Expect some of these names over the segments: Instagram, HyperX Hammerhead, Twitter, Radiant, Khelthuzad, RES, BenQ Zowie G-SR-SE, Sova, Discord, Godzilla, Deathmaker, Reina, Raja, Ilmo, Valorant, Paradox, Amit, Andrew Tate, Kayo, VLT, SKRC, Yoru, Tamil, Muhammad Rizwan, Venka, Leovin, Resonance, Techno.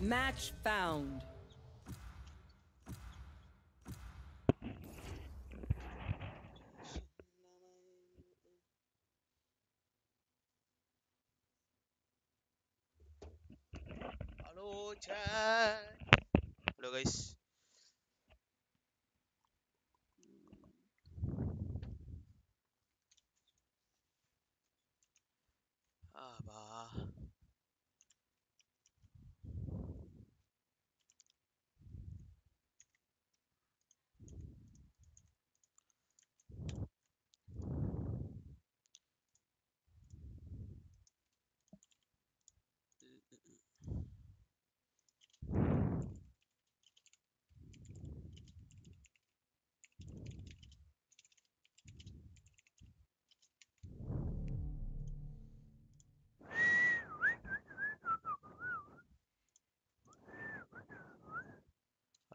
Match found. Hello, chat. Hello, guys.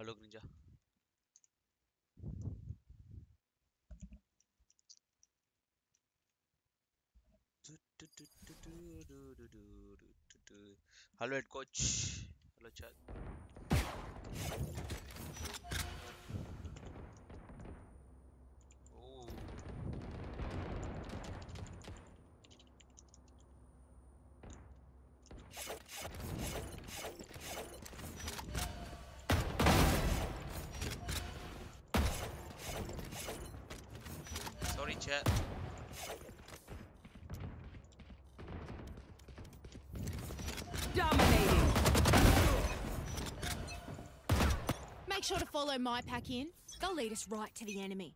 Hello, Ninja. Hello, head coach. Hello, chat. Oh. Sorry, chat. Dominating. Make sure to follow my pack in. They'll lead us right to the enemy.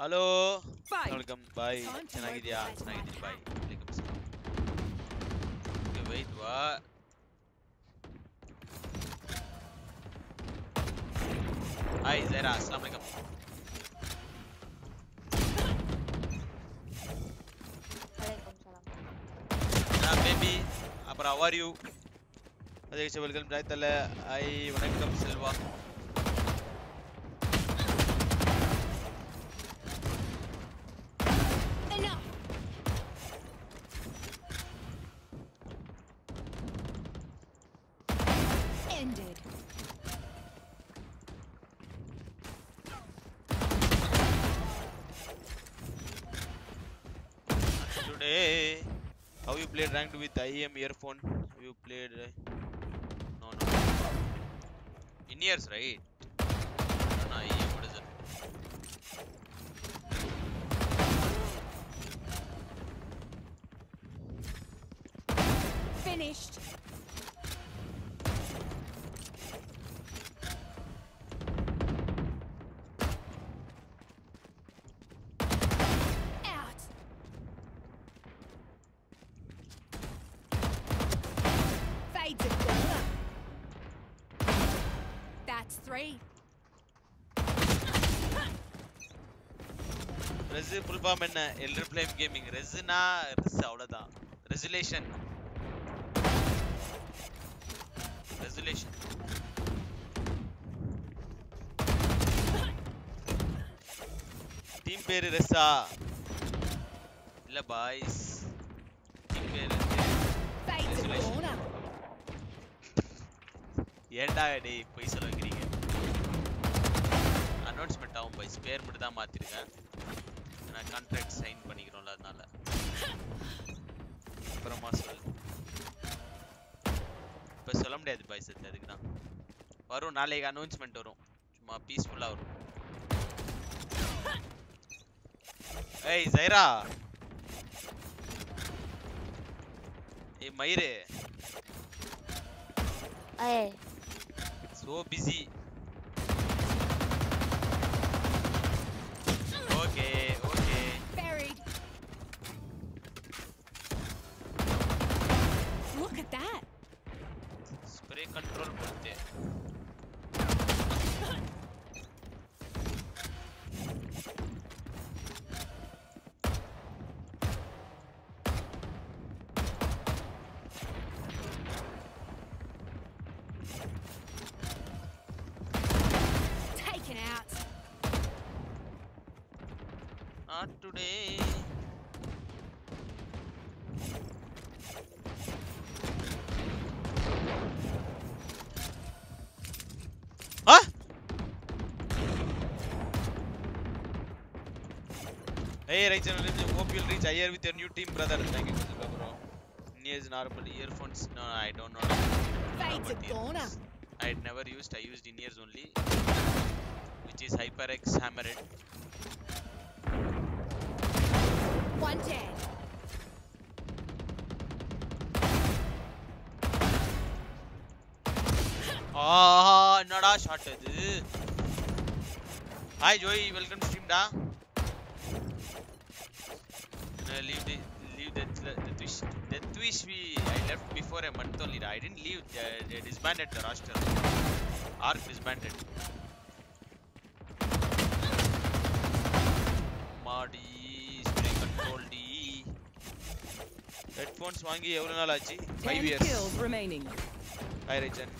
Hello. Bye. Welcome. Bye. Chenagidiya. Chenagidiya. Bye. Okay, wait. What? Hi, Zara. Assalamu alaikum. Hello, baby. How are you? Welcome to the I welcome Silva. Enough. Ended. Today, how you played ranked with IM earphone? You played. Years, right? No, yeah, what is it? Finished. Out. Fade the corner. That's three. Resi full form enna elder flame gaming resina res avladha resolution resolution team pair resa illa boys team pair resolution ஏண்டா டேய் போய் சொல்லுவீங்க announcement ஆகும் போய் spare மட்டும் தான் மாத்திருக்கேன் நான் contract sign பண்ணிக்கிறோம்ல அதனால அப்புறமா சொல்ல இப்ப சொல்ல முடியாது பாய் சத்தி அதுக்கு தான் வரும் நாளைக்கு அனௌன்ஸ்மென்ட் வரும் சும்மா பீஸ்ஃபுல்லா வரும் ஏய் ஜைரா ஏய் மயிரே ஏய் so busy. Okay, okay. Buried. Look at that. Spray control bolte. Today Hi channel, hope you'll reach higher with your new team, brother. Thank you, Godzilla, bro. Nears normal earphones. No, I don't know. I had never used. I used in ears only, which is HyperX Hammerhead. 110. Ah, not a shot. Hi Joey, welcome to stream da. Leave the twist. I left before a month only. I didn't leave. They disbanded the roster. Arc disbanded. Mardi, spray control D. Headphones wangi evlo naal aachi. 5 years. 10 kills remaining. Hi Rajan.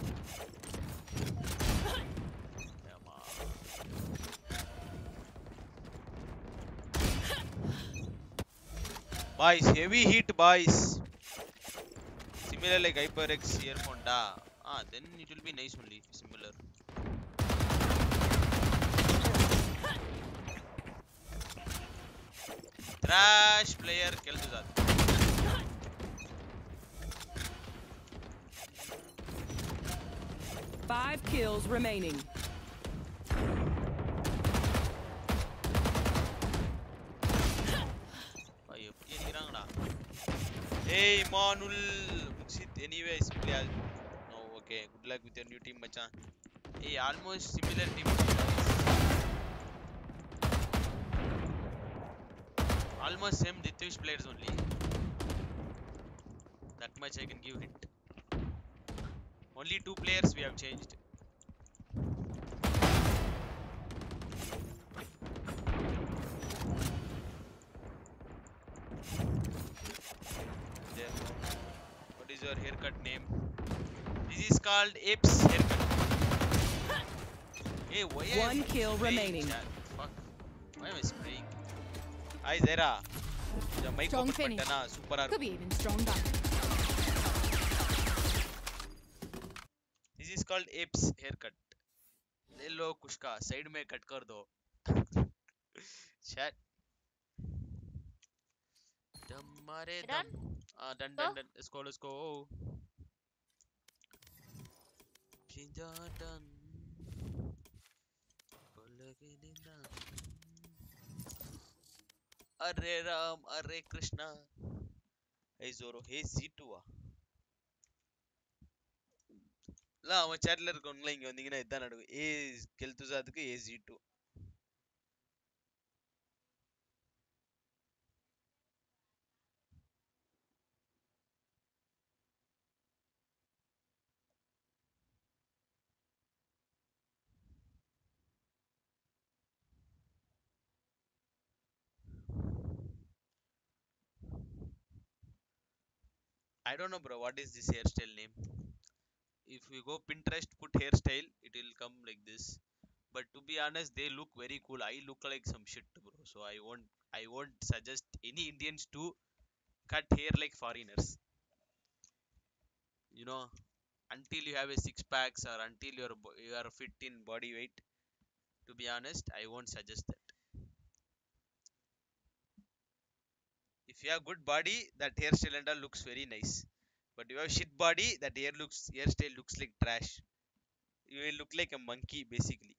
Boys, heavy hit, boys. Similar like HyperX earphone da. Ah, then it will be nice only. Similar. Trash player Khelthuzad. Five kills remaining. Hey Manul, Mukshit, anyway, simply I'll... No, okay, good luck with your new team, Machan. Hey, almost similar team. Almost same Ditwish players only. That much I can give hint. Only 2 players we have changed. Your haircut name. This is called Apes haircut. Hey, why am I spraying? 1 kill remaining. Fuck. Why am I spraying? Hi Zera. The mic open finish. Super could be even stronger. This is called Apes haircut. Le lo kushka side mein cut kar do. Chat. Damare dam. Done. Let's go. Arre Ram, Arre Krishna. Hey Zoro, hey Z2. La, my chatler online. You think I done it? Hey, Khelthuzad, hey Z2. I don't know, bro. What is this hairstyle name? If you go Pinterest, put hairstyle, it will come like this. But to be honest, they look very cool. I look like some shit, bro. So I won't suggest any Indians to cut hair like foreigners. You know, until you have a six-pack or until you are fit in body weight. To be honest, I won't suggest that. If you have good body, that hairstyle and all looks very nice. But if you have shit body, that hairstyle looks like trash. You will look like a monkey basically.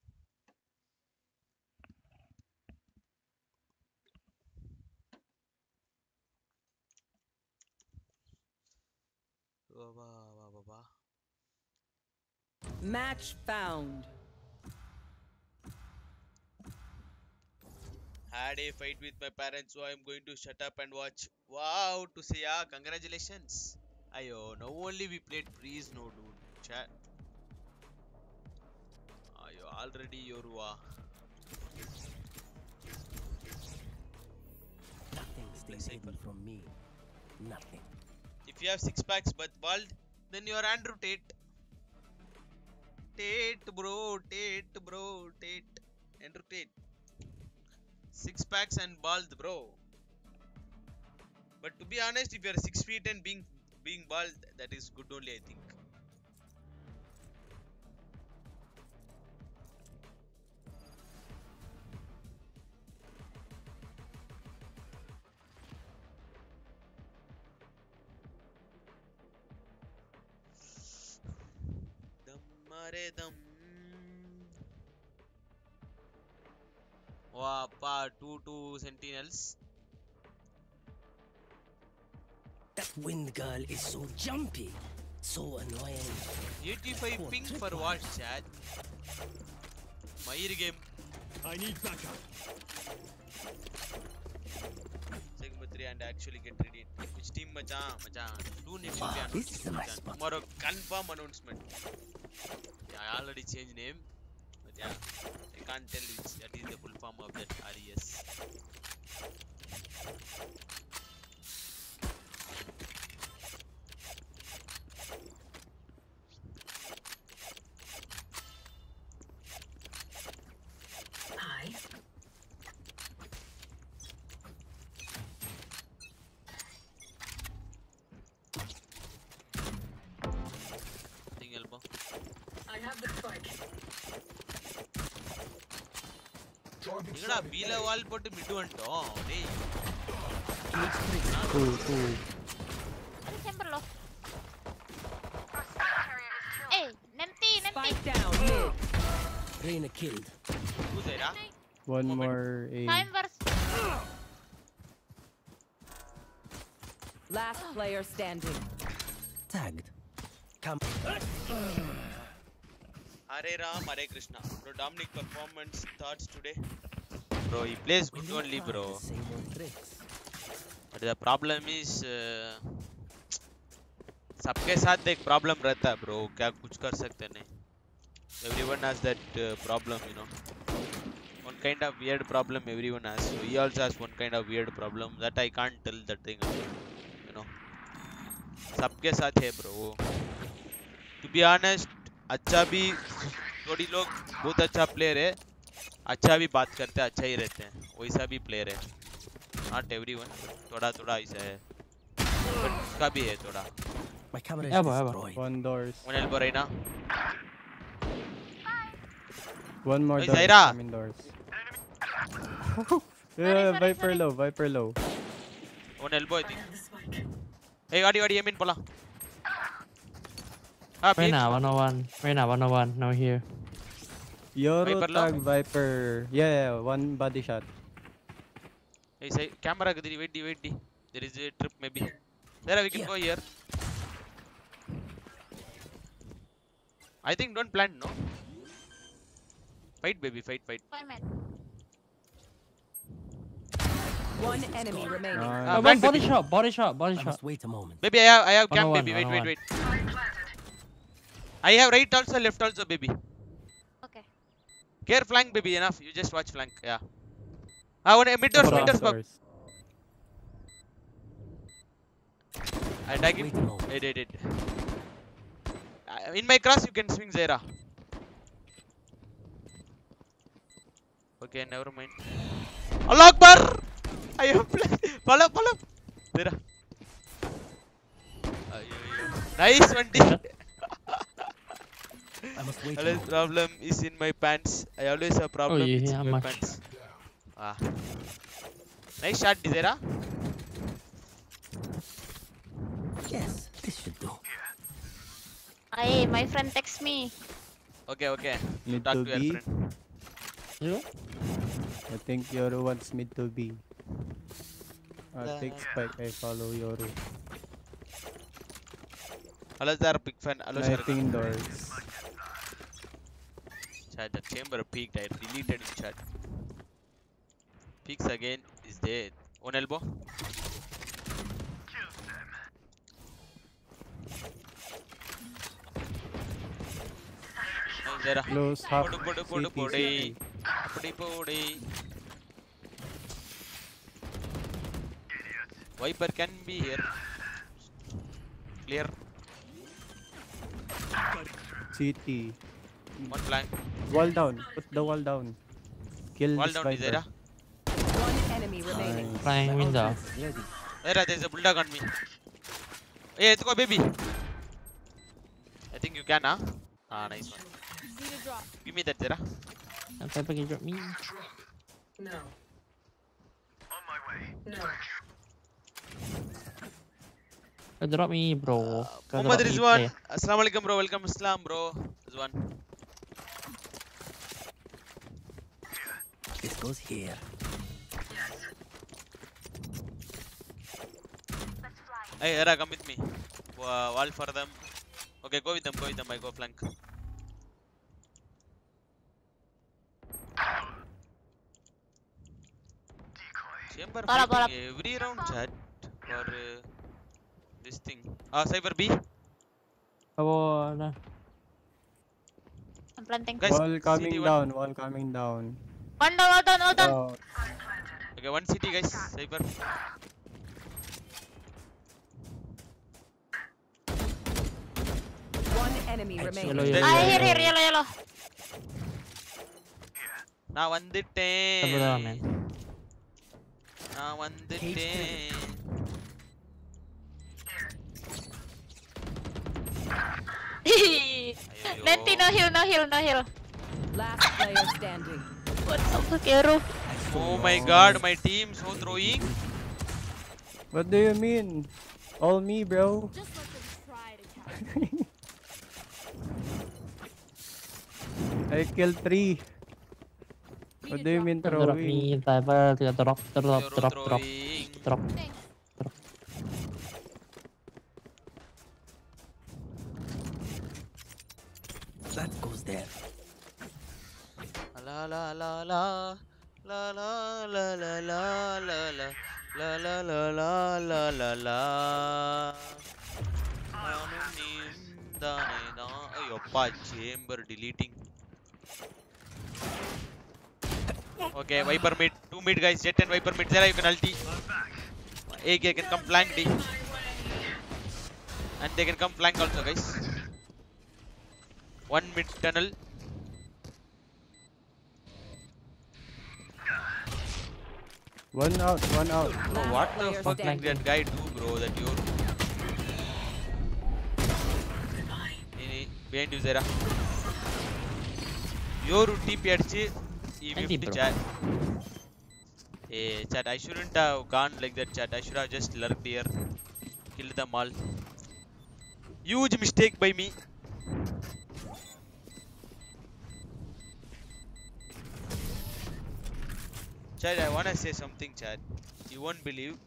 Match found. Had a fight with my parents, so I'm going to shut up and watch. Wow, to say, ah, congratulations. Ayo, now only we played freeze, no dude. Chat. Ayo, already Yoruba. Nothing stays hidden from me. Nothing. If you have 6 packs but bald, then you're Andrew Tate. Tate, bro. Andrew Tate. 6 packs and bald, bro. But to be honest, if you are 6 feet and being bald, that is good only, I think. अरे दम वाह पार 2 sentinels. That wind girl is so jumpy, so annoying. 85 ping for what, Chad? My game. I need backup. Segment 3 and actually get ready. Which team, macha? Two names will be announced. Tomorrow confirm announcement. Yeah, I already changed name, but yeah, I can't tell which. That is the full form of that RES. Below wall, put mid one down. Hey, Nemti. Reina killed. Who's there? One more. Time versus. Last player standing. Tagged. Come. Hare Ram, Hare Krishna. Bro, Dominic performance thoughts today. Bro, he plays good only, bro. But the problem is, सबके साथ एक problem रहता है, bro. क्या कुछ कर सकते नहीं. Everyone has that problem, you know. One kind of weird problem everyone has. So he also has one kind of weird problem that I can't tell that thing, you know. सबके साथ है, bro. To be honest, अच्छा भी थोड़ी लोग बहुत अच्छा player है. अच्छा भी बात करते हैं, अच्छा ही रहते हैं, वैसा भी प्लेयर है. Not everyone, थोड़ा थोड़ा ऐसा है, उसका भी है थोड़ा. One doors. One elbow right now. One more door. I mean doors. Yeah, Viper low, Viper low. One elbow I think. Hey, Adi, I mean Pola. Right now, 101. Right now, 101. Now here. Yoro tag Viper. Yeah, one body shot. Hey, say camera. Wait. There is a trip maybe. There we can go here. I think don't plant, no. Fight, baby, fight. One enemy remaining. One body shot. Just wait a moment. Baby, I have camp, baby. Wait. I have right also, left also, baby. Care flank, baby, enough. You just watch flank. Yeah. I want a mid doors. I tag him. Wait. In my cross, you can swing Zera. Okay, never mind. Allah Akbar! I have played. Follow. Zera. Nice one, dude. Always problem is in my pants. I always have problem in my pants. Ah. Nice shot, Dizera. Yes, this should do. Hey, my friend text me. Okay. You talk to your friend. You? I think Yoru wants me to be. I'll take spike. I follow Yoru. Hello, sir. Big fan. Hello, sir. 19 doors. The chamber peaked. I deleted it, chat. Peaks again is dead. One elbow. Kill them. Oh, there. Close half. Podi. Viper can be here. Clear. CT. One flank. Wall down. Put the wall down. Kill wall down, Dizera. One enemy remaining. Flying window. Dizera, there's a bulldog on me. Hey, let's go, baby. I think you can, huh? Ah, nice one. Give me that, Dizera. I'm trying to drop me. No. On my way. No. Drop me, bro. Muhammad Rizwan. Assalamualaikum, bro. Welcome, Islam, bro. Rizwan. goes here. Yes. Let's fly. Hey, Era, come with me. Wall for them. Okay, go with them, go with them. I go flank. Chamber every round chat for this thing. Cyber B. Oh, no. I'm planting. Guys, wall coming CT down, wall coming down. One down, all down, all down. Oh. Okay, one CT guys, Cyber. One enemy remaining. I hear here, yellow, yellow. Now one the ten. I won the day. Nanti no heal, no heal, no heal. Last player standing. What the fuck, Aero? Oh my god, my team so throwing. What do you mean? All me, bro. Just let them try to catch. I killed 3. What do you mean throwing? Drop. That goes there. La la la la la la la la la la la la la la la. Ayoppa chamber deleting. Okay, Viper mid, 2 mid guys, Jet and Viper mid, Zera you can ulti. AK can come flank D. And they can come flank also guys. 1 mid tunnel. One out, one out. Bro, what the fuck did that guy do bro, that you... Behind you Zera. Your TP at C. E50 chat. Hey chat, I shouldn't have gone like that chat. I should have just lurked here. Killed them all. Huge mistake by me. Chat, I wanna say something chat. You won't believe.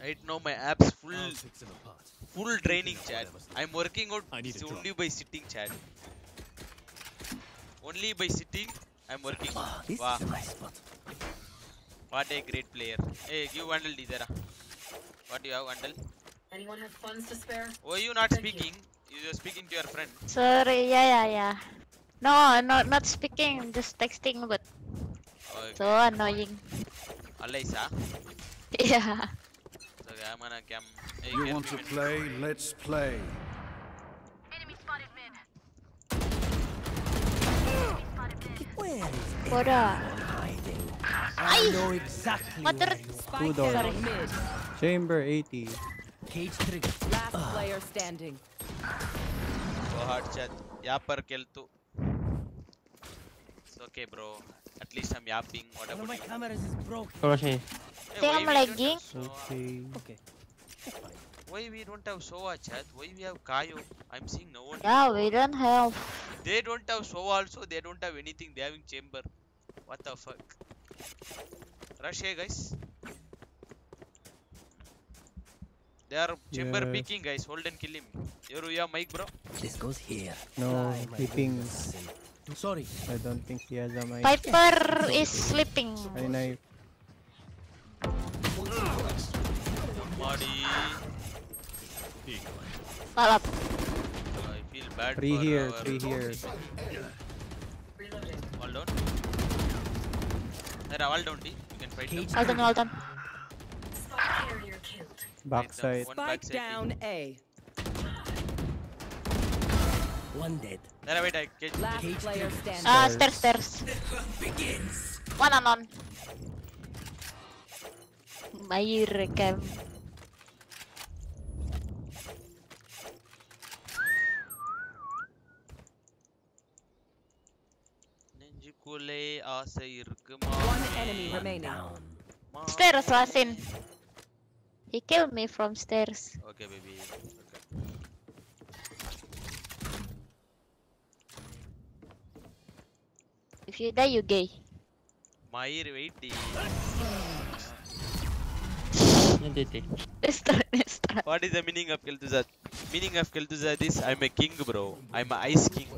Right now my app's full training chat. I'm working out only by sitting chat. Only by sitting. I'm working. Wow. What a great player. Hey, give Vandal Dizera. What do you have, Vandal? Anyone have funds to spare? Oh, you not speaking. You're speaking to your friend. Sorry, yeah. No, not speaking. Just texting, but... Okay. So annoying. Alaysa? Yeah. So, okay, I'm gonna come... Hey, you want to play? Let's play. Enemy spotted mid. Where is what hiding? I know exactly where mid. Chamber 80. Cage trick. Last player standing. Go hard chat. Yapper kill too. It's okay bro. At least I'm yapping. Whatever. My camera is broken. Hey, I'm lagging. Okay. Why we don't have Sova chat? Why we have Kayo? I'm seeing no one. Yeah, we don't have. They don't have Sova also. They don't have anything. They are having chamber. What the fuck? Rush here guys. They are chamber peeking guys. Hold and kill him. You have mic bro? This goes here. No, peeking. Sorry. I don't think he has a mic. Piper is sleeping. I know. Fall up. I feel bad. 3 here, 3 here. All down. There are all down, D. You can fight them. All down. Backside. Spike down A. One dead. There, wait, I catch. Last player standing. Stairs. Begins. One on one. My recam. One enemy remaining. Stairs was in. He killed me from stairs. Okay, baby. Okay. If you die, you gay. Mayur, wait. What is the meaning of Khelthuzad? Meaning of Khelthuzad is I'm a king, bro. I'm an ice king.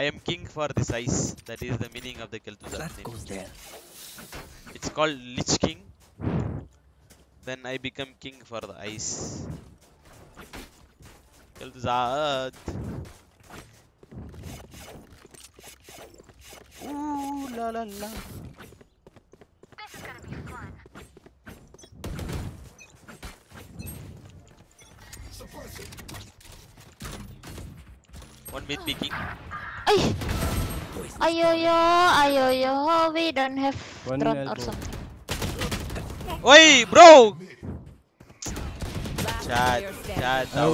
I am king for this ice. That is the meaning of the Khelthuzad name. It's called Lich King. Then I become king for the ice. Khelthuzad. Ooh la la la. This is gonna be fun. One mid peeking. Ayoyo, we don't have drone or something. Oi, bro! Chat, I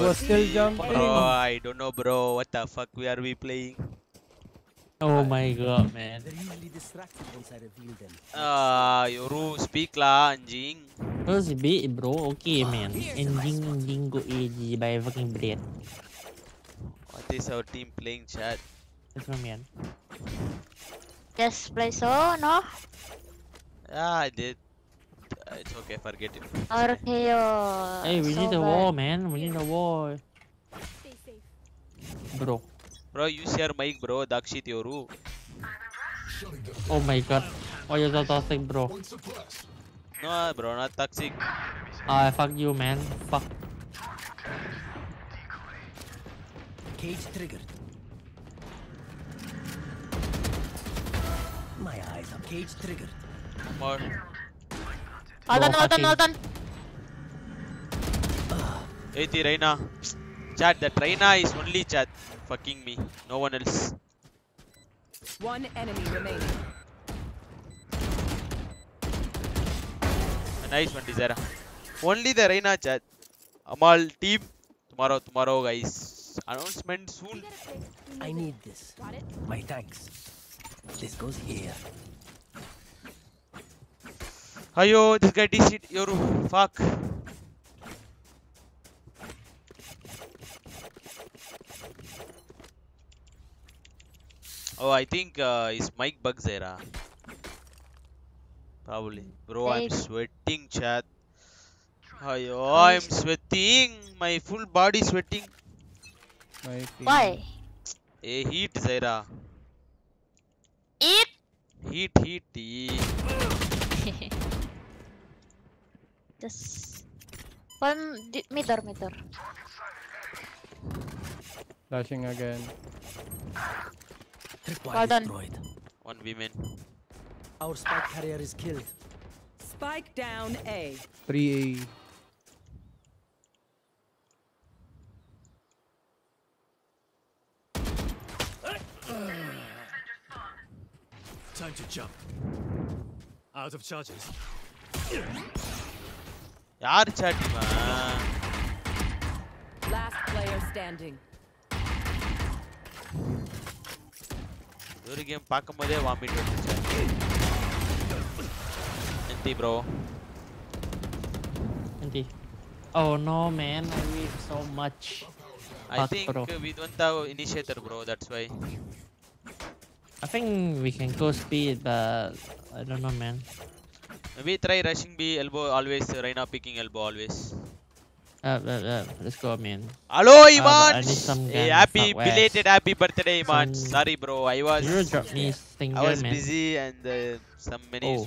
was still jumping. Bro, I don't know, bro. What the fuck are we playing? Oh my god, man. They're usually distracted once I reveal them. Yoru, speak lah, anjing. First bit, bro. Okay, man. Anjing go AG by fucking bread. What is our team playing, chat? That's my man. Just play so, no? Yeah, I did. It's okay, forget it. Okay, hey, we need a wall, man. We need a wall. Stay safe. Bro. Bro, use your mic, bro. Dakshit Yoru. Oh my god. Oh, you're so toxic, bro. No, bro, not toxic. Ah, fuck you, man. Fuck. Cage triggered. My eyes are cage triggered. One more. Hold on. 80 Reina. Chat, that Reina is only chat. Fucking me. No one else. One enemy remaining. A nice one, Desira. Only the Reina chat. Amal team. Tomorrow, guys. Announcement soon. I need this. Got it? My thanks. This goes here. Ayo, this guy DC'd Yoru. Fuck. Oh, I think his mic bugs there. Probably. Bro, I'm sweating, chat. Ayo, I'm sweating. My full body sweating. Why? A heat, Zaira. Eat? Heat. Just one meter. Flashing again. Well done. One women. Our spike carrier is killed. Spike down A. 3 A. Time to jump. Out of charges. Yaar chat man. Last player standing. Every game paakumbodhe vomit vanduchu. Anti bro. Anti. Oh no man, I need so much. I think we don't have initiator, bro, that's why. I think we can go speed, but I don't know, man. Maybe try rushing B, elbow always, Reina picking elbow always. Let's go, man. Hello, Iman! Hey, happy, belated happy birthday, Iman. Sorry, bro, I was busy and so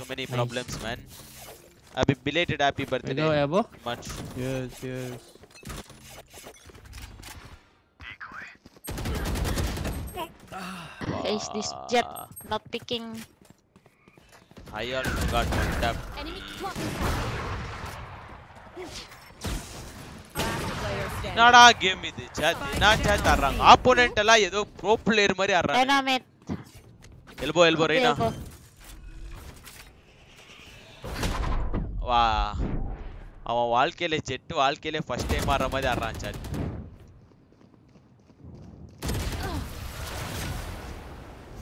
many problems, man. Happy belated happy birthday. Hello, elbow? Much. Yes. Is this jet not picking? I also got picked up. Nada game with the chat. Not chat arang. Opponent alla edo pro player mari arang. Reina mate. Elbow okay, Reina. Wow. Ava valkele jettu valkele first time arra mari arang chat.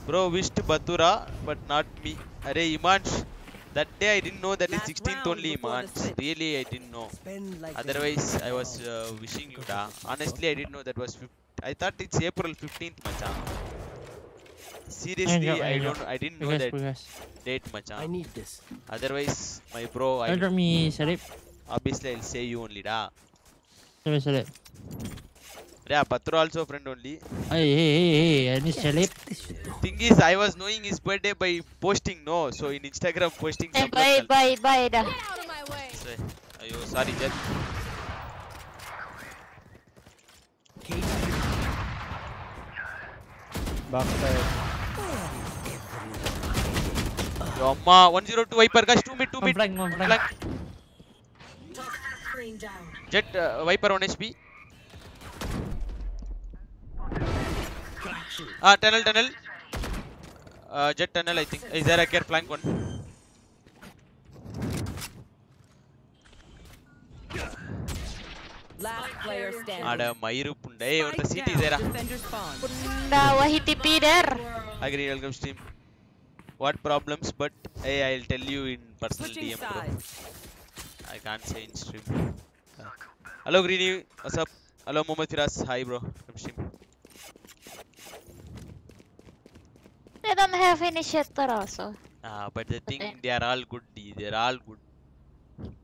Bro wished Batura but not me. Arey Imansh, that day I didn't know that is 16th only, Imansh. Really, I didn't know. Otherwise, I was wishing you da. Honestly, I didn't know that was. I thought it's April 15th, macha. Seriously, I didn't know that date much. I need this. Otherwise, my bro, I drop me Sarip. Obviously, I'll say you only, da. Give me Sarip. Yeah, Patro also friend only. Hey, I miss Sarip. Thing is, I was knowing his birthday by posting, no. So in Instagram posting. Hey, bye, da. Get out of my way. Ayo, sorry, Jet. Backside. Yo, ma, 102 Viper, guys, 2 mid, 2 mid. Flank. Jet, Viper on HP. Ah, tunnel. Jet tunnel, I think. Is there a care flank one? Last player standing. Ada Mairu Punda. Hey, what the city there? Punda, wahi TP there. Agree, welcome stream. What problems? But hey, I'll tell you in personal DM, bro. I can't say in stream. Hello, Greeny. What's up? Hello, Mohammed Firas. Hi, bro. Welcome stream. They don't have any shatter also. Ah, but the thing, they are all good.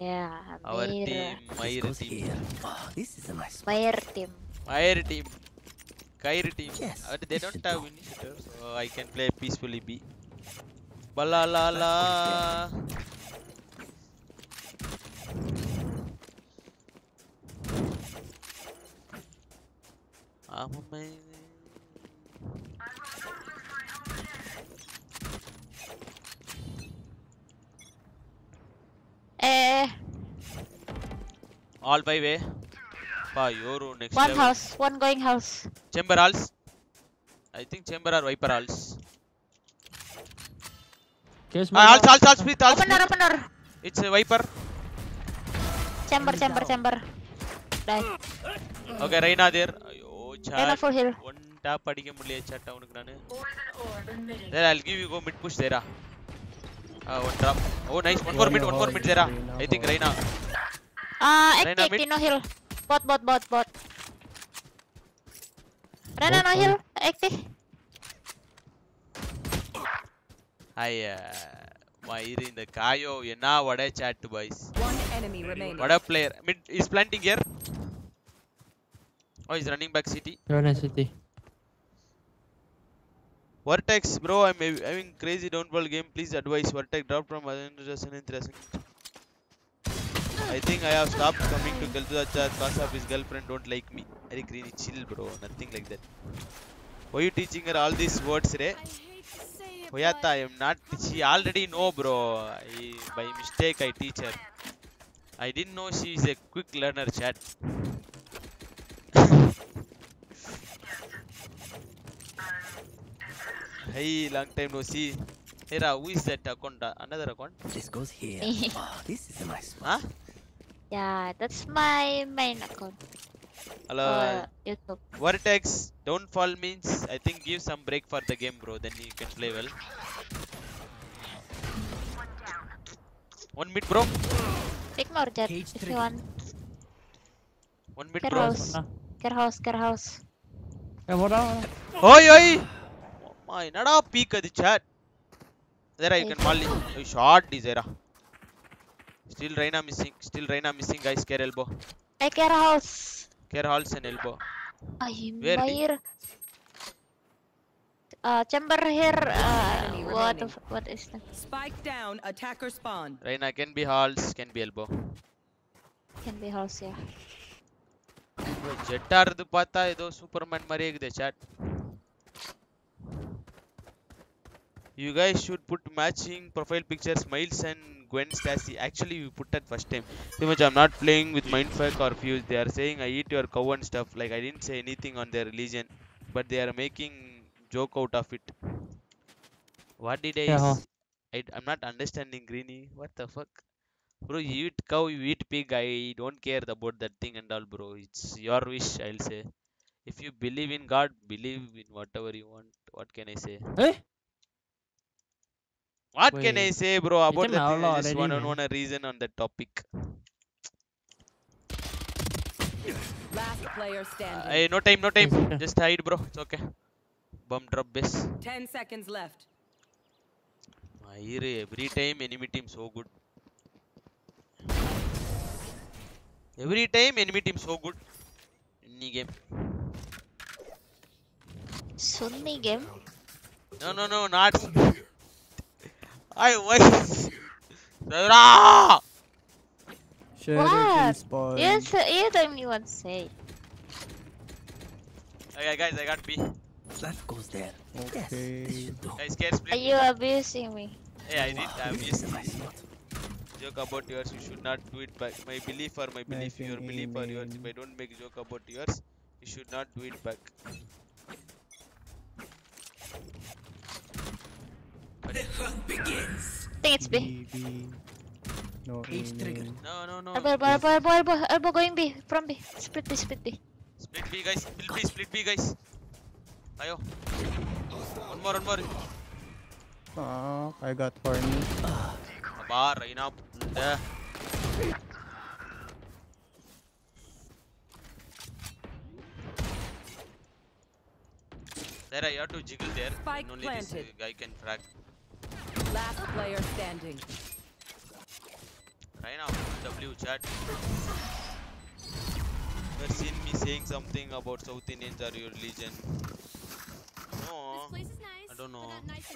Yeah, our team, Myer team, Kair team. Yes, they don't have initiator, so I can play peacefully B. Balala. All by way. Next one level. House, one going house. Chamber alls. I think chamber or Viper alls. Alls. Open door. It's a Viper. Chamber. Die. Okay, Reina there. Ayo, chat. Full heal. One tap padike mudliye chat down grane. There, I'll give you go mid push there. One drop. Oh, nice. One more mid there. I think Reina. Activity no heal. Bot. Reina no heal. Active. Mairi in the Kayo. Yenna, what a chat, boys. One enemy remaining. What a player. Mid is planting here. Oh, he's running back city. Vertex, bro. I'm having crazy downfall game. Please advise. Vertex drop from interesting. I think I have stopped coming to Khelthuzad chat because of his girlfriend don't like me. Very greeny, chill bro, nothing like that. Why you teaching her all these words, Ray? Hoyata, I am not. She already know, bro. By mistake, I teach her. I didn't know she is a quick learner, chat. Hey, long time no see. Hey, who is that account? Another account? This goes here. Oh, this is a nice one. Huh? Yeah, that's my main account. Hello. YouTube. Vertex, don't fall means I think give some break for the game, bro. Then you can play well. One mid, bro. Take more jet if you want. One mid, bro. Care house. Hey, what up? Oi! My, not a peek at the chat. There you can molly. Oh, shot Dizera. Still Reina missing, guys. Care elbow. I care house. Care house and elbow. Where? Here. Chamber here. What is that? Spike down. Attacker spawn. Reina can be house, can be elbow. Can be house, yeah. Jet ardu pata ido Superman mari ekde chat. You guys should put matching profile pictures, Miles and Gwen Stacy. Actually, we put that first time. Too much, I'm not playing with Mindfuck or Fuse. They are saying I eat your cow and stuff. Like, I didn't say anything on their religion. But they are making joke out of it. What did I'm not understanding, Greeny. What the fuck? Bro, you eat cow, you eat pig. I don't care about that thing and all, bro. It's your wish, I'll say. If you believe in God, believe in whatever you want. What can I say? Hey? What can I say, bro, about that thing? I just don't want a reason on that topic. Last player standing. No time. Just hide, bro. It's okay. Bomb drop base. 10 seconds left. Every time enemy team so good. Every time enemy team so good. Any game. Sunni game? No, not. I was. Sadra! What? Yes, yeah, time you want to say. Okay, guys, I got B. That goes there. Okay. Yes. Guys, are you abusing me? Yeah, I did. I abused you. Joke about yours, you should not do it. Back. My belief or my belief, your belief or yours. If I don't make joke about yours, you should not do it back. The hunt begins. I think it's B. No, no. Elbow going B. From B. Split B. Split B, guys. Split B, guys. Ayo. One more. Oh, I got for me. Bar, right up. There, I have to jiggle there. Spike only planted. This guy can frag. Last player standing. Right now, W chat. You have seen me saying something about South Indians are your religion. No, nice, I don't know. Nice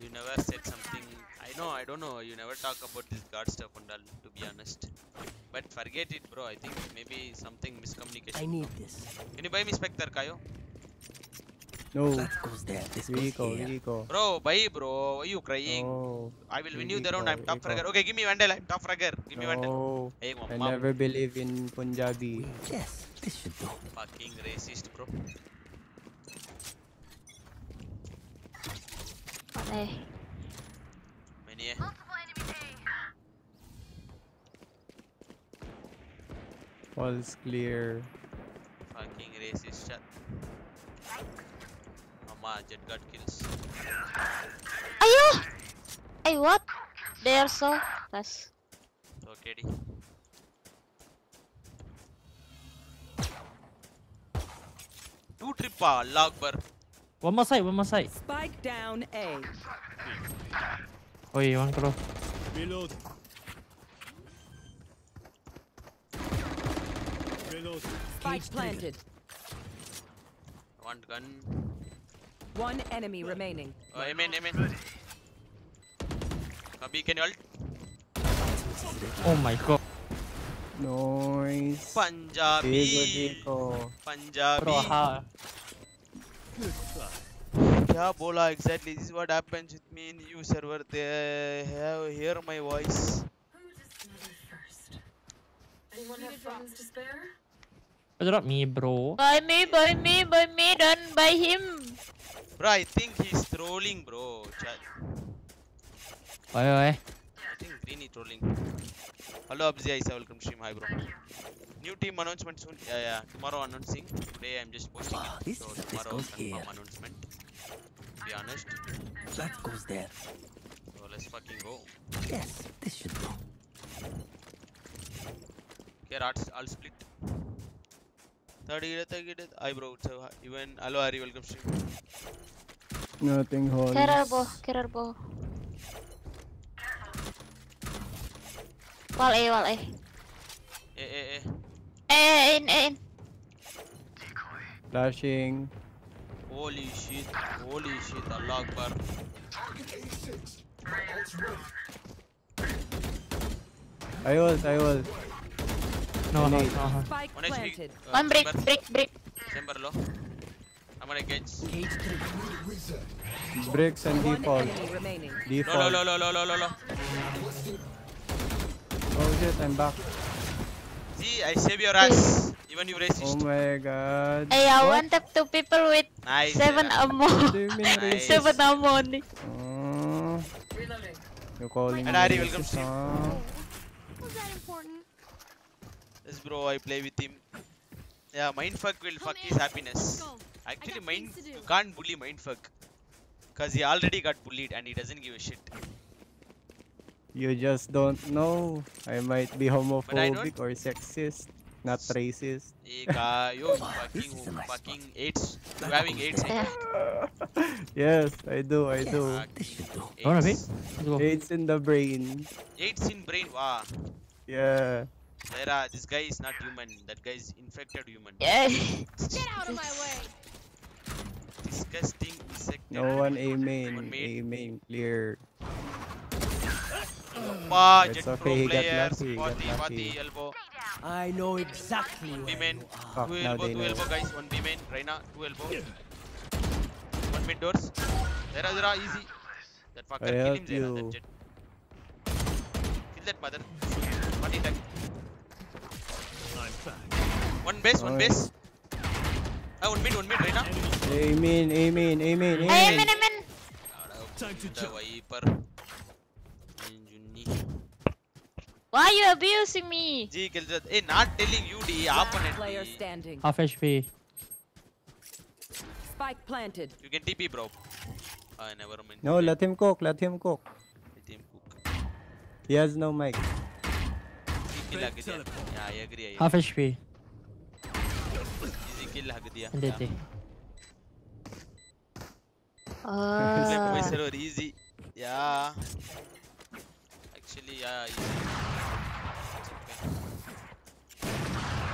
you never said something. I know, I don't know. You never talk about this God stuff and all, to be honest. But forget it, bro. I think maybe something miscommunication. I need this. Can you buy me Spectre, Kayo? No, that goes there. This goes here. Bro, bye, bro. Why are you crying? Oh, I will win you the round. I'm top fragger. Okay, give me Vandal. I'm top fragger. Give me Vandal. Oh, hey, I never believe in Punjabi. Yes, this should do. Fucking racist, bro. Hey. Many. All's clear. Fucking racist. Shut. Jet got kills. Ayo! Hey, what? They are so fast. Okay, D. Two tripa, logbar. One more side. Spike down A. Oi, one crow. Reload. Spike planted. One gun. One enemy remaining. Oh, amen. Kabi, can you ult? Oh my god. Nice. Punjabi. Roha. Yeah, bola, exactly. This is what happens with me in EU server. They hear my voice. Who decided first? Anyone have problems to spare? Drop me, bro. Buy me. Don't buy him. Bro, I think he's trolling, bro. Why? I think Green is trolling. Hello, Abzi. I welcome stream. Hi, bro. New team announcement soon. Yeah. Tomorrow announcing. Today I'm just posting it. So tomorrow confirm announcement. To be honest. That goes there. So let's fucking go. Yes, this should go. Okay, I'll split. Third, I bro. So even hello, Ari. Welcome stream. Nothing holds. Kerarbo. Wall A. A in. Flashing. Holy shit, Allah Akbar. I was. No. One HP. One brick. Chamber low. I'm gonna catch. Breaks and default. No. Oh shit, I'm back. See, I save your ass. Even you racist. Oh my god. Hey, I want up two people with nice, 7 ammo. Nice. 7 ammo only. Reloading. You're calling me racist, huh? Was that important? Yes bro, I play with him. Yeah, mindfuck will fuck his happiness. Actually, you can't bully mindfuck. Cause he already got bullied and he doesn't give a shit. You just don't know. I might be homophobic or sexist. not racist. Yo, fucking AIDS. You having AIDS? Yes, I do. AIDS in the brain. AIDS in brain, wow. Yeah. Vera, this guy is not human. That guy is infected human. Yeah. Get out of my way. Disgusting insect. No one aiming clear. It's okay, he got lucky. He got lucky. Elbow. I know exactly where you are. Two elbow guys, one B main. Reina, two elbow. One mid doors. There, easy. That fucker, kill him, Zena, that jet. Kill that mother. One attack. One base. One mid, Reina. Amen. Time to jump. Why are you abusing me? G Khelthuzad, hey, not telling you, D. Opponent. Half HP. Spike planted. You can TP, bro. I never mind. No, let him cook. He has no mic. Yeah, I agree. Half HP. Easy kill, Hagdiya. Easy. Yeah. Actually, yeah, easy.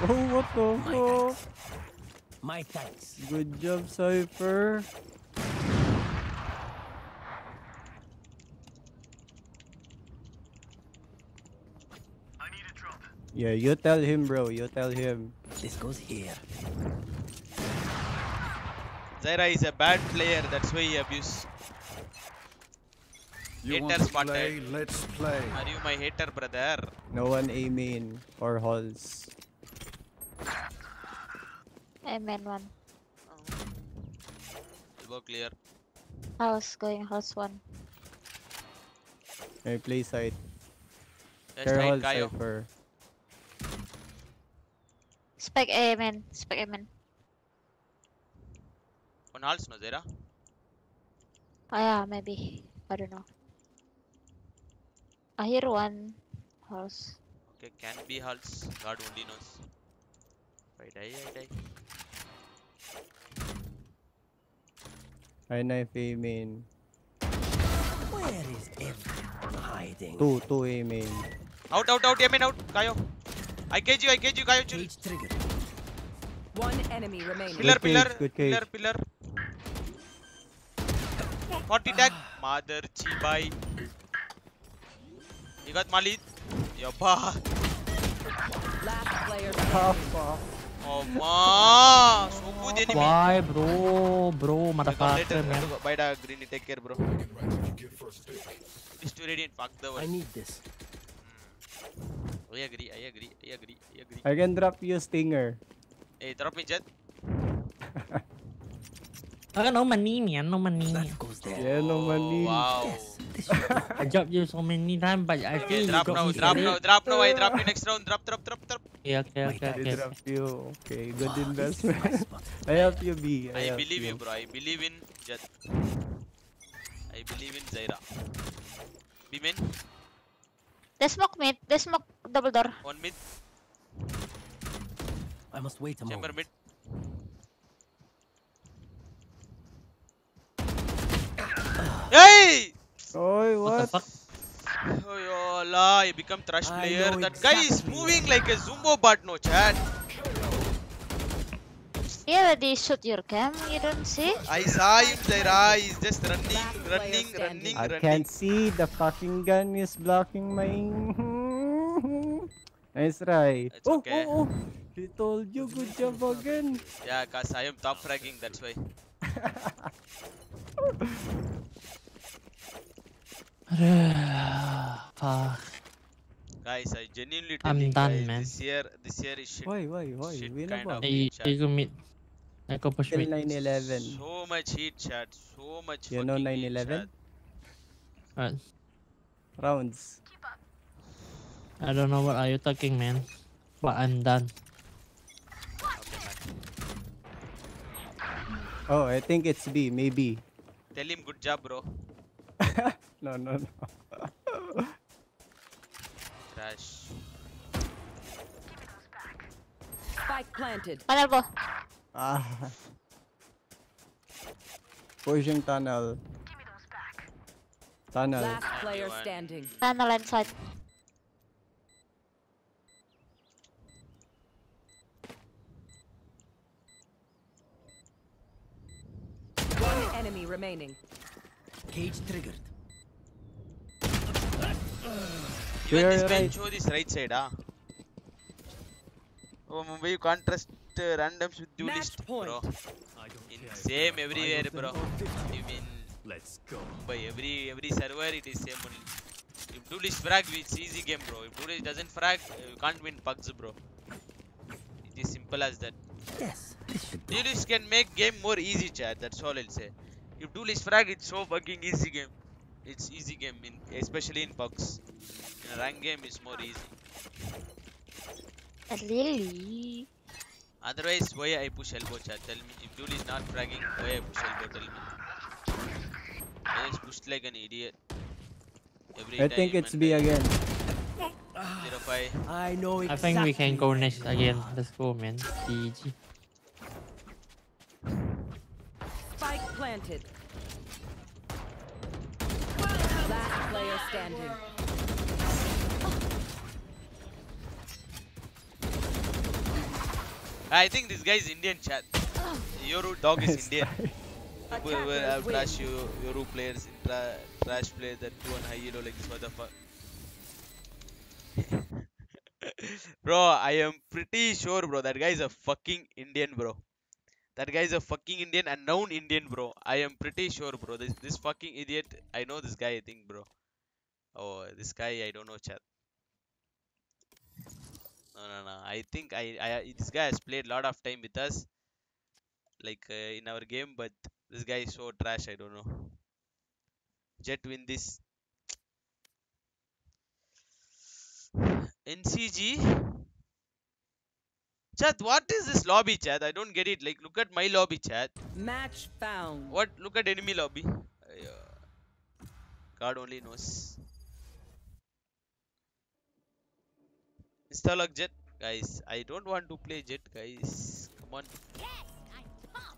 Oh, what the fuck? My thanks. Good job, Cypher. I need a drop. Yeah, you tell him, bro. This goes here. Zaira is a bad player. That's why he abuses. Hater spotted. Let's play. Are you my hater, brother? No one aiming or halls. Amen one. Elbow clear. House one. I play side. Carol Cypher. Spec amen. On halls no Zera? Oh yeah, maybe. I don't know. I hear one house. Okay, can be halls. God only knows. I die. I knife A main. Where is everyone hiding? Two A main. Out, A main out. Kayo. I cage you, Kayo. Chill. One enemy remaining. Pillar. 40 tag. Mother Chibai. You got Malit. Yoppa. Last player. Oh ma, so good enemy. Why bro, motherfucker man. By the green, take care bro. It's too radiant, fuck the world. I need this. I agree. I can drop you a stinger. Hey, drop me jet. I got no money. Yeah, no money. Wow. I dropped you so many times, but I feel you got me. Drop now. I dropped you next round. Drop. Yeah, okay. I dropped you. Okay, good investment. I help you B. I believe you, bro. I believe in Jet. I believe in Zaira. B main. They smoke mid. They smoke double door. One mid. I must wait a moment. Chamber mid. Hey! Oi, what? Oh, la, he become trash player. That guy is moving like a Zumbo bot, no chat. Yeah, they shot your cam, you don't see? I saw him, Zaira. He's just running. I can't see. The fucking gun is blocking my. Nice try. It's okay. Oh. He told you good job again. Yeah, cause I am top fragging, that's why. Guys, I genuinely tell you guys, man. This year is shit. Why? Shit kind of heat, chat. I go push mid. 9-11. So much heat, chat. So much you know 9-11? What? Rounds. I don't know what are you talking, man. But I'm done. Oh, I think it's B, maybe. Tell him good job, bro. No. Trash. Spike planted. Tunnel po. Ah. Pushing tunnel. Tunnel. Last player standing. Tunnel inside. One enemy remaining. Cage triggered. Even this bench show this right side, ah. Oh, Mumbai, you can't trust randoms with duelist, bro. Same everywhere, bro. Even Mumbai, every server it is same only. If duelist frag, it's easy game, bro. If duelist doesn't frag, you can't win pugs, bro. It is simple as that. Yes. Duelist can make game more easy, chat. That's all I'll say. If duelist frag, it's so fucking easy game. It's easy game, especially in pugs. In rank game, it's more easy. Really? Otherwise, why I push elbow, chat? Tell me. If duel is not fragging, why I push elbow? Tell me. I just pushed like an idiot. Every I think it's B again. 05. I know exactly. I think we can go next again. Let's go, man. GG. Spike planted. Last player standing. I think this guy is Indian, chat. Yoru dog is Indian. People trash you, Yoru players, trash players that do on high elo like this motherfucker. Bro, I am pretty sure, bro, that guy is a fucking Indian, bro. That guy is a fucking Indian and known Indian, bro. I am pretty sure, bro. This fucking idiot, I know this guy, I think, bro. Oh, this guy, I don't know, chat. No. I think this guy has played a lot of time with us, like in our game. But this guy is so trash. I don't know. Jet win this. NCG. Chat, what is this lobby, chat? I don't get it. Like, look at my lobby, chat. Match found. What? Look at enemy lobby. God only knows. Install jet, guys. I don't want to play jet, guys. Come on. Yes, I pumped.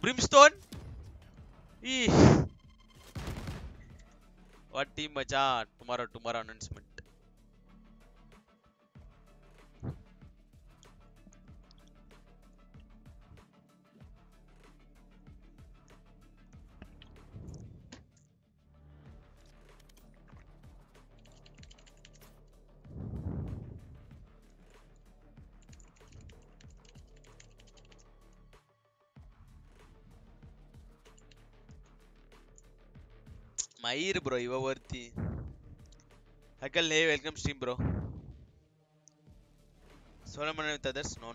Brimstone. Eesh. What team, macha? Tomorrow announcement. Mair bro, you are worthy. Hakal, hey, welcome stream bro. Solomon with others? No.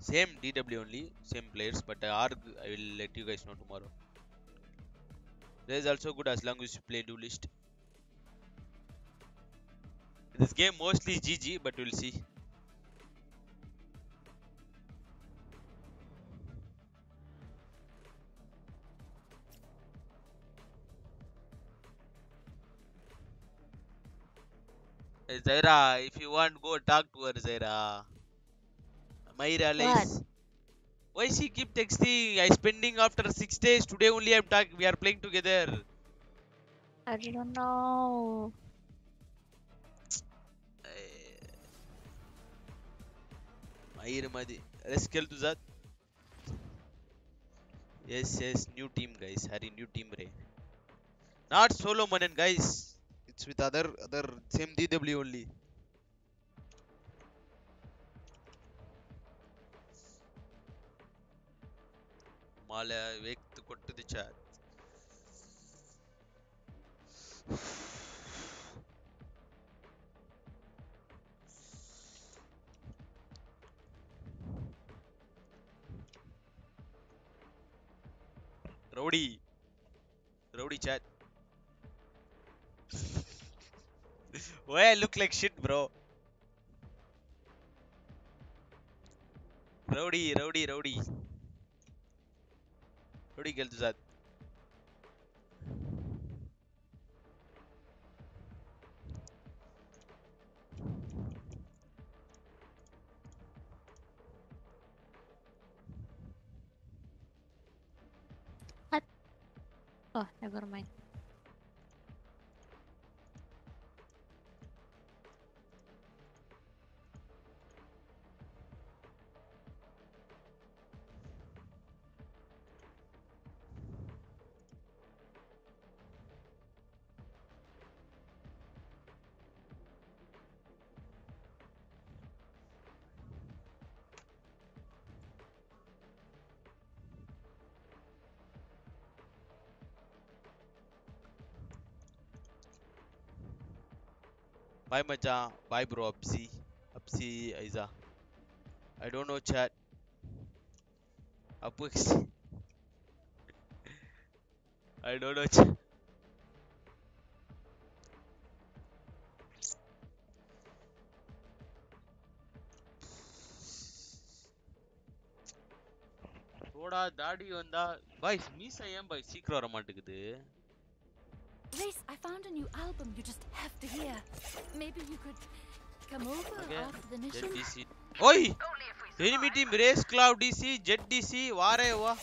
Same DW only, same players, but I will let you guys know tomorrow. There is also good as long as you play duelist. This game mostly GG, but we'll see. Zaira, if you want, go talk to her, Zaira. Mayra lies. Why she keep texting? I spending after 6 days. Today only I'm talking. We are playing together. I don't know. Mayra Madi. RES Khelthuzad. Yes. New team, guys. Hari, new team, Ray. Not solo, Manan, guys. It's with other same DW only. Mala wake to go to the chat. Rowdy chat. Why I look like shit, bro? Rowdy. Rowdy Khelthuzad. Oh, never mind. Bye Maja, bye bro, Apsi, Apsi Aiza. I don't know chat. Apux. I don't know chat. Thoda daddy on the boys, miss I am by secret romantic day. Race, I found a new album you just have to hear. Maybe you could come over okay. After the mission. JDC. Oi! Enemy team Race, Cloud DC, Jet DC, Vareva.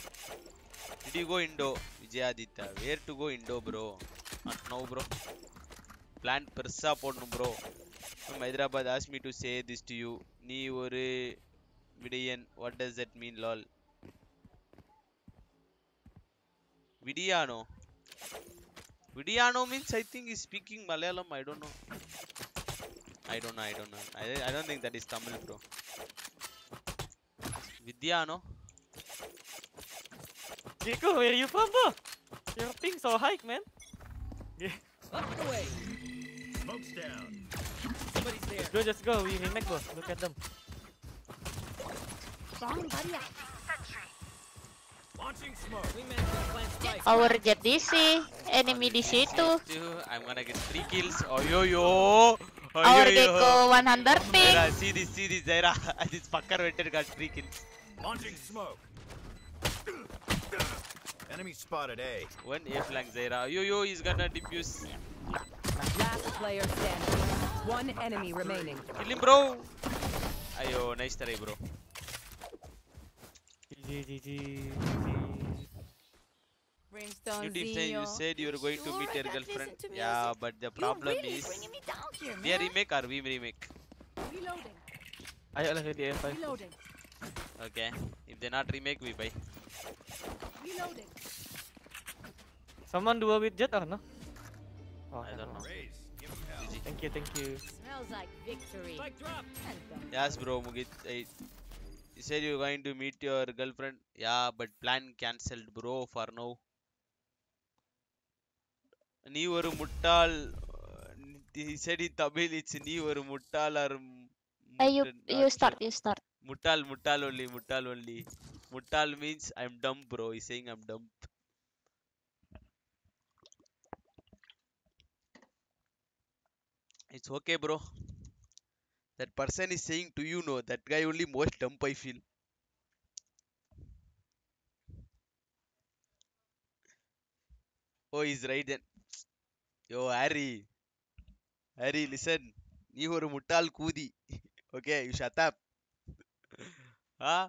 Did you go Indo? Vijayaditya. Where to go Indo, bro? Not now, bro. Plant Persa podnu, bro. Hyderabad asked me to say this to you. Nee oru Vidayan. What does that mean, lol? Vidiyano. Vidiano means I think he's speaking Malayalam, I don't know. I don't know. I don't think that is Tamil, bro. Vidiano? Jacob, where are you from, bro? You're ping so high, man. Yeah. Up the way. Smoke's down. Somebody's there. Let's go, just go. We make bro. Look at them. Our jet DC, enemy DC too. I'm gonna get 3 kills. Oh yo yo. Our Gecko 100 ping. See this, Zaira. This fucker waited got 3 kills. Launching smoke. Enemy spotted A. One A flank, Zaira. Yo yo, he's gonna defuse. Last player standing. One enemy remaining. Kill him, bro. Ayo, nice try, bro. You did you said you were going to meet your girlfriend. Yeah, but the problem is they remake or we remake. Reloading. I only heard the F5. Reloading. Okay, if they're not remake, we buy. Reloading. Someone do a with jet or no? Oh, I don't know. Thank you, thank you. Smells like victory. Yes, bro, Mugit. You said you were going to meet your girlfriend. Yeah, but plan cancelled, bro, for now. Nee oru muttal. He said in Tamil it's nee oru muttal or you start. Muttal only. Muttal means I'm dumb, bro. He's saying I'm dumb. It's okay, bro. That person is saying to you, no, that guy only most dumb I feel. Oh, he's right then. Yo, Harry. Harry, listen. You are a muttal koodi. Okay, you shut up. Huh?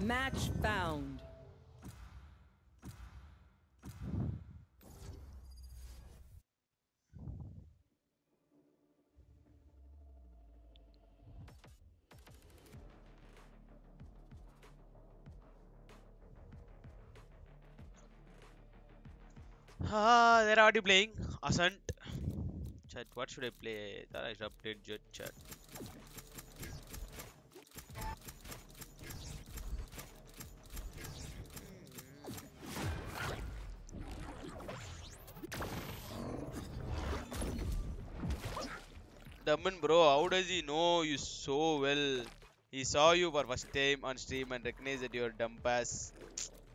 Match found. There are you playing? Ascent. Chat, what should I play? That I should update your chat. Daman bro, how does he know you so well? He saw you for first time on stream and recognized that you're dumb ass.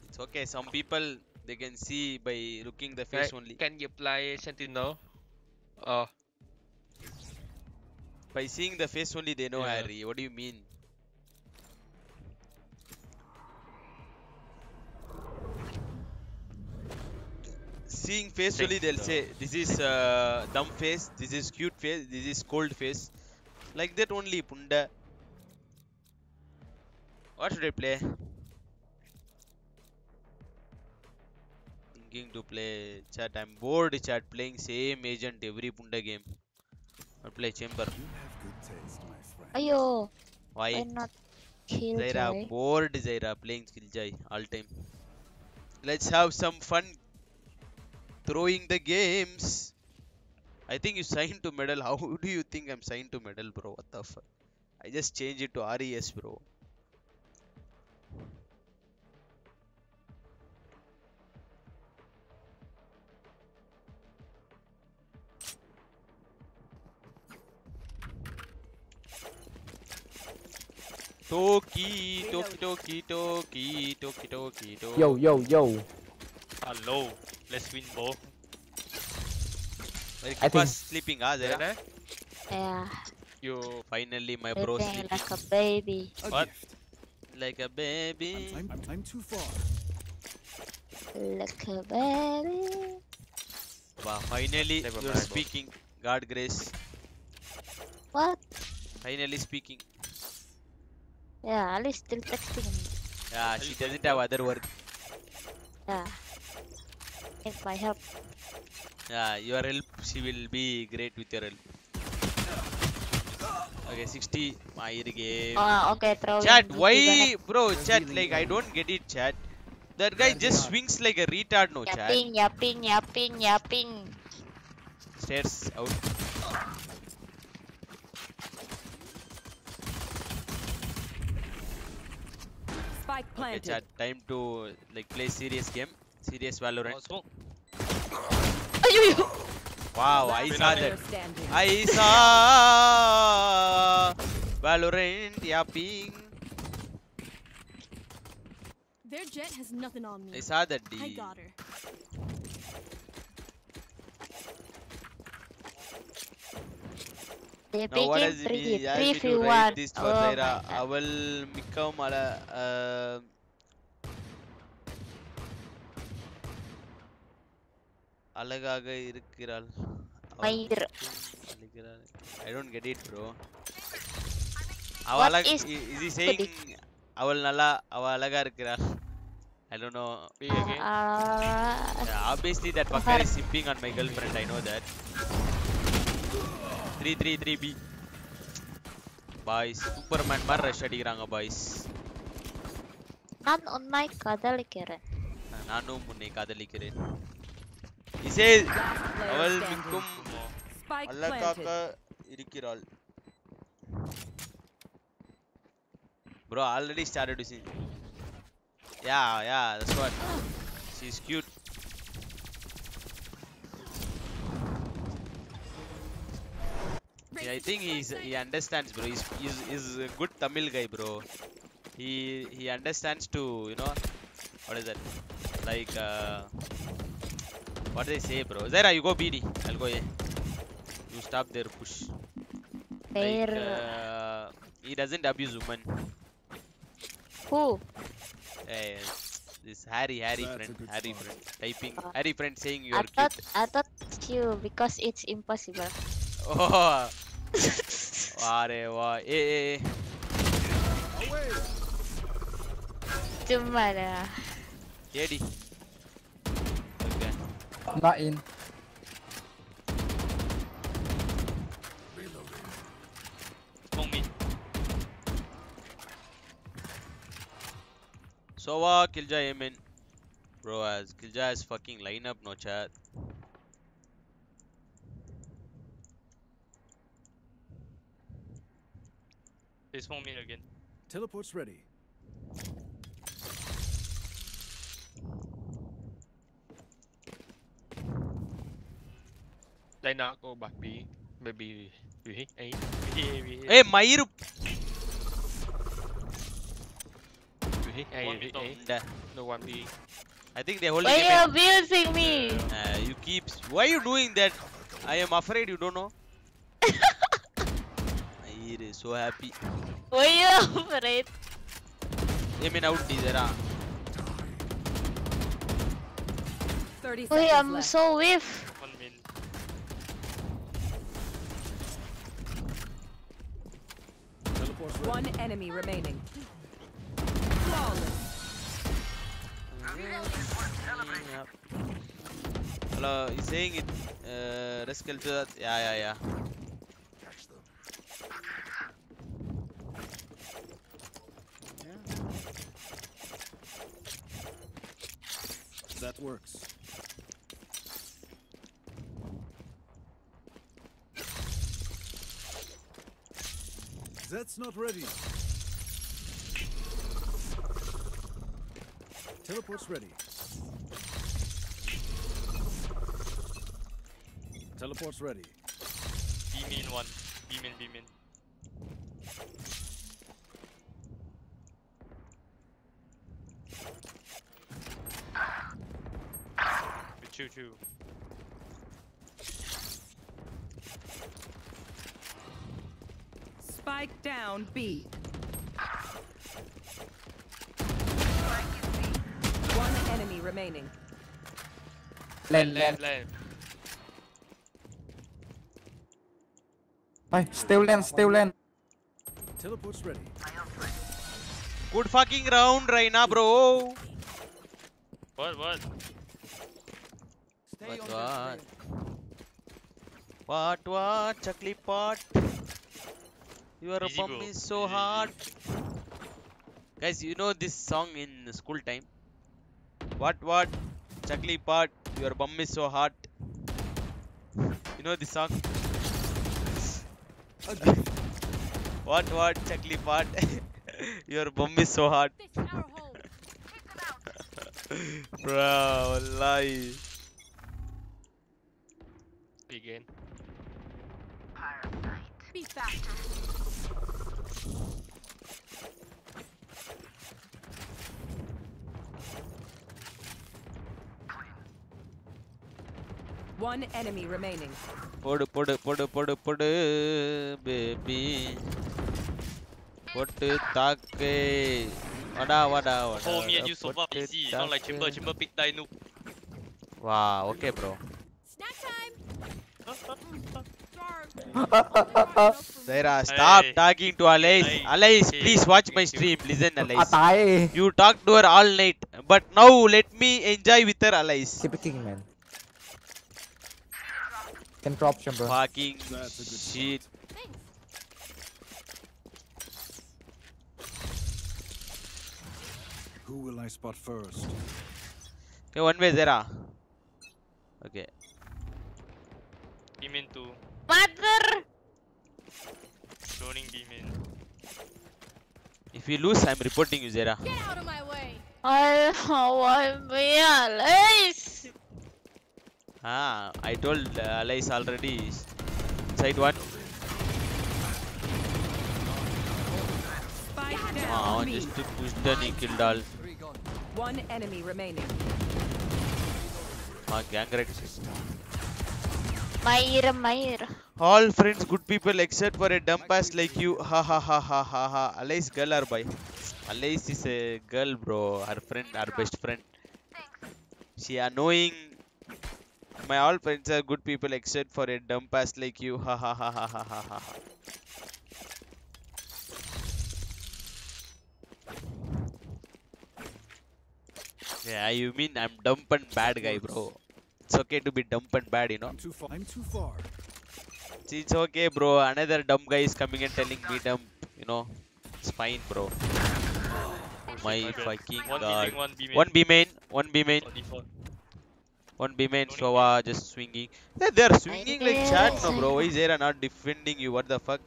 It's okay, some people they can see by looking the face only. Can you play Sentinel? Oh. By seeing the face only they know, yeah. Harry. What do you mean? Seeing face only they'll say this is dumb face, this is cute face, this is cold face. Like that only, Punda. What should I play? thinking to play chat. I'm bored chat, playing same agent every Punda game. I'll play chamber. Ayo. Why? I'm not Zaira, bored Zaira, playing Khiljai all time. Let's have some fun throwing the games. I think you signed to medal. How do you think I'm signed to medal, bro? What the fuck? I just changed it to RES, bro. Toki, toki, toki, toki, toki, toki, toki. Yo, yo, yo. Hello. Let's win, bro. I think sleeping, ah, Zaira? Yeah. You finally, my bro. Sleeping like a baby. What? Like a baby. I'm too far. Like a baby. Wow, finally, you're speaking. God grace. What? Finally speaking. Yeah, Ali's still texting me. Yeah, she doesn't have other work. Yeah. If I help. Yeah, your help, she will be great with your help. Okay, 60. My game. Okay, throw. Chat, why? Bro, chat, like, I don't get it, chat. That guy just swings like a retard, no, chat. Yapping, yapping, yapping, yapping. Stairs out. Okay, chat, time to like play serious game. Serious Valorant. Wow, I saw that. I saw Valorant yapping. Their jet has nothing on me. I saw that D. I got her. Now what does it mean? I need to write this for Zaira. I will become a... Alagaga irukkiral. I don't get it, bro. What is he saying? Aval nalla, aval alaga irukkiral. I don't know. Obviously that fucker is sipping on my girlfriend, I know that. 3-3-3-B. Boys, Superman mar rush adigiranga boys. Nan unnai kadalikiren. Nanu unnai kadalikiren. He says, aval mikkum allakaka irikkiral. Bro, already started to see. Yeah, that's what. She's cute. Yeah, I think he understands, bro. He's a good Tamil guy, bro. He understands to, you know, what is that? Like, what do they say, bro? Zaira, you go BD. I'll go A. You stop their push. Like, he doesn't abuse women. Who? Hey, this Harry friend. Typing. Harry friend saying you are cute. I thought you because it's impossible. Oh, wow. Hey, Ready? Okay. Not in. Reloading. So what? Killjoy, I mean, bro, as Killjoy is fucking lineup, no chat. They spawn me again. Teleport's ready. They not go back B. Maybe B. Hey, Mayru. No one B. I think they hold. Why are you abusing me? You keep. Why are you doing that? I am afraid you don't know. So happy. Why are you afraid? I mean, out there. 30 seconds. Wait, I'm left. So whiff. 1 minute. One enemy remaining. Flawless. Hello, he's saying it. Let's kill to that. Yeah. That works. That's not ready. Teleport's ready. Teleport's ready. Beam in one. Beam in. Choo-choo. Spike down B. One enemy remaining. Land. Hey, still land. Teleport's ready. Good fucking round right now, bro. What? What, Chuckly Pot? Your pump is so hard. Guys, you know this song in school time. What, Chuckly Pot? Your bum is so hot. You know this song? What, Chuckly Pot? Your bum is so hot. Bro, lie. Again. Be faster. One enemy remaining. Podu, baby. Podu, take. Wada. Oh, me and you so far PC. Not like Chimba pick die noob. Wow, okay, bro. Snack time. Zaira, stop talking to Alais. Alais, please watch my stream. Listen, Alais. You talked to her all night, but now let me enjoy with her, Alais. Keep it king, man. Can drop chamber. Fucking shit. Who will I spot first? Okay, one way, Zaira. Okay. Beam in two. Mother! Stoning beam in. If you lose, I'm reporting you, Zera. Get out of my way! I don't want to be Alice! Ah, I told Alice already. Side one. Wow, just to push the kill doll. One enemy remaining. Ah, gang wreck. Myra. All friends good people except for a dumb ass like you. Ha. Alice girl or boy? Alice is a girl, bro. Her friend, our best friend. She annoying. My all friends are good people except for a dumb ass like you. Ha. Yeah, you mean I'm dumb and bad guy, bro. It's okay to be dumb and bad, you know. I'm too far. It's okay, bro. Another dumb guy is coming and telling me dumb, you know. It's fine, bro. My fucking god. One B main. One B main. So just swinging. Yeah, they are swinging like chat, no, bro. Why is Zera not defending you? What the fuck?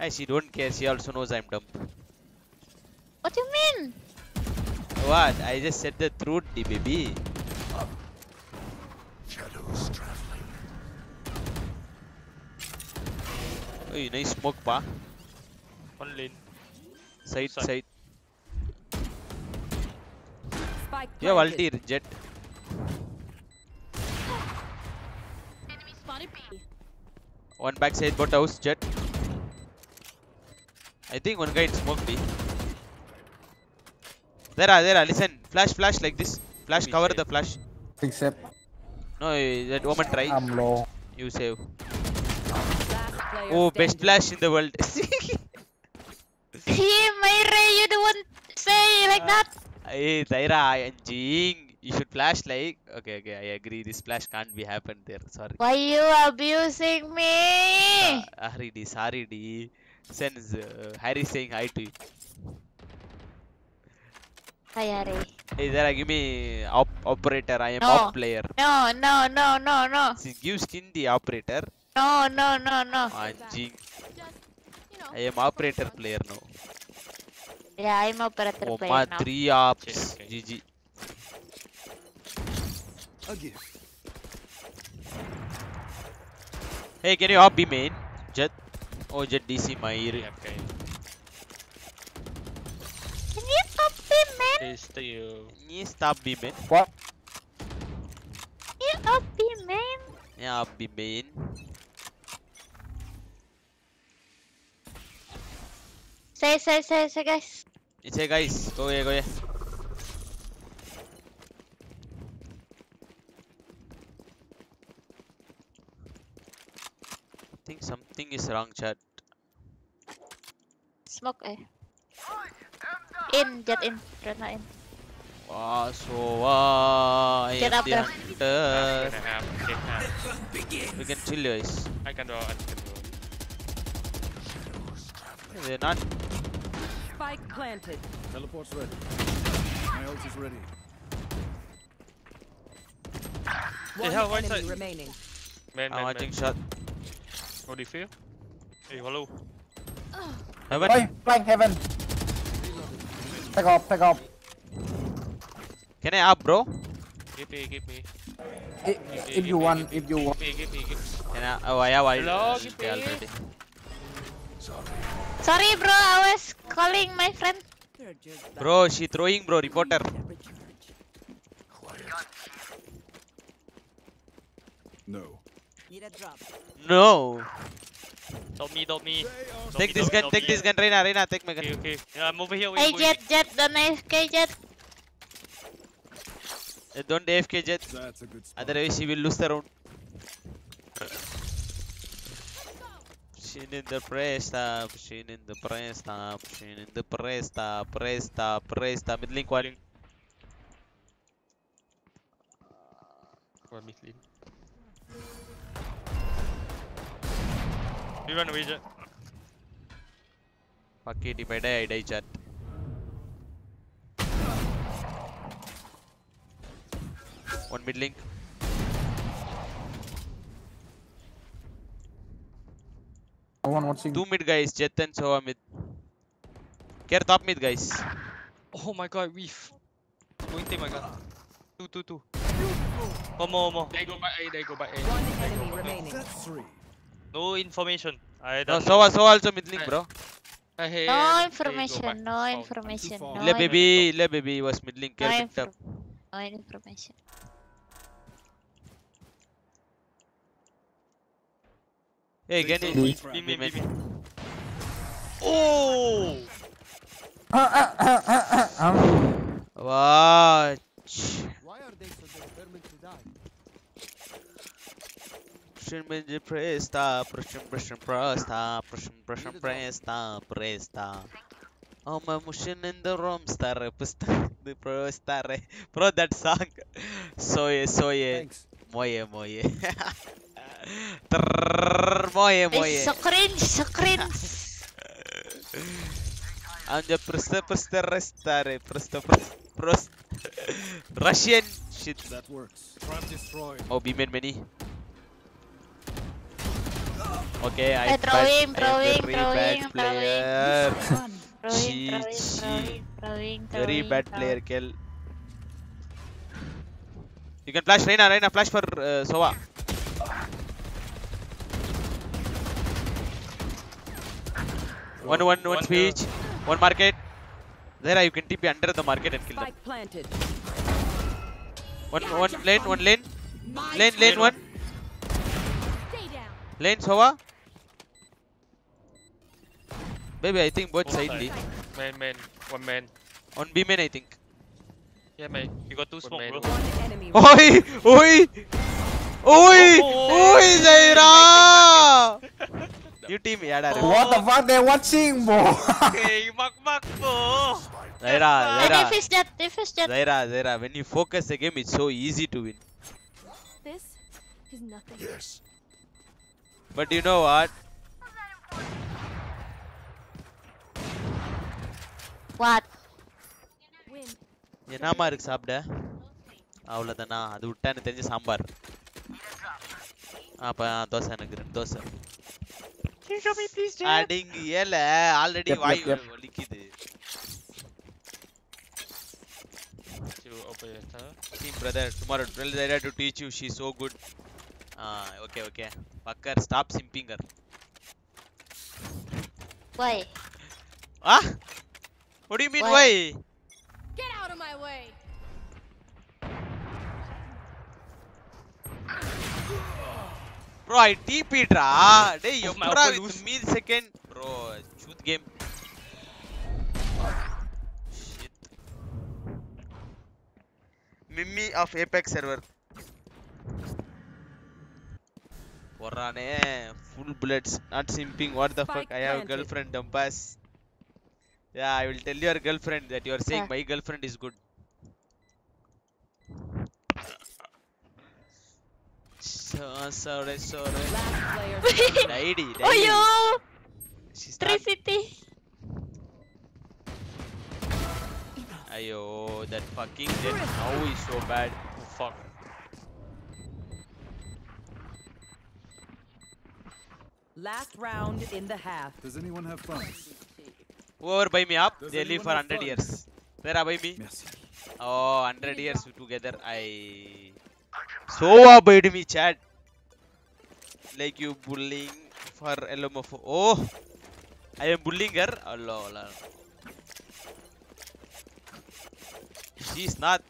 Hey, she don't care. She also knows I'm dumb. What do you mean? What? I just said the truth, the baby. Shadows traveling. Hey, nice smoke, pa. One lane. Side. You have ulti, jet. Enemy spotted B. One back side, bot house, jet. I think one guy in smoke B. There, listen. Flash like this. Flash, cover the flash. Except. No, that woman try. I'm low. You save. Oh, best flash in the world. Hey, Myra, you don't say like that. Hey, Zaira, I'm jing. You should flash like... Okay, I agree. This flash can't be happened there. Sorry. Why you abusing me? Sorry, D. Since Harry saying hi to you. Hi, Harry. Hey, Zara, give me operator. I am op player. No. See, give skin the operator. No. Anjing. I am operator player now. Yeah, I am operator player now. 3 ops. GG. Again. Hey, can you op B main? Jet. Oh, Jet DC my ear. Okay. Can you pop B main? Please to you. Can you stop B main? What? Can you op B main? Yeah, op B main. Say guys. It's a guys. Go here. I think something is wrong, chat. Smoke eh. In, get in, Rana in. Wow, so I get up there. We can chill guys. I can go. They're not. Spike planted. Teleport's ready. My ult is ready. One enemy remaining. I'm watching shot. What do you feel? Hey, hello. Heaven. Oi, flying heaven. Take off. Can I up, bro? Give me. If you want. Give me. Can I? Oh, I have already. Sorry bro, I was calling my friend. Bro, she throwing bro, reporter. No. Need a drop. No. Help me. Take this gun, Reina, take my gun. Okay. Yeah, I'm over here. Hey Jet, don't AFK Jet. Don't AFK Jet. That's a good spot. Otherwise she will lose the round. She's in the press stop. Midlink one. Or midlink. We run away, Jet. Fuck it, if I die, Jet. One midlink. Two mid guys, Jet and Sova mid. Care top mid guys. Oh my god, Weef. Going take my gun. Two. One more. They go by A. One enemy remaining. No information. Sova also mid link, bro. No information. Le baby was mid link. Care picked up. No information. Hey, get it. Be me. Oh! Watch. Why are they so determined to die? Presta. Oh, my motion in the room, star. Bro, that song. So yeah. Thanks. Moye. Moye. So cringe. I'm the prost. Russian shit. That works. Destroyed. Oh, we made many. Okay, I'm very bad player, kill. You can flash Reina, flash for Sova. One speech, one market. There you can TP under the market and kill them. One lane. Lane Sova. Baby, I think both side lead. One man. On B man, I think. Yeah, man. You got two smoke, bro. Oi, Zaira! You team, yeah, what the fuck they watching, bro? Hey, mak bro. Zaira, when you focus the game, it's so easy to win. This is nothing. Yes. But you know what? What? Win. Enama iruk saapda. Avladana adu uttana therinja sambar. Appa dosa enakku dosa. Can you show me please, Jay? Adding yella already vibe likkudu. See brother, tomorrow tell Zaira to teach you. She's so good. Okay, okay. Bakkar, stop simping her. Why? Ah? What do you mean, why? Get out of my way. Bro, I TP'd ra. Hey, you with me second. Bro, shoot game. Shit. Mimi of Apex server. Warane, full bullets, not simping. What the fuck? I have a girlfriend, dumbass. Yeah, I will tell your girlfriend that you are saying my girlfriend is good. Sorry. Lady. Oh, Tricity. Ayo, that fucking dead now is so bad. Oh, fuck. Last round in the half. Does anyone have fun? Whoever buy me up, they live for 100 years. Where buy me? Merci. Oh, 100 years together. So abide me, chat. Like you bullying for Ilmo. Oh, I am bullying her. Allah. She's not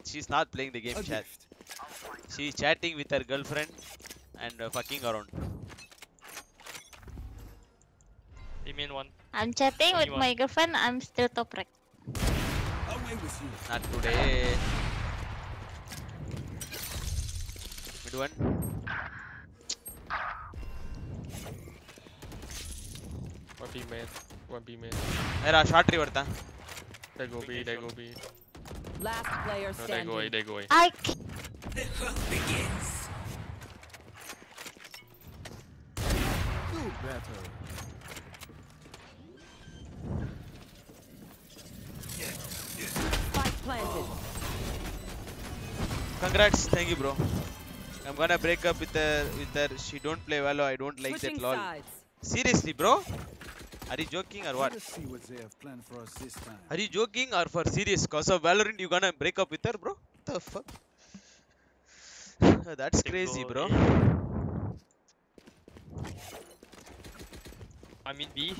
playing the game, chat. She's chatting with her girlfriend and fucking around. You mean one? I'm chatting with my girlfriend, I'm still top rank. Not today. Mid one. One B man. Era short tree varta. They go B. Last player standing. No, they go A. The hunt begins. Two battle. Planted. Congrats, thank you, bro. I'm gonna break up with her. She don't play Valo. I don't like that lol. Seriously, bro? Are you joking or what? Are you joking or for serious? Cause of Valorant, you gonna break up with her, bro? What the fuck? That's crazy, bro. I'm in B.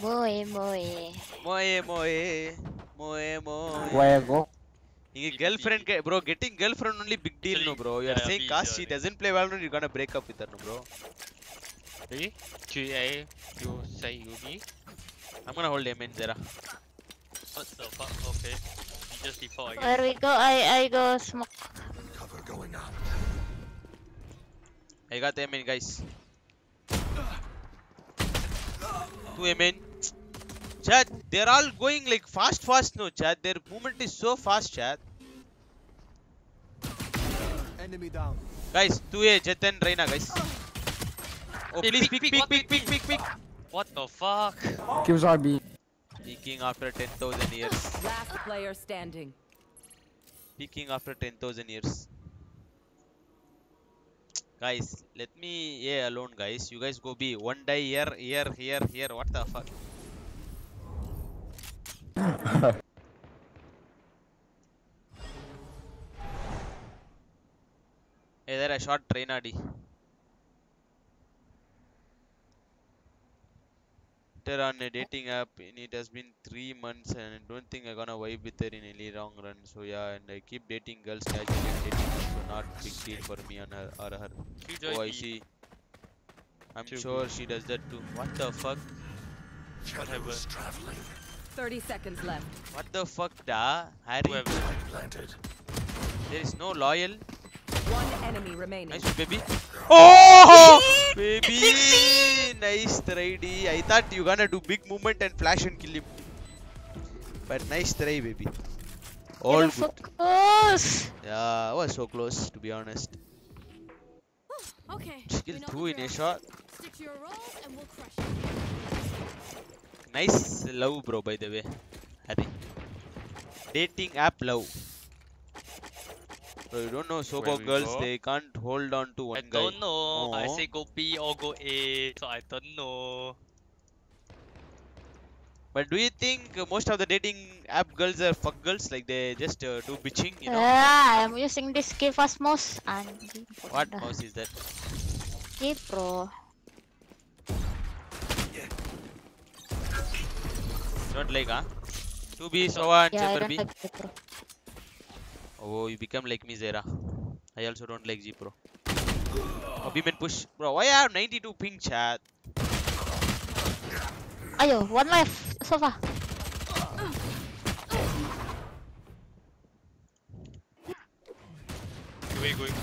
Moe. Where go? Girlfriend, bro. Getting girlfriend only big deal, no, bro. You are saying cause she doesn't play Valorant, you're gonna break up with her, no, bro. Three, two, A. You say you B. I'm gonna hold him in there. What the fuck? Okay. You just default again. Where we go? I go smoke. Cover going up. I got them in, guys. Two amen. Chat, they're all going like fast no chat. Their movement is so fast, chat. Enemy down. Guys, 2A, Jet and Reina, guys. Oh, please pick. What the fuck? Gives RB. Peeking after 10,000 years. Last player standing. Peeking after 10,000 years. Guys, let me alone, guys. You guys go B. One die here. What the fuck? Hey, there a short train AD. After on a dating app, and it has been 3 months, and I don't think I'm gonna vibe with her in any long run. So yeah, and I keep dating girls casually. Not big deal for me on her or her. Oh, I see. I'm sure she does that too. What the fuck? Whatever. 30 seconds left. What the fuck, da? Harry. There is no loyal. One enemy remaining. Nice, baby. Oh, baby. Nice try, D. I thought you gonna do big movement and flash and kill him. But nice try, baby. All good. So close. Yeah, it was so close, to be honest. Okay. She killed two in a shot. Stick to your roles and we'll crush it. Nice love, bro, by the way. Hurry. Dating app love. Bro, you don't know, sober girls, they can't hold on to one guy. I don't know. Aww. I say go B or go A, so I don't know. But do you think most of the dating app girls are fuck girls? Like they just do bitching, you know? Yeah, I'm using this key for mouse and... What mouse is that? Key Pro. Yeah. Don't like, huh? 2B, Sova and Chamber B. Like oh, you become like me, Zera. I also don't like G Pro. Oh, B man push. Bro, why I have 92 ping chat? Ayo, one life so far. Going.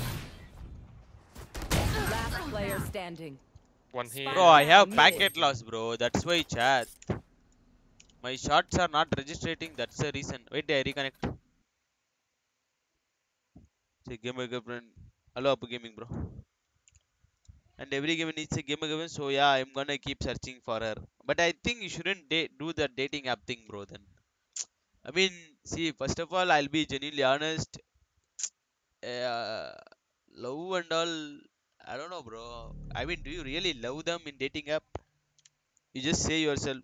Last player standing. One hit. Bro, I have packet loss, bro. That's why chat. My shots are not registering. That's the reason. Wait, I reconnect. Say gamer girlfriend. Hello, up gaming, bro. And every game needs a gamer girlfriend, so yeah, I'm gonna keep searching for her. But I think you shouldn't do the dating app thing, bro, then. I mean, see, first of all, I'll be genuinely honest. Love and all, I don't know, bro. I mean, do you really love them in dating app? You just say yourself.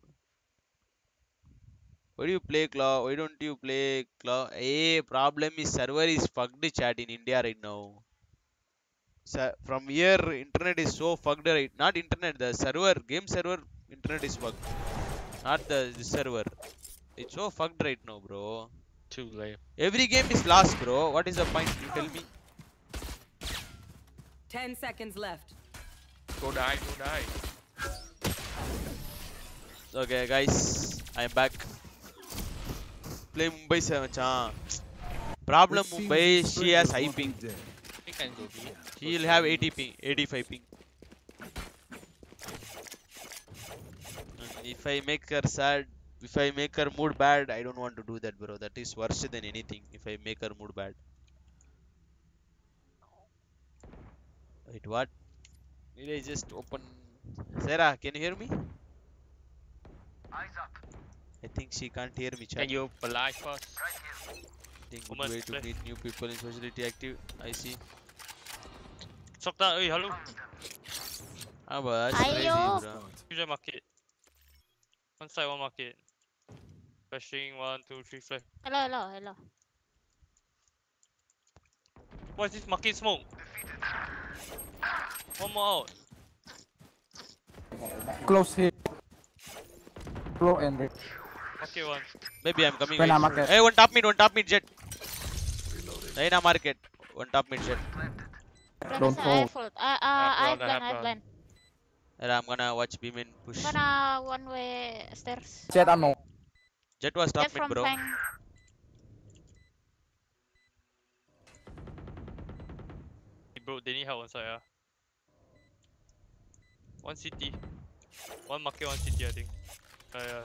Why do you play Claw? Why don't you play Claw? Hey, problem is server is fucked chat in India right now. So from here, internet is so fucked right. Not internet, the server, game server, internet is fucked. Not the server. It's so fucked right now, bro. Too late. Every game is lost, bro. What is the point? You tell me. 10 seconds left. Go die, go die. Okay, guys, I am back. Play Mumbai 7, cha. Problem Mumbai, she has high ping. He'll have 80 ping, 85 ping. And if I make her sad, if I make her mood bad, I don't want to do that, bro. That is worse than anything. If I make her mood bad. Wait, what? Did I just open? Sarah, can you hear me? Eyes up. I think she can't hear me, chat. Can you apply first? Right here. I think good way to meet new people in sociality active. I see. Hey, hello. Ah, but that's crazy, bro. Usual market. One side, one market. Flashing, 1, 2, 3, flash. Hello, hello, hello. What is this market smoke? One more out. Close here. Close and rich. Okay, one. Maybe I'm coming. Hey, one top mid jet. Naina market. One top mid jet. Don't fall. I plan. I'm gonna watch B main push. Gonna one way stairs. Jet ammo. Jet was top mid, bro. Fang. Hey, bro, they need help on side, yeah. One city. One market, one city, I think. Yeah.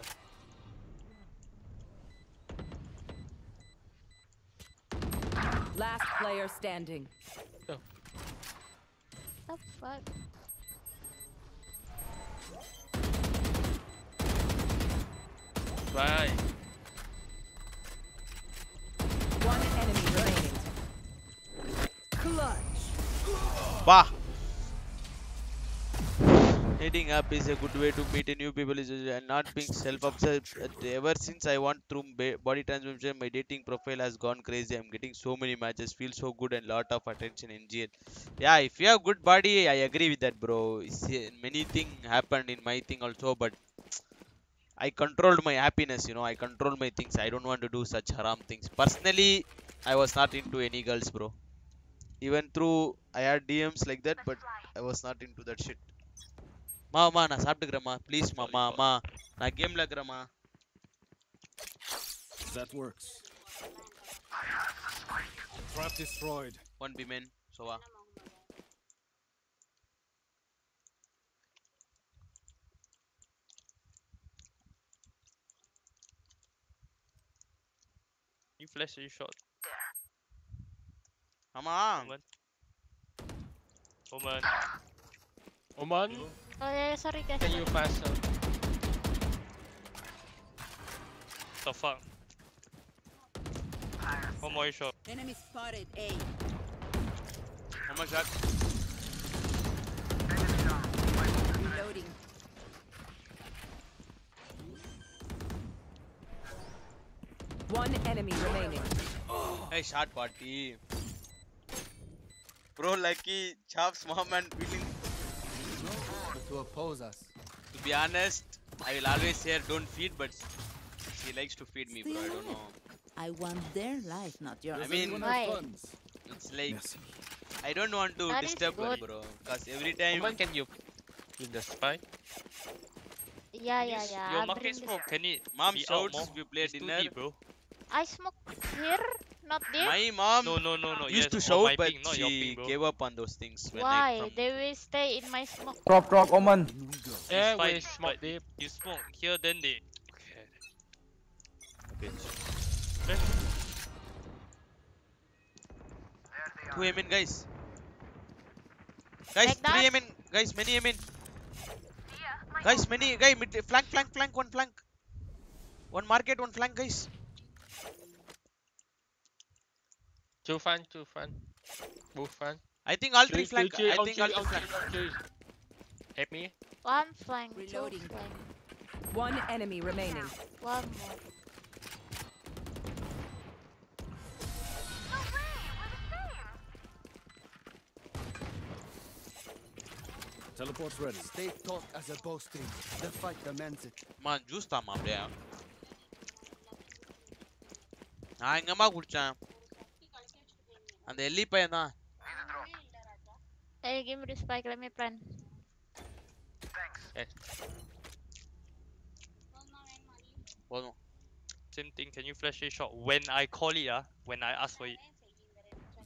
Last player standing. Oh. What the fuck? Bye. One enemy remaining. Clutch. Bah. Dating app is a good way to meet new people and not being self-obsessed. Ever since I went through body transformation, my dating profile has gone crazy. I'm getting so many matches, feel so good and lot of attention in GL. Yeah, if you have good body, I agree with that, bro. Many things happened in my thing also, but I controlled my happiness, you know. I controlled my things. I don't want to do such haram things. Personally, I was not into any girls, bro. Even through I had DMs like that, but I was not into that shit. Mama, na sabte grama, please, mama, ma, na game la grama. That works. Trap destroyed. One B man. Soba. You flash or you shot? Come on! Oman. Oman? Oh yeah, sorry guys. Can you pass out? The fuck? One more shot. Enemy spotted A. One more shot. Reloading. One enemy remaining. Hey, shot party. Bro, lucky chops, mom, and willing to oppose us. To be honest, I will always say don't feed, but she likes to feed me, bro. I don't know. I want their life, not yours. I mean, it's like I don't want to disturb her, bro. Cause every time. Oman, can you in the spy? Yeah. Your market smoke. Can it? Mom shouts. We play dinner, bro. I smoke here. Not there? My mom used to show, but she gave up on those things. Why? They will stay in my smoke. Drop, Oman. Yeah, we smoke deep. You smoke here, then they. Okay. Bitch. 2 aim in, guys. Guys, 3 aim in. Guys, many aim in. Guys, many. Guys, flank. One flank. One market, one flank, guys. Too fun. Both fun. I think all three flank. I think all three flank. Hit me. One flank. Reloading. One enemy remaining. One more. No way! We're the same! Teleport's ready. Stay taught as a boasting. The fight demands it. Man, juice time up there. I'm gonna and the Ellie pay na. Hey, give me the spike. Let me plan. Thanks. Hey. Well, no. Same thing. Can you flash a shot when I call it? When I ask for it.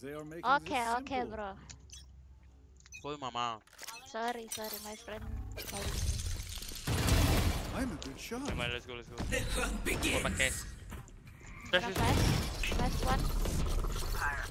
They are making okay, bro. Call mama. Sorry, my friend. I'm a good shot. Come on, let's go. The hunt begins. Flash one.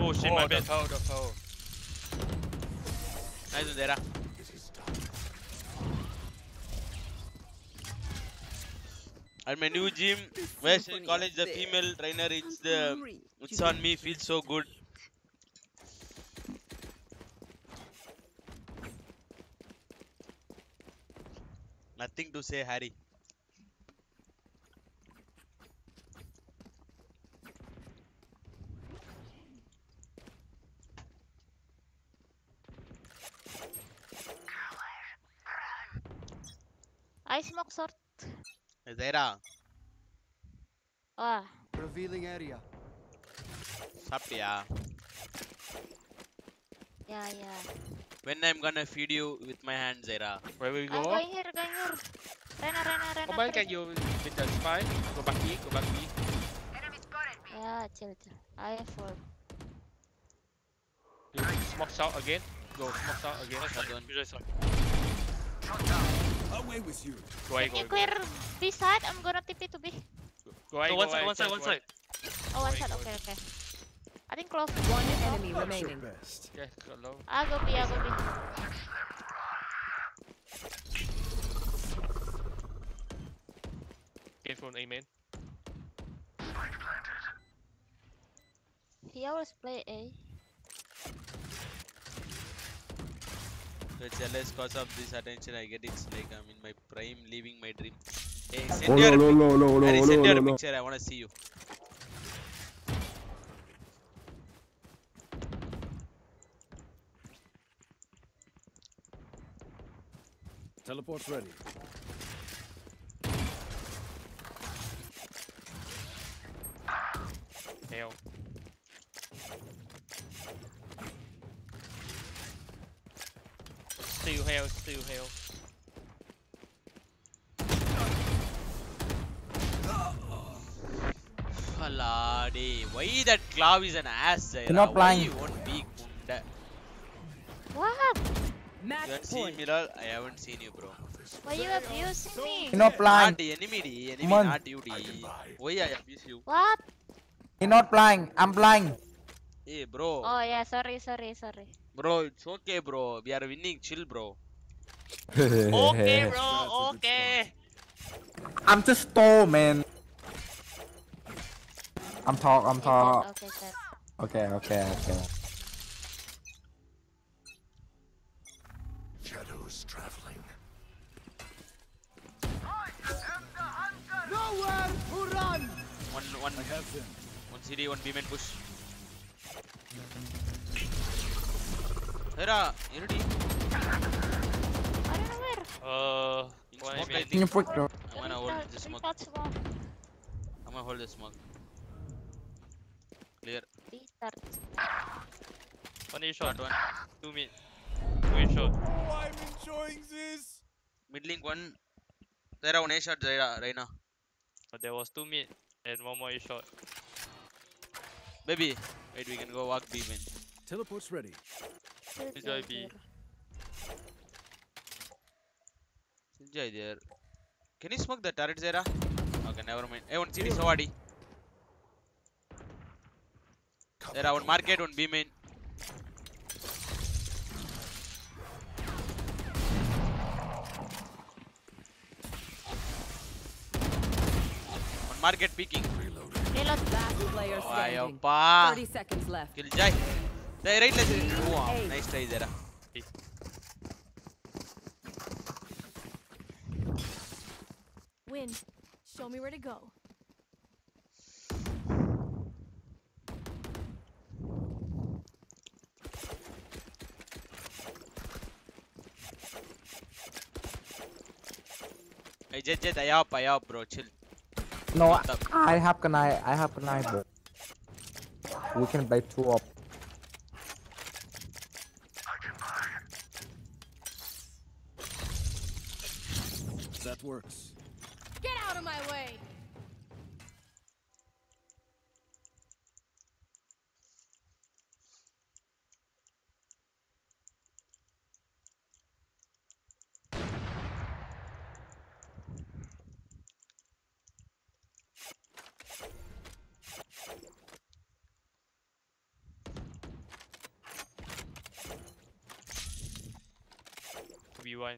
Oh shit, my bad. The foul. Nice, Dera. At my new gym, where in college, the female trainer is the. It's on me, feels so good. Nothing to say, Harry. I smoke sort. Zera. Ah. Revealing area. Sapia. Yeah. When I'm gonna feed you with my hand, Zera. Where will you go? I'm going here. Rena. Oman, can you hit the spy? Go back me. Enemy spotted me. Yeah, chill. I have 4. You smoke out again? Go, smoke out again. Shot down. Away with you. Go. B side, I'm gonna TP to B. Go one side. Oh, one side, okay. I think close. One enemy remaining. Yes, hello. I'll go B. Get from A main. He always play A. We're jealous cause of this attention I get. It's like I'm in my prime, living my dream. Hey, send your picture. I wanna see you. Teleport's ready. Hail. Still hail. Haladi, why that Claw is an ass? You're not playing. You won't be good. What? You haven't seen me, lol. I haven't seen you, bro. Why you abusing me? You're not playing. Not enemy, not you. Why I abuse you? What? You're not playing. I'm playing. Hey, bro. Oh yeah, sorry. Bro, it's okay, bro. We are winning. Chill, bro. Okay, bro. Okay. I'm just tall, man. I'm tall. Okay. Shadows traveling. I am the hunter. Nowhere to run. One. I have him. One CD, one B main push. Hera, you're ready. I don't know where. Can you put it? I'm gonna hold this smoke. Clear. One is short, one. Two mid. Two is short. Oh, I'm enjoying this. Mid link one. There are one A shot right now. But there was two mid and one more A shot. Baby, wait, we can go walk B man. Teleport's ready. Enjoy B. Enjoy there. Can you smoke the turret, Zera? Okay, never mind. Hey, one CD, so hardy. There are one market, one B main. One market peeking. Reload. 30 seconds left. Kill Jai. They right left. Wow, nice try there. Win. Show me where to go. Hey, Jet, I up, bro, chill. No, I have kunai, bro. We can buy two up. I can buy. That works. Get out of my way. One.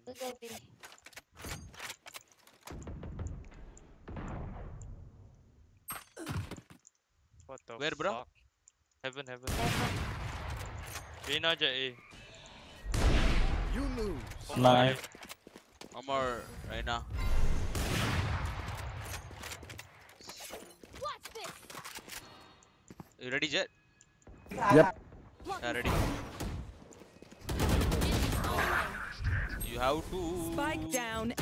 What the where, fuck? Bro? Heaven. Rina J. You move. Nice. Amar right now. What's this? You ready, Jet? Yep. Yeah, ready. You have to spike down A.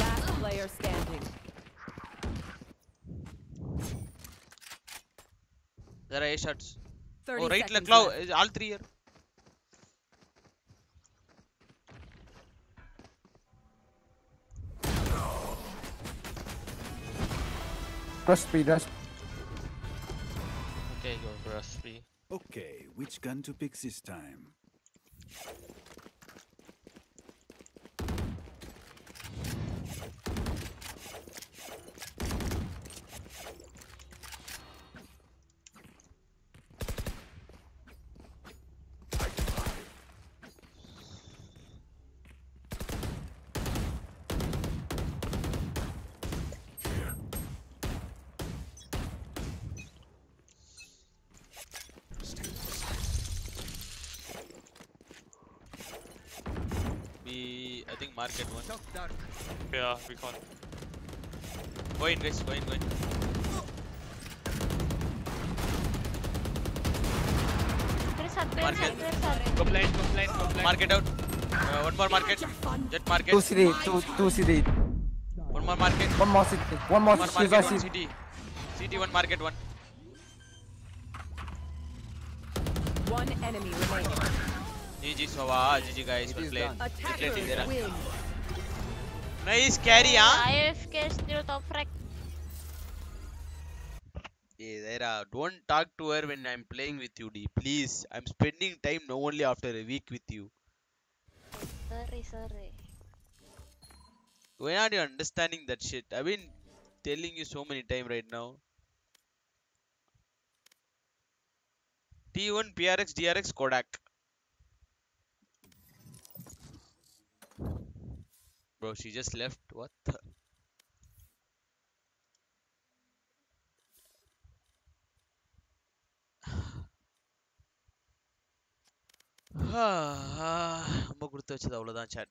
Last player standing. There are A shots. Oh, right, Cloud is all three here. Rush B. Okay, go rush B. Okay, which gun to pick this time? I think market one. Yeah, we can't. Go in guys. There is Go blind. Market out. One more market. Jet market. Two city. One more market. One more city. City one market one. One enemy remaining. GG Sova, GG guys. Good play. Nice carry, huh? IFK top frag. Zaira, don't talk to her when I'm playing with you, D. Please, I'm spending time now only after a week with you. Sorry. Why are you understanding that shit? I've been telling you so many times right now. T1, PRX, DRX, Kodak. Bro, she just left. What the? I'm going to go to the chat.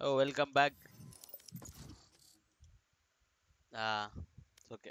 Oh, welcome back. Ah, it's okay.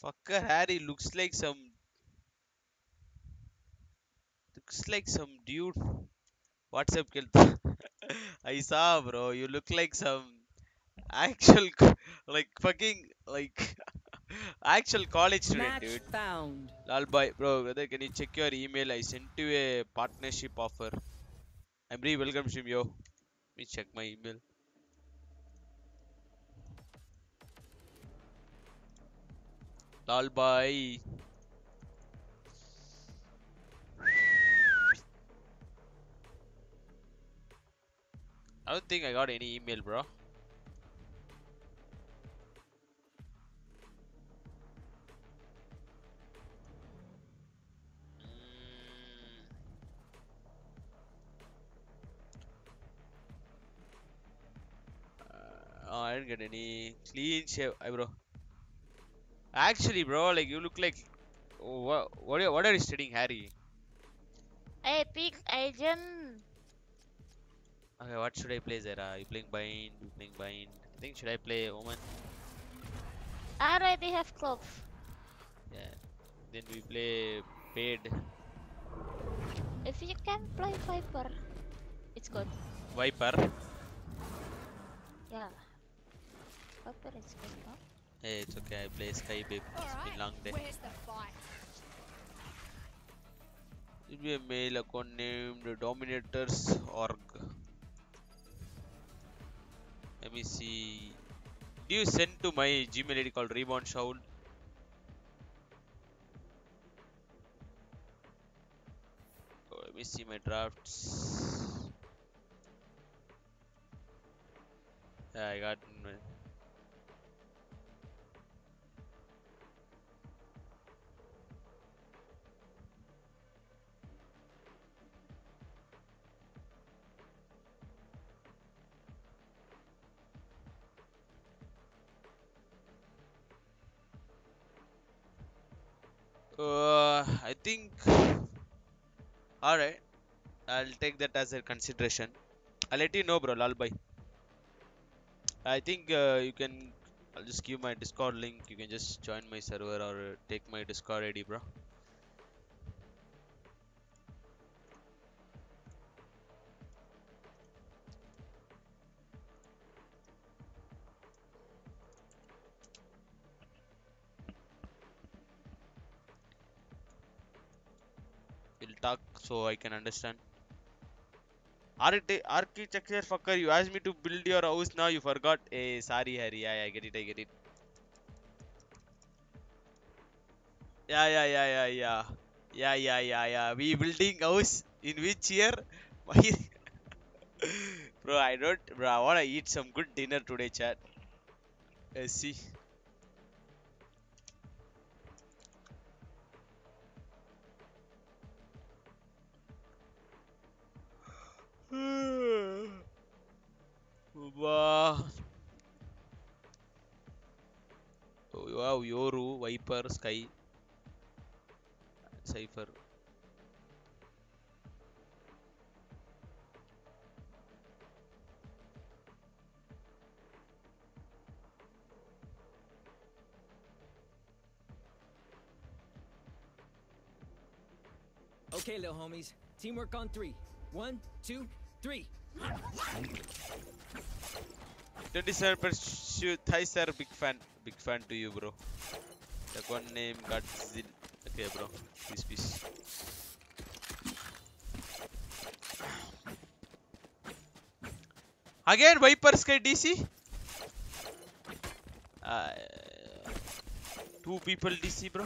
Fucker Harry looks like some dude. What's up, Khelthuzad? I saw, bro. You look like some actual, like fucking, like actual college student, dude. Found. Lal boy, bro, brother, can you check your email? I sent you a partnership offer. I'm really welcome, Shim, yo. Let me check my email. Lol bhai. I don't think I got any email, bro. Oh, I didn't get any clean shave eyebrow. Actually, bro, like you look like. Oh, what are you studying, Harry? I pick agent. Okay, what should I play, Zara? You playing bind. I think should I play woman? I already have clubs. Yeah. Then we play paid. If you can play Viper, it's good. Viper. Yeah. Viper is good, no? Hey, it's okay, I play Sky Babe. It's been a long day. It'll be a mail account named Dominators.org. Let me see. Do you send to my Gmail ID called Reborn Shaul? Oh, let me see my drafts. Yeah, I got. I think... Alright. I'll take that as a consideration. I'll let you know, bro. Lal bhai. I think you can... I'll just give my Discord link. You can just join my server or take my Discord ID, bro. Talk so I can understand. Architecture fucker, you asked me to build your house, now you forgot. Hey, sorry Harry. Yeah, I get it, I get it. Yeah. We building house in which year? Bro, I don't, bro, I wanna eat some good dinner today, chat. Let's see. Wow, Yoru, Viper, Sky, Cypher. Okay, little homies, teamwork on 3. 1, 2, 3. 27 pursuit. Hi sir, big fan to you, bro. The one name Godzilla. Okay, bro. Peace. Again, Viper Sky DC. Two people DC, bro.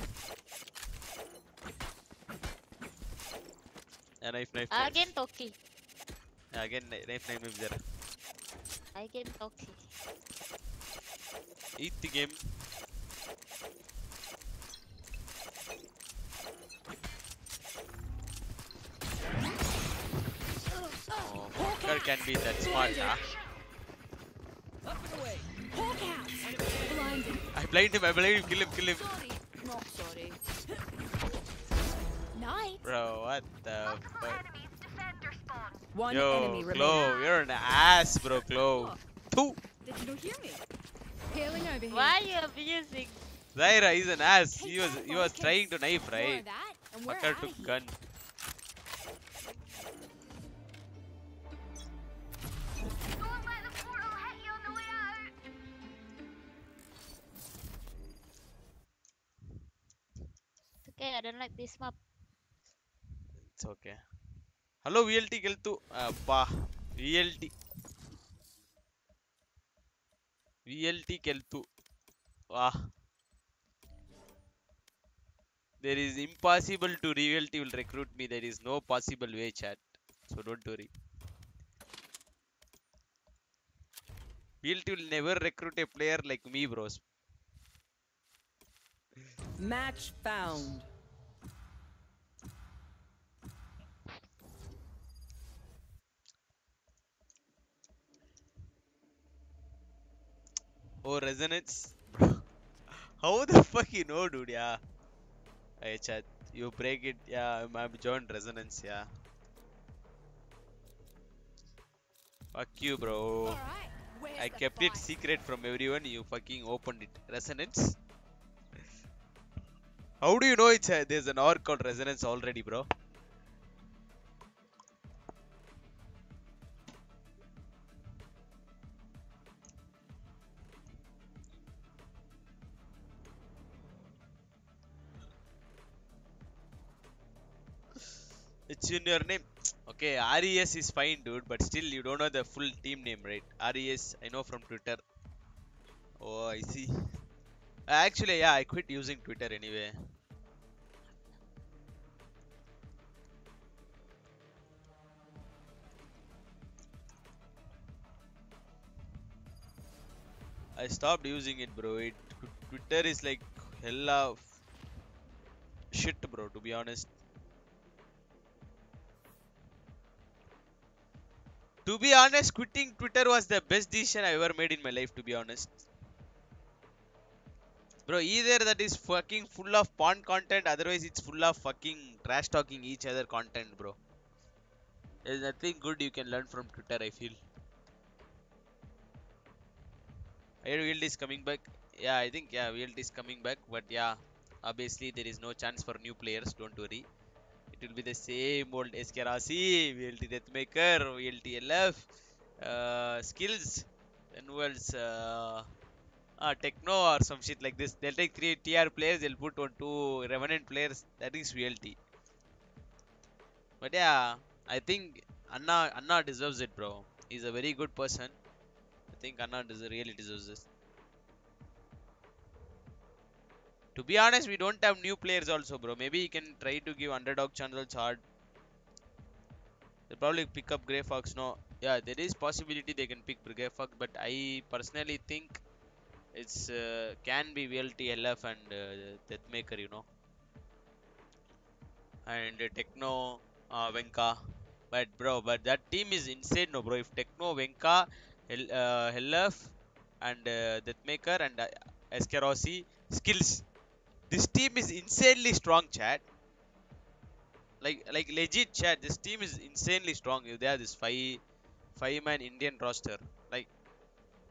Knife. Again Toki. Yeah, again knife there. Again Toki. Eat the game. Oh, Walker can be that smart, huh? I blind him, kill him. Not sorry. Bro, what the fuck? Yo, Glow, you're an ass, bro, Glow. Did you hear me? Hailing over here. Why are you abusing? Zaira is an ass. He was trying to knife, right? Fucker took gun. It's okay, I don't like this map. Okay. Hello VLT Khelthu. VLT Khelthu. Ah. There is impossible to VLT will recruit me. There is no possible way, chat. So don't worry. VLT will never recruit a player like me, bros. Match found. Oh, Resonance. How the fuck you know, dude? Yeah. Hey, chat. You break it. Yeah, I've joined Resonance. Yeah. Fuck you, bro. Right. I kept it secret from everyone. You fucking opened it. Resonance. How do you know it's there's an orc called Resonance already, bro? It's in your name. Okay, RES is fine, dude, but still you don't know the full team name, right? RES, I know from Twitter. Oh, I see. Actually, yeah, I quit using Twitter anyway. I stopped using it, bro. Twitter is like hella shit, bro, to be honest. To be honest, quitting Twitter was the best decision I ever made in my life, to be honest. Bro, either that is fucking full of porn content, otherwise it's full of fucking trash talking each other content, bro. There's nothing good you can learn from Twitter, I feel. VLT is coming back. Yeah, I think, yeah, VLT is coming back. But yeah, obviously there is no chance for new players, don't worry. It will be the same old SKRC, VLT Deathmaker, VLT LF, skills, and who else? Techno or some shit like this. They'll take 3 TR players, they'll put on 2 Revenant players. That is VLT. But yeah, I think Anna deserves it, bro. He's a very good person. I think Anna really deserves this. To be honest, we don't have new players also, bro. Maybe you can try to give underdog channels hard. They'll probably pick up Grey Fox. No. Yeah, there is possibility they can pick Grey Fox. But I personally think it's can be VLT, LF and Deathmaker, you know. And Techno, Venka. But bro, but that team is insane, no, bro. If Techno, Venka, LF and Deathmaker and SKRC, skills. This team is insanely strong, chat. Like legit, chat. This team is insanely strong. If they have this five-man Indian roster, like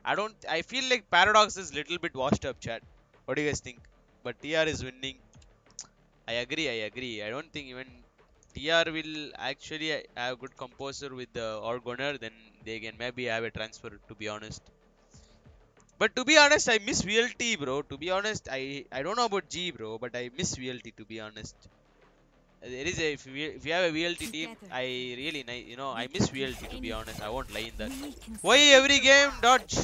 I feel like Paradox is little bit washed up, chat. What do you guys think? But TR is winning. I agree. I don't think even TR will actually have good composer with the Orgoner. Then they can maybe have a transfer. To be honest. But to be honest, I miss VLT, bro. To be honest, I don't know about G, bro, but I miss VLT, to be honest. There is a, if you have a VLT team, I really, you know, I miss VLT, to be honest. I won't lie in that. Why every game dodge?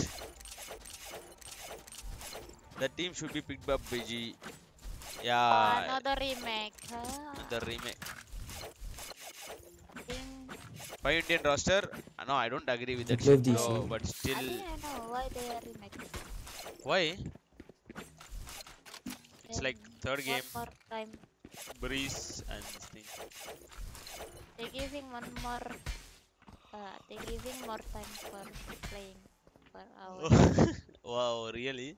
The team should be picked up by G. Yeah. Another remake. Another remake. By Indian roster, no, I don't agree with that shit, bro, but still. I know why they are remaking. Why? It's like third game. One more time. Breeze and thing. They're giving one more. They're giving more time for playing for hours. Wow, really?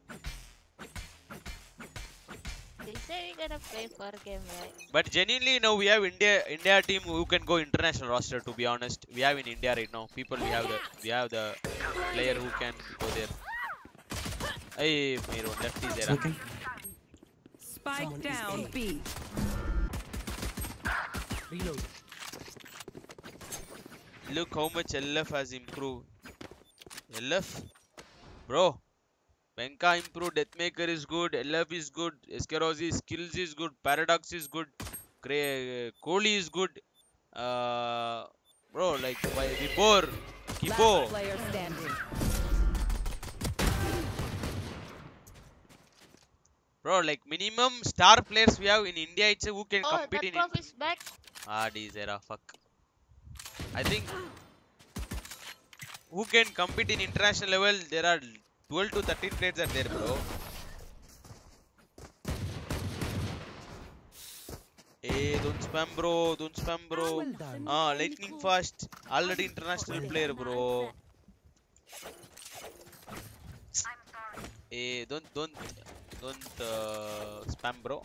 They say we're gonna play 4 game, right? But genuinely, now we have India team who can go international roster. To be honest, we have in India right now people. We have the player who can go there. Hey, Miro, left is there. Okay. Spike down B. Reload. Look how much LF has improved. LF, bro. Venka improved, Deathmaker is good, LF is good, SKRC skills is good, Paradox is good, Kohli is good, bro, like before Kibo. Bro, like minimum star players we have in India. It's who can compete in it. Back. Ah, Dizera, fuck. I think who can compete in international level, there are 12 to 13 players are there, bro. Hey, don't spam, bro. Don't spam, bro. Ah, lightning fast. Already international player, bro. Hey, don't spam, bro.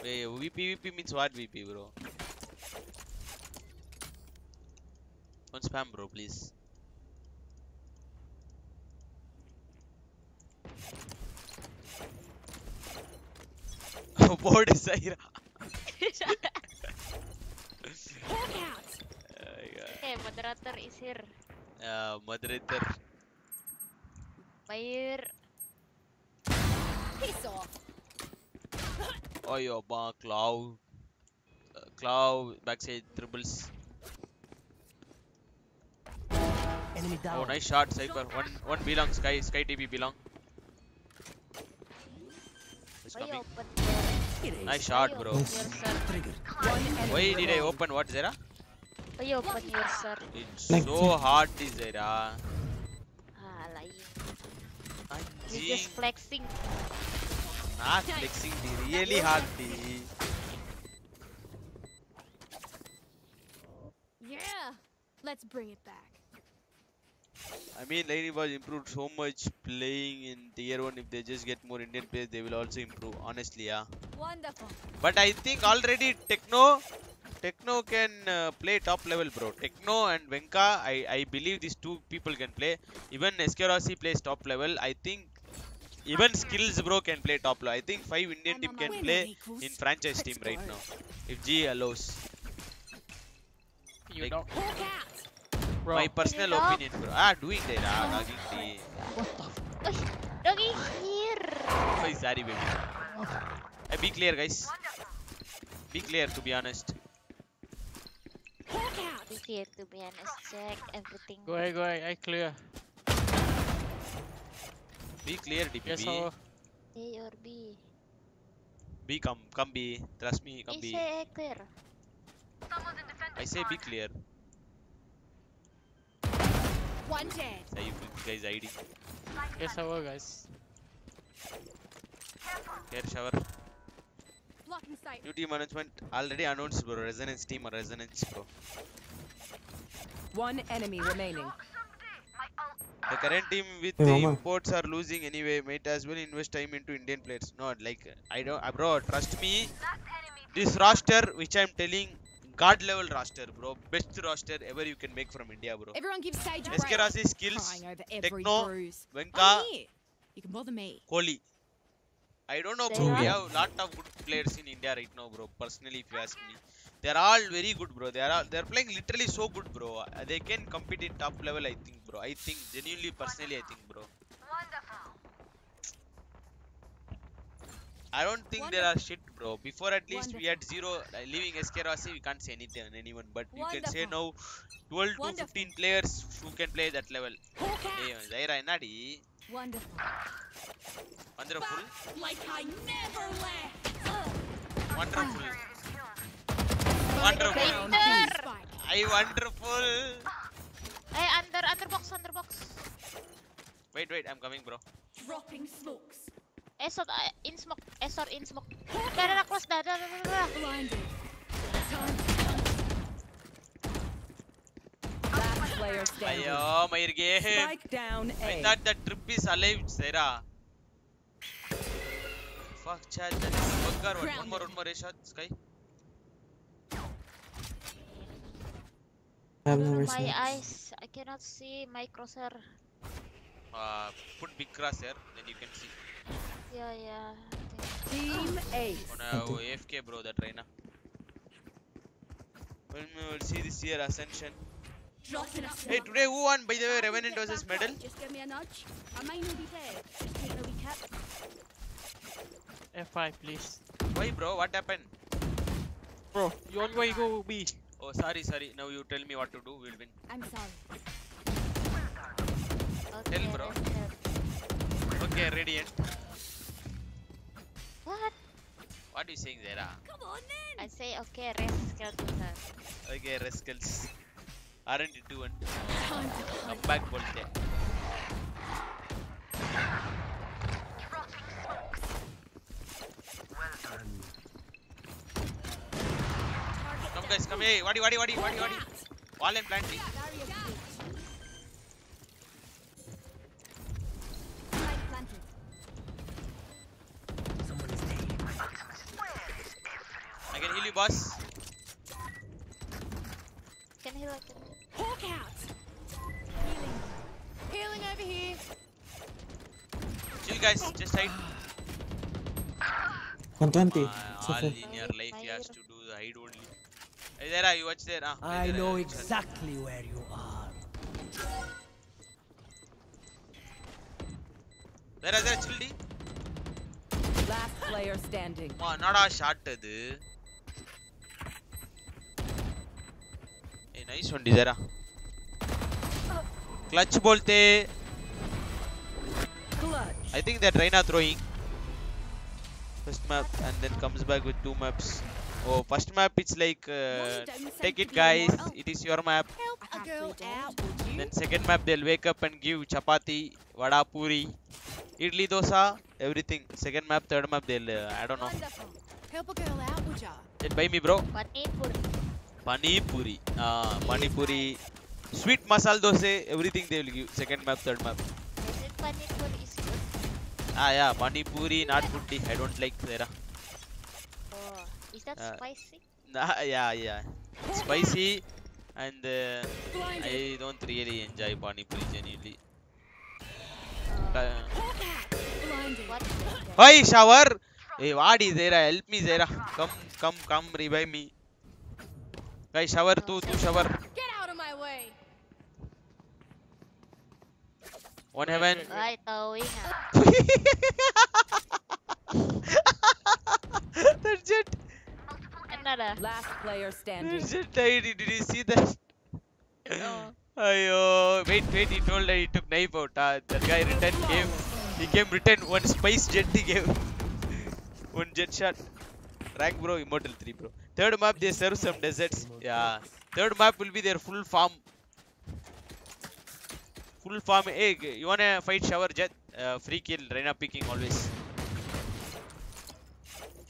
Hey, VP means what, VP, bro? Don't spam, bro, please. Board is Zaira. Hey, moderator is here. Yeah, moderator. Fire. Piss off. Oh, yo, ba, Cloud. Cloud, backside dribbles. Enemy down. Oh, nice shot, Cypher. One belongs. Sky TP belong. It's coming. Nice shot, bro. Why did I open what, Zera? Why open your sir? It's so hard, Zera. He's just flexing. Not flexing, really hard. Yeah, let's bring it back. I mean, Lightning was improved so much playing in tier 1. If they just get more Indian players, they will also improve. Honestly, yeah. Wonderful. But I think already Techno can play top level, bro. Techno and Venka, I believe these two people can play. Even SKRC plays top level. I think even skills, bro, can play top level. I think 5 Indian team can play in franchise team right now, if G allows. You like, don't. Bro. My personal opinion, bro. Ah, doing that. Ah, dogging the. What the? Dogging here. Oh, sorry, baby. Hey, be clear, guys. Be clear, to be honest. Be clear, to be honest. Check everything. Go ahead, go ahead. I clear. Be clear, DPB. Yes, A or B. B, come B. Trust me, come B. I say clear. I say be clear. One dead. Are you guys ID? Yes, shower, guys. Care shower. Duty management already announced, bro. Resonance team or Resonance, bro. One enemy remaining. The current team with the imports are losing anyway. Might as well invest time into Indian players. No, like I don't, bro. Trust me. This roster, which I'm telling. God level roster, bro. Best roster ever you can make from India, bro. Everyone gives stage SKRC skills, Techno, Venka, you can bother me. Kohli. I don't know, bro. We have lot of good players in India right now, bro. Personally, if you ask me, they're all very good, bro. They're playing literally so good, bro. They can compete in top level, I think, bro. I think genuinely, personally, I think, bro. Wonderful. I don't think there are shit, bro. Before at least we had 0 leaving SKRC, we can't say anything on anyone, but you can say now 12 to 15 players who can play that level. Hey, Zaira Nadi. Wonderful. Wonderful. Like I never left. Wonderful. Wonderful. I wonderful. Hey, under box. Wait, I'm coming, bro. Dropping smokes. S or in smoke. S or in smoke. Dada close. Dada. Last player standing. Ayo, my game. Spike down A. I thought the trip is alive, Sarah. Fuck, chat. Bunker. One more. Shot. Sky. I have no response. My eyes. I cannot see my crosshair. Put big crosshair, then you can see. Yeah. Team A. Oh, no, AFK, bro, that Reina. Well, we will see this year Ascension. Hey, today who won, by the way? Revenant versus Medal? Just give me a nudge. I might not be there. Just take a recap. F5, please. Why, bro? What happened? Bro, you always go B. Oh, sorry. Now you tell me what to do. We'll win. I'm sorry. Okay, tell, bro. Okay, Radiant. What are you saying, Zera? Come on in! I say, okay, rest Khelthuzad. Okay, rest Khelthuzad. Aren't you doing? Come back, Volte. Come, guys, come here. Wadi. Wall and planting. I can heal you, boss. Can heal like a hawk out. Healing over here. Chill, guys, just hide. 120. All in your life he has to do the hide only. Hey there, you watch there. I know exactly where you are. There, chill D. Last player standing. Oh, not a shot. Nice one, Dizera. Clutch bolte. I think that Reina throwing. First map and then comes back with two maps. Oh, first map it's like take it, guys. It is your map. Help a girl out. Then second map they'll wake up and give chapati, vada puri, idli dosa, everything. Second map, third map they'll I don't know. Help a girl out, would ya? Then buy me, bro. Pani puri. Pani puri. Sweet masala dosa, everything they will give. Second map, third map. Is it pani puri is good? Ah yeah, pani puri, not putti. I don't like Sarah. Oh, is that spicy? Nah, yeah, yeah. It's spicy and I don't really enjoy pani puri genuinely. Hey, shower! Hey, what is Zera? Help me, Zera. Come, revive me. Guys, shower, tu shower. Get out of my way. One heaven. Why towing? That's it. Last player standing. That's it. Did you see that? No. Ayo, wait, he told that he took knife out. That guy returned gave. He came returned one spice jet he gave. One jet shot. Rank bro, Immortal 3 bro. Third map they serve some deserts. Yeah. Third map will be their full farm. Full farm egg. You wanna fight shower jet? Free kill, Reina picking always.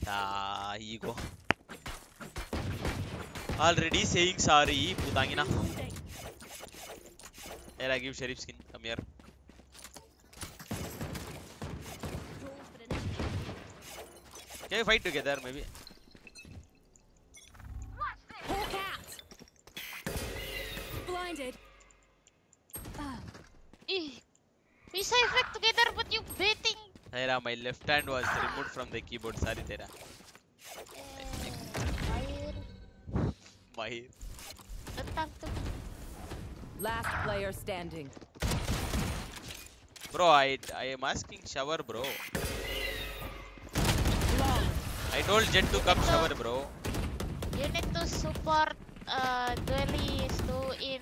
Ah, here you go. Already saying sorry, Putangina. I give Sheriff skin. Come here. Can we fight together? Maybe. Blinded. We say fight together, but you baiting. Tera, my left hand was removed from the keyboard. Sorry, Tera. Mahir. Last player standing. Bro, I am asking shower, bro. I told Jet to come shower, bro. You need to support duelies to in.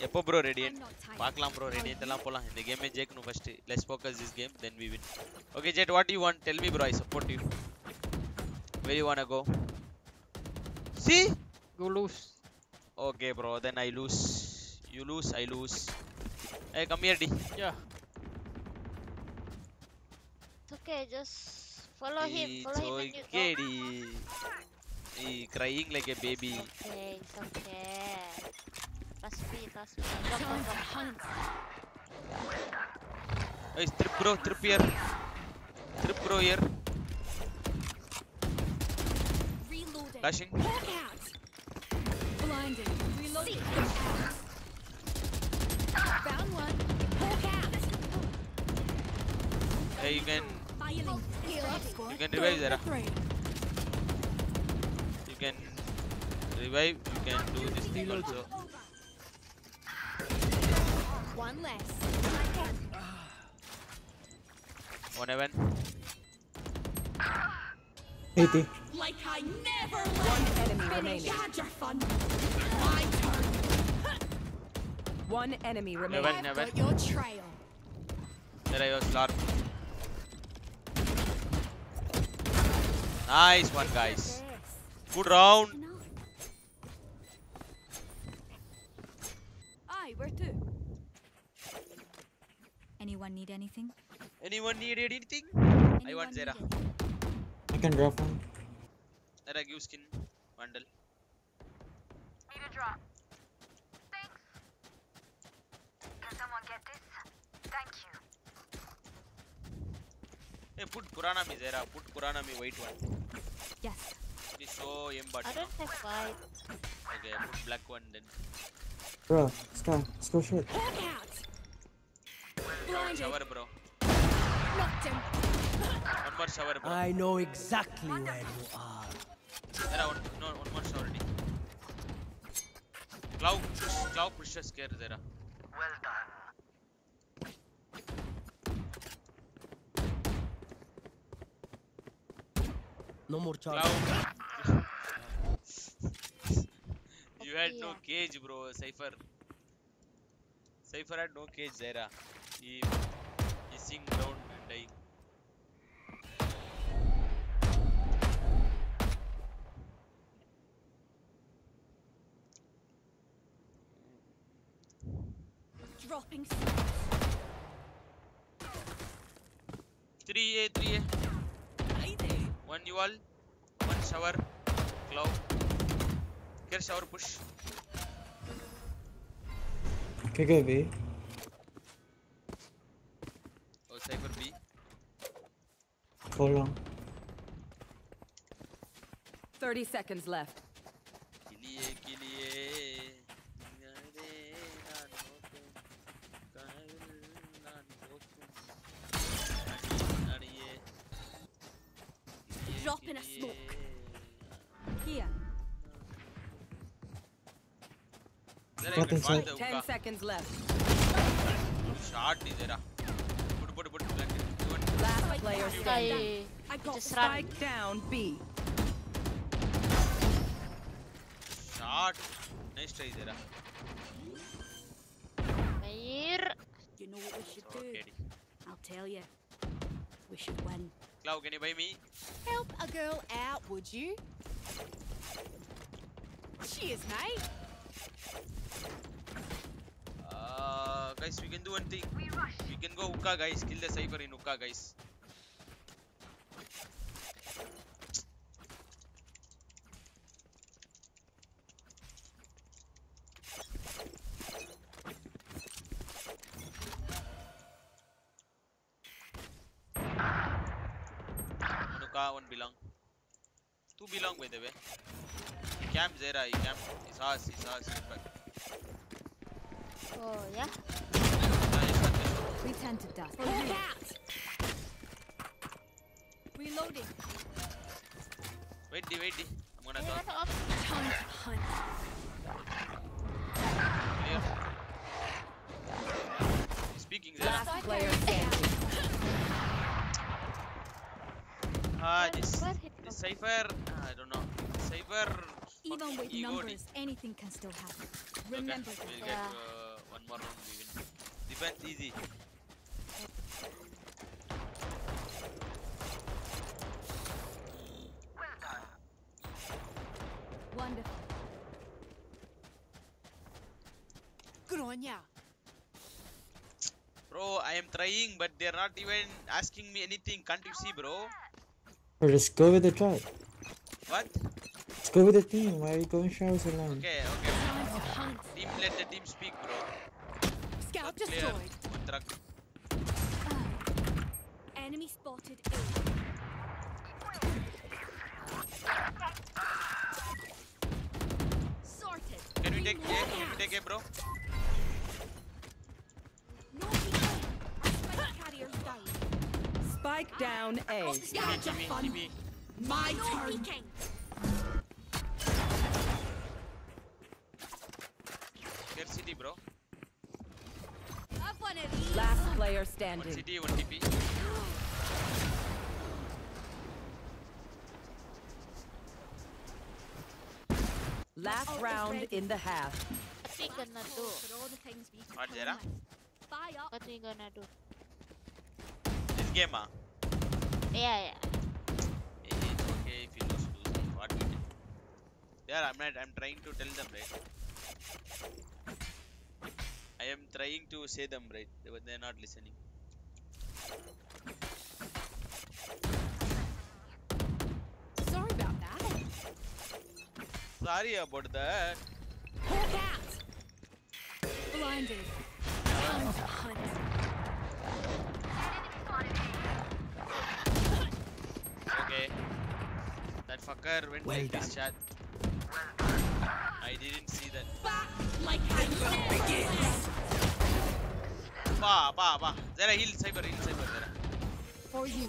Epo bro, Radiant. Paklam bro, Radiant. In the game, Jake no first. Let's focus this game, then we win. Okay, Jet, what do you want? Tell me, bro. I support you. Where you wanna go? See? You lose. Okay bro, then I lose. You lose, I lose. Hey, come here D. Yeah. It's okay, just follow him. Follow him and you go. He's crying like a baby. Okay, it's okay. Trust me. Go. Hey, trip here. Trip bro here. Reloading. Flashing. Hey, you can revive Zara. You can revive. You can do this thing also. One less. One event. 80. Like I never left. One enemy remaining. Never. Your trail. There I was slot. Nice one, guys. Good round. I where to? Anyone need anything? I want Zera. I can drop one. That I give skin bundle. Need a drop. Thanks. Can someone get this? Thank you. Hey, put Purana me Zera. Put Purana me white one. Yes. It's so embodied. I don't have white. Okay, put black one then. Bro, let's go short. Shower, bro. Knocked him. One more shower, bro. I know exactly where you are. Zera, one more shower. Cloud pressure scare, Zera. Well done. No more charge. Cloud. You had no cage, bro. Cypher had no cage, Zera. He sink down and die. Dropping 3A. One you all. One shower. Cloud. Get shower push. Can go B. Oh, Cypher B. Hold on. 30 seconds left. Drop in a smoke. Here. What is it? 10 seconds left. Shot is there. Put. Last player standing. I got spike down B. Shot. Nice try there. You know what we should do? I'll tell you. We should win. Cloud, can you buy me? Help a girl out, would you? Cheers, mate. Guys, we can do one thing. We can go Uka, guys. Kill the Cypher in Uka, guys. One belong. Two belong, by the way. Camp Zera, he camp. He's us. Oh, yeah? We tend to dust. Look out! Reloading. Wait. I'm gonna talk. Clear. Speaking Zera. Last player standing. This Cypher, I don't know. Cypher, even with numbers, anything can still happen. Remember that. We'll get one more round, we win. Defense easy. Wonderful. Good on ya. Bro, I am trying, but they're not even asking me anything. Can't you see, bro? Just go with the tribe. What? Let's go with the team. Why are you going showers alone? Okay. Team, let the team speak, bro. Scout destroyed. Enemy spotted. Sorted. Can we take A, bro? No, carriers down. Spike down A. Give me. My turn. Get city, bro. Last player standing. One city, one TP. Last round in the half. What we gonna do? What, Zera? What we gonna do? Game, huh? Yeah. It's okay if you lose. What you did? Yeah, I'm trying to tell them, right? I am trying to say them, right? But they're not listening. Sorry about that. Sorry about that. Look out! Blinded. Time to hunt. Okay. That fucker went like this, chat. I didn't see that. Bah. Zera, heal Cypher. Zera. For you.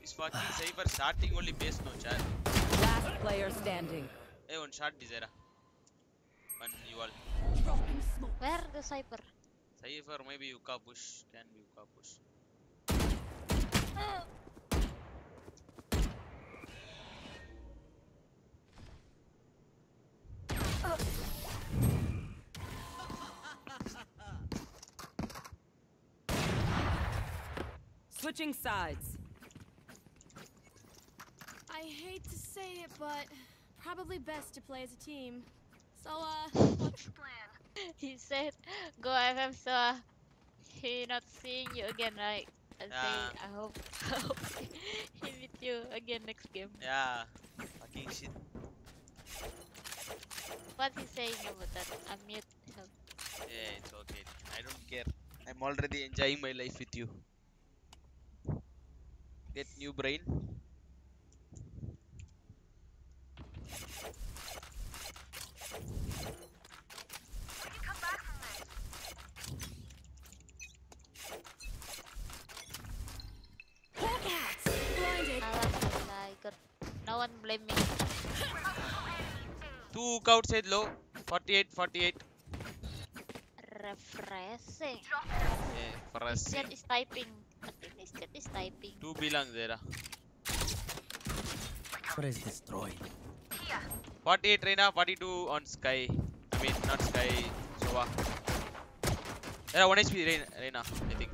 This fucking Cypher starting only base no, chat. Last player standing. Hey, one shot, Zera. One, you all. Dropping smoke. Where the Cypher? Cypher, maybe Yuka push. Can be Yuka push. Switching sides. I hate to say it, but probably best to play as a team. So, what's your plan? He said, go FM, so he not seeing you again, right? I hope he with you again next game. Yeah, fucking shit. What he saying about that? Amit help. Yeah, it's okay. I don't care. I'm already enjoying my life with you. Get new brain. No one blame me. Two outside low. 48. Refreshing. Yeah, refreshing. Chat is typing. I think this chat is typing. Two belong there. Press destroy. 48 right now. 42 on sky. I mean not sky. Shova. Yeah, 1 HP right now. I think.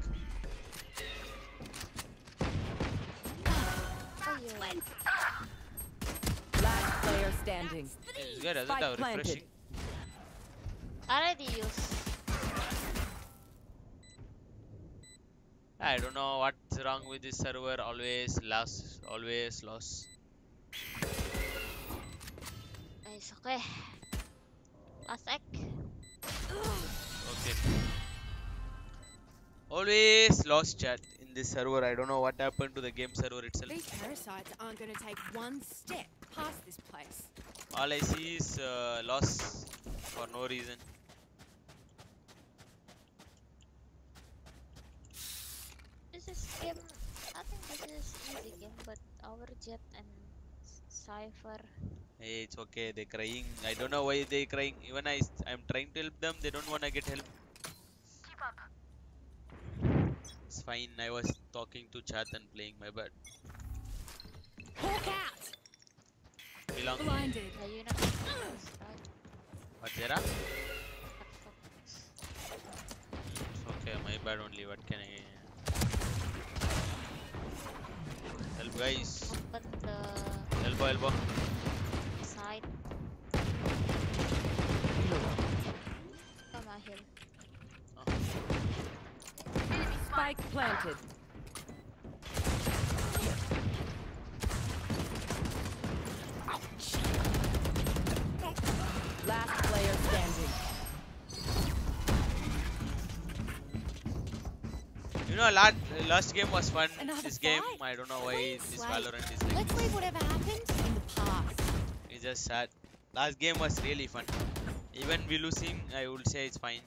Last player standing. It's good, doesn't have refreshing. Already used. I don't know what's wrong with this server. Always lost. It's okay. Last egg. Okay. Always lost chat. This server, I don't know what happened to the game server itself. These parasites aren't going to take one step past this place. All I see is loss for no reason. This is game. I think this is easy game, but our Jet and Cypher. Hey, it's okay. They're crying. I don't know why they're crying. Even I'm trying to help them. They don't want to get help. Keep up. It's fine, I was talking to chat and playing, my bad. Belong. Blinded. Are you not what, Jera? It's okay, my bad only, what can I... Help guys. Open the... Elbow. Side. Come on, here. Spike planted. Ouch. Last player standing. You know, last game was fun. This game, I don't know why this Valorant is like. Let's leave whatever happened in the past. It's just sad. Last game was really fun. Even we losing, I would say it's fine.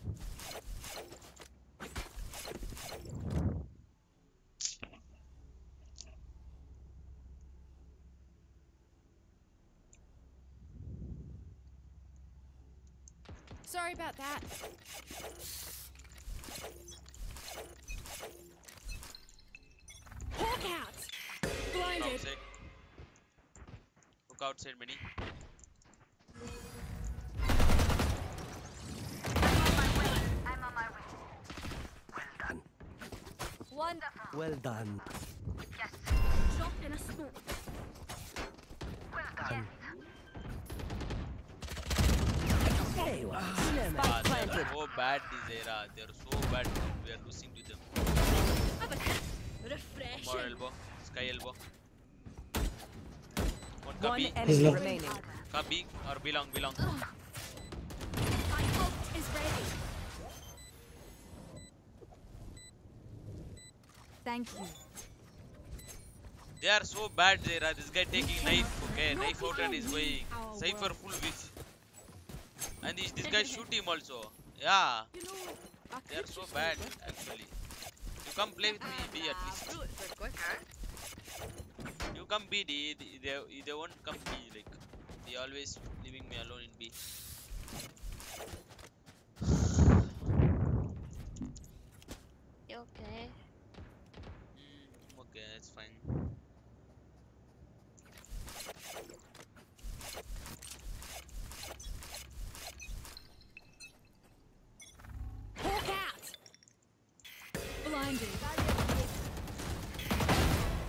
Sorry about that. Hawk out. Blinded. Look outside, mini. I'm on my way. Well done. Wonderful. Well done. Yes. Dropped in a smoke. Well done. They are so bad, this era. They are so bad. We are losing to them. More elbow. Sky elbow. One enemy remaining. Copy or belong. My hope is ready. Thank you. They are so bad, Zera. This guy taking knife. Okay, knife out and is going. Cypher full with. And this guy shoot him also. Yeah. They are so bad actually. You come play with me, B at least. You come B, D. They won't come B. Like, they always leaving me alone in B. You okay? Okay, that's fine.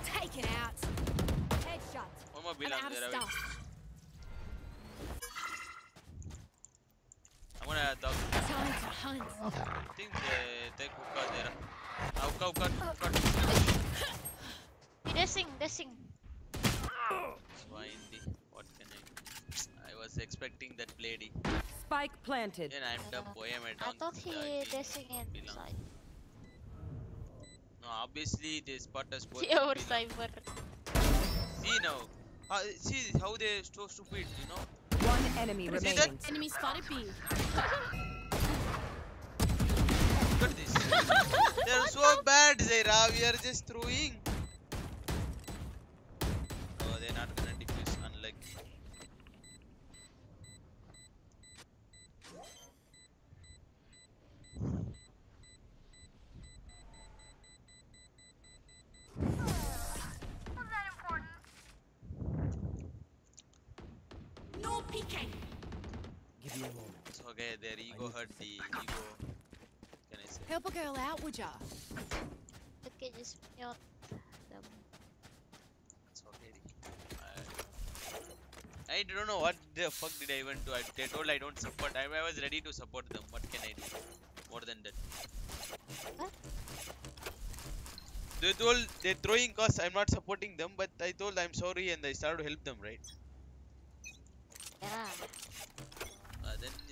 Take it out. Headshot. One more belong there. I'm gonna dog. I think they take Uka there. Uka. They sing. What can I do? I was expecting that lady. Spike planted. Yeah, I'm the poem at I thought he this again. No, obviously they spot us both. Your cyber. See now. See how they so stupid, you know. One enemy remaining. See that? Enemy spotted B. Look at this. They're so bad, Zaira. We are just throwing. Oh, they're not gonna defuse. Unlucky. Okay, their ego hurt the ego. Can I say? Help a girl out, would ya? Okay, just mute them. It's okay. I don't know what the fuck did I even do. They told I don't support. I was ready to support them. What can I do? More than that. Huh? They told they're throwing cause I'm not supporting them, but I told I'm sorry and I started to help them, right? Yeah.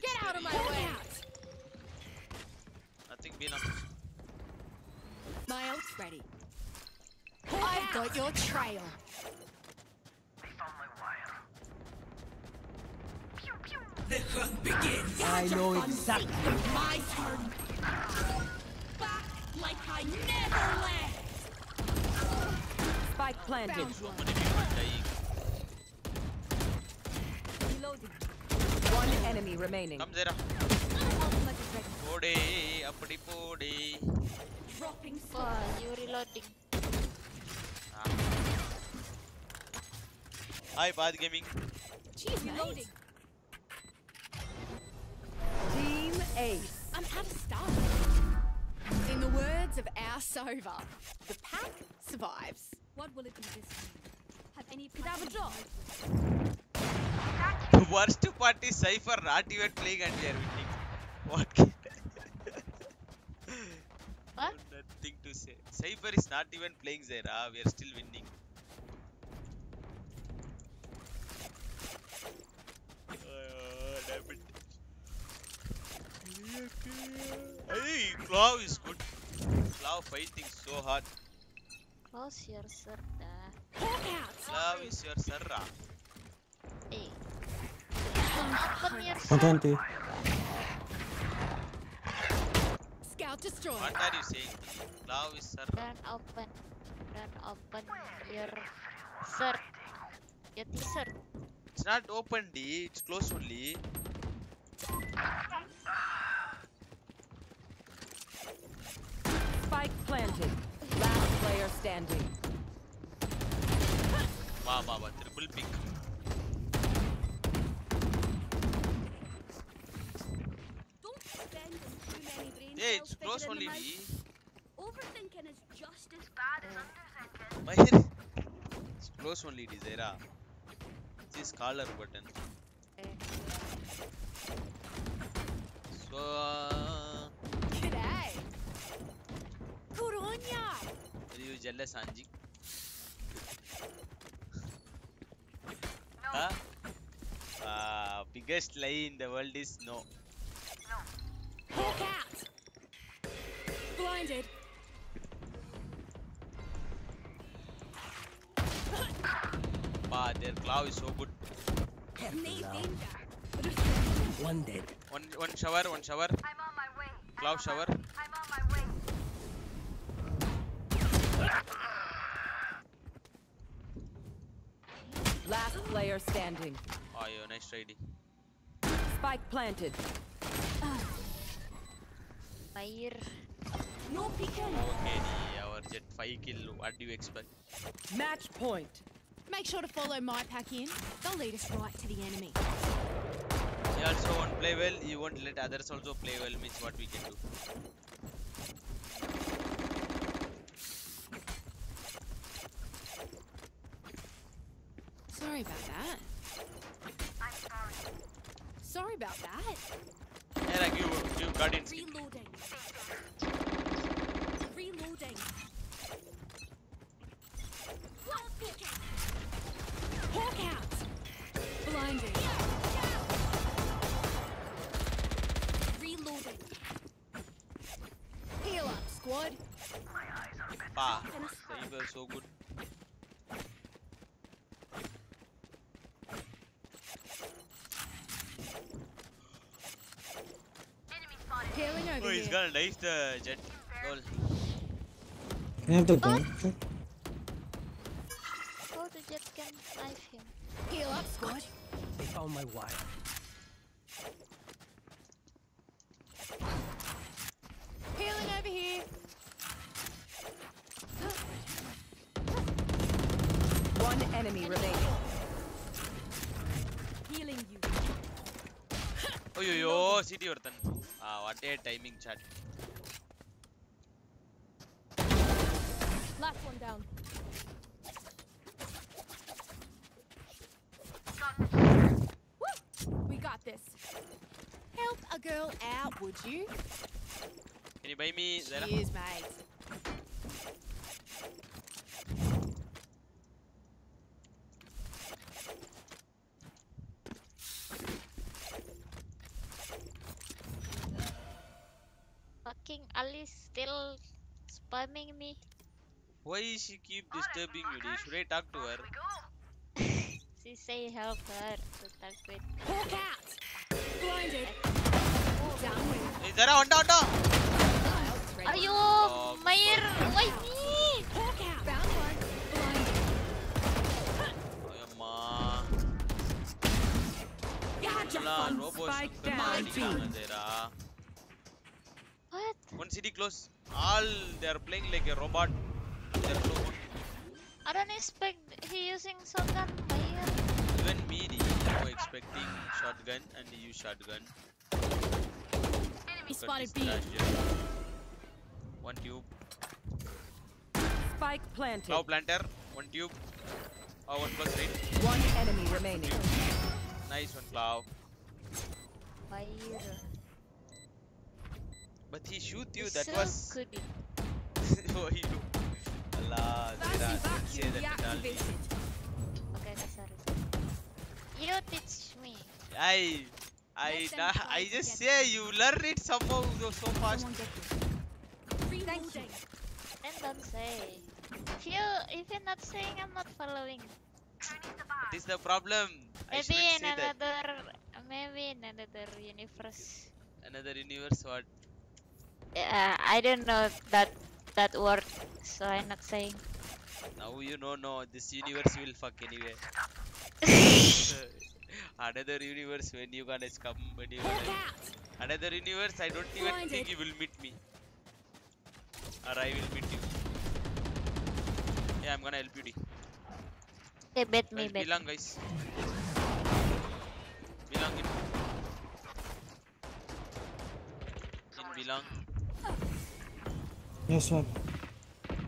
Get out of my way! Nothing been up. My ult's ready. I've got your trail. They found my wire. Pew, pew. The hunt begins. I know exactly. My turn. Back like I never left. Spike planted. Reloading. One enemy remaining. Come Zera. Podi, apdi podi. Dropping fire. You reloading. Hi, Bad Gaming. Jeez, reloading. Team Ace. I'm out of stuff. In the words of our Sova, the pack survives. What will it be this time? Have any? Could I have a job? The worst part is Cypher not even playing and we are winning. What? What? Nothing to say. Cypher is not even playing Zaira, we are still winning. Damn it. Hey, Claw is good. Claw fighting so hard. Close your Sarda. Claw is your Sarra. Hey. Contente. Scout destroy. What are you saying? Love is sir. Don't open your sir. Get the sir. It's not open, D. It's close only. Spike planted. Last player standing. Wow, wow, triple pick. Yeah, it's close only. Overthinking is just as bad as underthinking. It's close only, Zera. This collar button. So. Today. Kuronya. Are you jealous, Anji? No. Huh? Biggest lie in the world is no. No. Hawk out. Blinded. Wow, their claw is so good. One dead. One shower, one shower. I'm on my way. Claw shower. I'm on my way. Last player standing. Oh, yeah, nice trading. Spike planted. Fire. No picking. Okay, our jet 5 kill. What do you expect? Match point. Make sure to follow my pack in. They'll lead us right to the enemy. He also won't play well. He won't let others also play well. Means what we can do. Sorry about that. I'm sorry. Sorry about that. Yeah, like you got in. Reloading. Reloading. Hawk out. Blinding. Pa, the evil so good. Oh, he's gonna dice the jet. Goal. Can I have the gun? Oh. Oh, the jet can dive him. Heal up, squad. They found my wire. Healing over here. One enemy remaining. Healing you. Oh, yo, city or ten. What a timing chat. Last one down. Woo! We got this. Help a girl out, would you? Can you buy me Zara? Cheers, mate. Fucking Ali's still spamming me. Why is she keep disturbing you? Should I talk to her? She say help her to talk with. Hawk out! Blinded! Hey Zara, onda! Are you Mayer? Why me? Hawk out! Found one! Blinded! Oh yeah, ma! Godzilla, robots down! What? One city close. All they are playing like a robot. I don't expect he using shotgun. Even me, I was expecting shotgun and he used shotgun. Enemy spotted B. One tube. Spike planted. Now planter. One tube. Oh, one plus right. One enemy remaining. Nice one, Plow. But he shoot you, that so was... Could be. Oh, you. Allah, Zara, don't say that at all. Okay, sorry. You don't teach me. I just say you learn it somehow so fast. Thank you. Then don't say. If you're not saying, I'm not following. This is the problem. Maybe in another universe. Another universe what? I don't know that word, so I'm not saying. Now you know this universe will fuck anyway. Another universe when you guys come, another universe I don't even think you will meet me, or I will meet you. Yeah, I'm gonna help you. They bet me. Belong guys. Belong in belong. Yes, sir.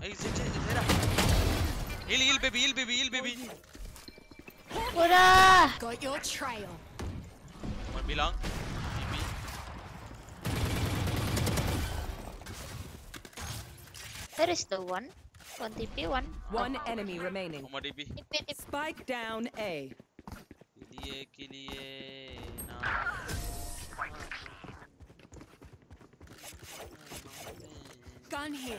Hey, Zara. Heal, baby. What up? Got your trail. One belong. Baby. That is the one. One TP, one. One enemy remaining. One more TP. Spike down A. Kill ye. No. Gun here.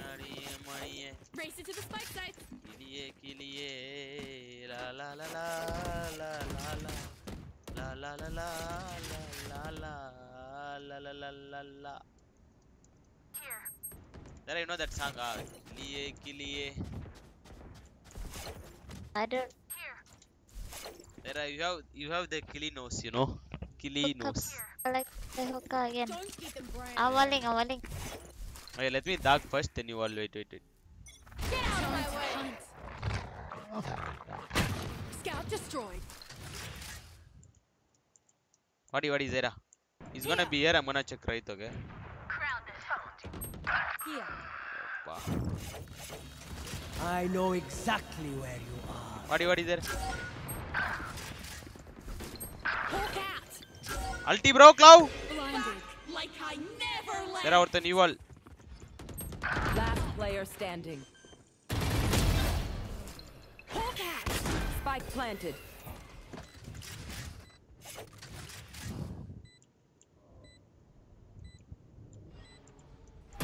Race it to the spike site. Kill ye. La la la. Here. There, you know that song. Kill ye. I don't. Here. There, you have the killy nose, you know. Killy nose. I like the hooker again. I'm walling. Okay, let me dog first, then you all wait. Get out of my way! Scout destroyed. What is Zara? He's gonna be here, I'm gonna check right, okay? Here. I know exactly where you are. What is there? Ulti bro, Clow! Zara, what the new wall? Last player standing. Spike planted.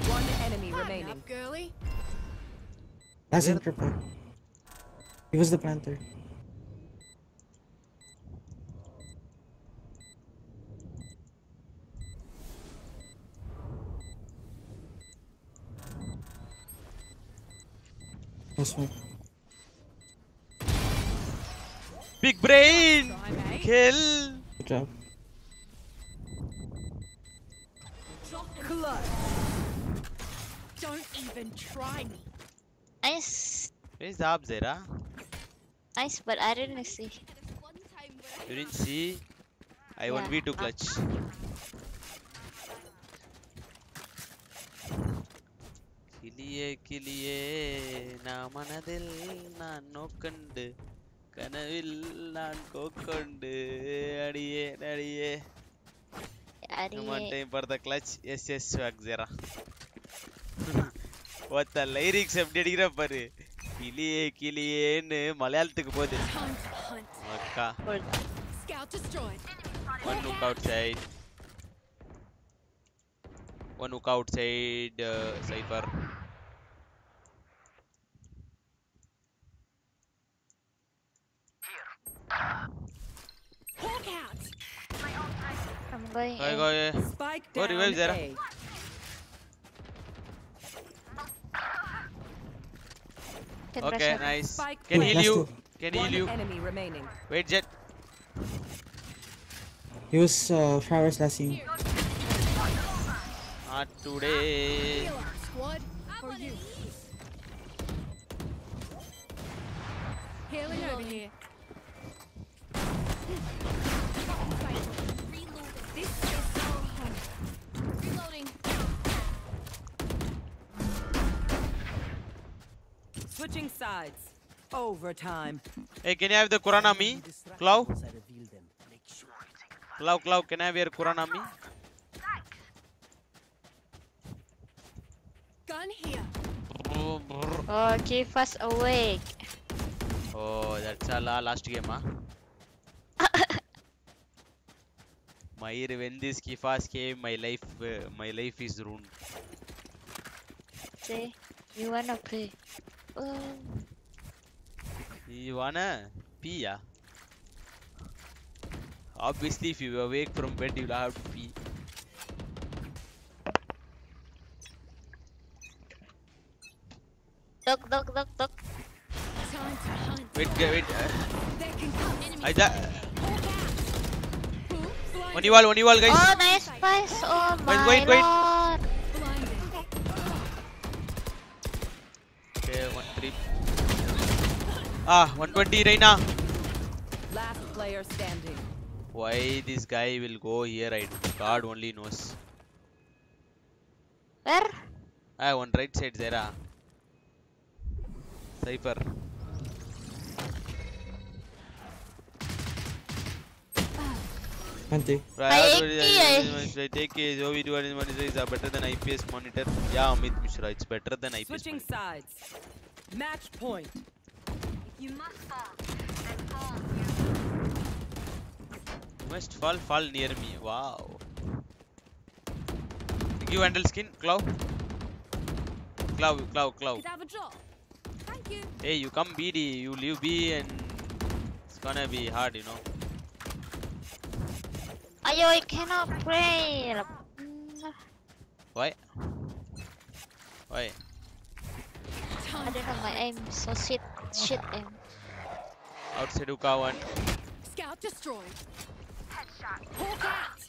One enemy remaining. Up, girly. Doesn't report. He was the planter. That's one. Big brain! Kill! Good job. Don't even try me. Nice. Where's the up, Zera? Nice, but I didn't see. You didn't see? I 1v2 clutch. Kiliye, na manadil, na nokkandu. Kanavil, na kokkandu. Adiye. One time for the clutch. Yes, swag Zera. What the lyrics of Dedigra Pare? Kiliye, Kiliye, Malayal to go there. Scout destroyed. One hook outside. One hook outside, Cypher. Hawk out. I'm going. Spike down. Go revive Zera. Okay, nice. Spike can heal you. Can heal you. Enemy remaining. Wait, Jet. Use flowers last year. Not today. Healing over here. Switching sides. Overtime. Hey, can I have the Kuranami? Clau? Clau, can I have your Kuranami? Gun here. Oh, keep us awake. Oh, that's a last game, huh? When this Kifas came, my life is ruined. Say, you wanna play? You wanna pee, yeah? Obviously, if you awake from bed, you'll have to pee. Look. Wait. One wall, guys. Oh, nice. Oh my god. Okay, 1-3. Ah, 120 right now. Last player standing. Why this guy will go here? God only knows. Where? Ah, one right side, Zera. Cypher. Ante. I take Zowie G-SR-SE monitor is better than IPS monitor. Yeah, Amit Mishra, it's better than IPS. Switching sides. Match point. You must fall. Then fall. You must fall near me. Wow. Give handle skin, Clau. Could have a draw. Thank you. Hey, you come BD, you leave B, and it's gonna be hard, you know. Ayo, I cannot play. Why? Why? I don't know, my aim is so shit aim. Outside Uka one. Scout destroyed. Headshot. Hawk out.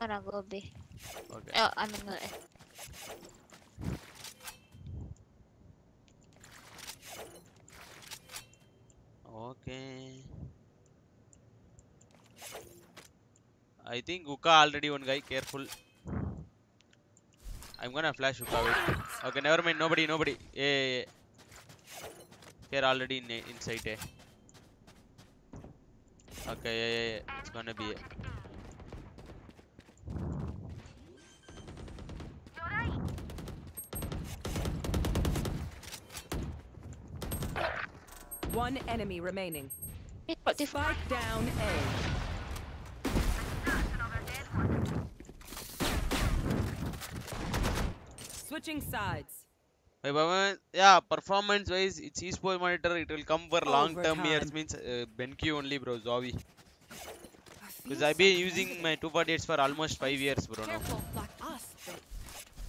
I'm gonna go B. Okay. Oh, I'm gonna A. Okay. I think Uka already one guy, careful. I'm gonna flash Uka, wait. Okay, never mind, nobody. Yeah. They're already inside, eh? Okay, yeah. It's gonna be. One enemy remaining. Spike down A. Switching sides. Yeah, performance wise, it's esports monitor. It will come for long term years. Means BenQ only, bro. Zowie. Because I've been using my 248s for almost 5 years, bro. No.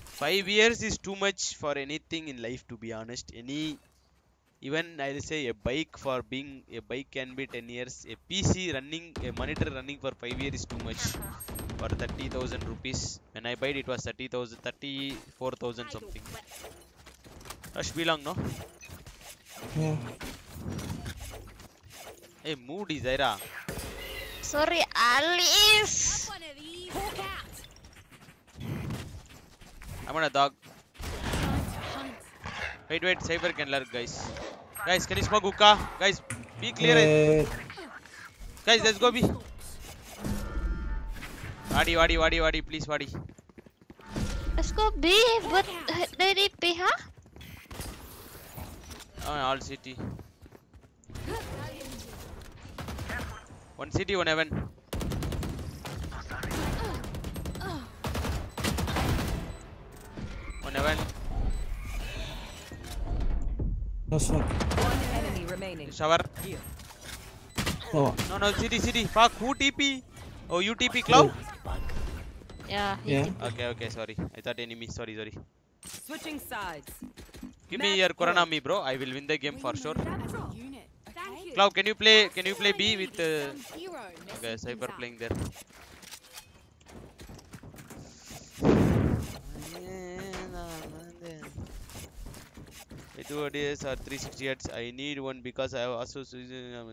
5 years is too much for anything in life, to be honest. Any, even I'll say a bike, for being a bike can be 10 years. A PC running, a monitor running for 5 years is too much. For 30,000 rupees, when I bought it was 30,000, 34,000 something. Rush belong, no? Yeah. Hey, move, Zaira. Sorry, Alice. I'm on a dog. Wait, wait, Cyber can lurk, guys. Guys, can you smoke hookah? Guys, be clear. Guys, let's go, B. Wadi, wadi, wadi, wadi, please, wadi. Let's go B, but they need B, huh? All city. One city, one heaven. One heaven. No smoke. One enemy remaining. Shower. Oh. No, no, city, city. Fuck, who TP? Oh, you TP Cloud? Yeah. Yeah. Okay, okay, sorry. I thought enemy. Sorry, sorry. Switching sides. Give me your Koranami, bro. I will win the game for sure. Cloud, can you play? Can you play B with? Okay, Cyber playing there. With 2 ADS or 360 hertz, I need one because I have also using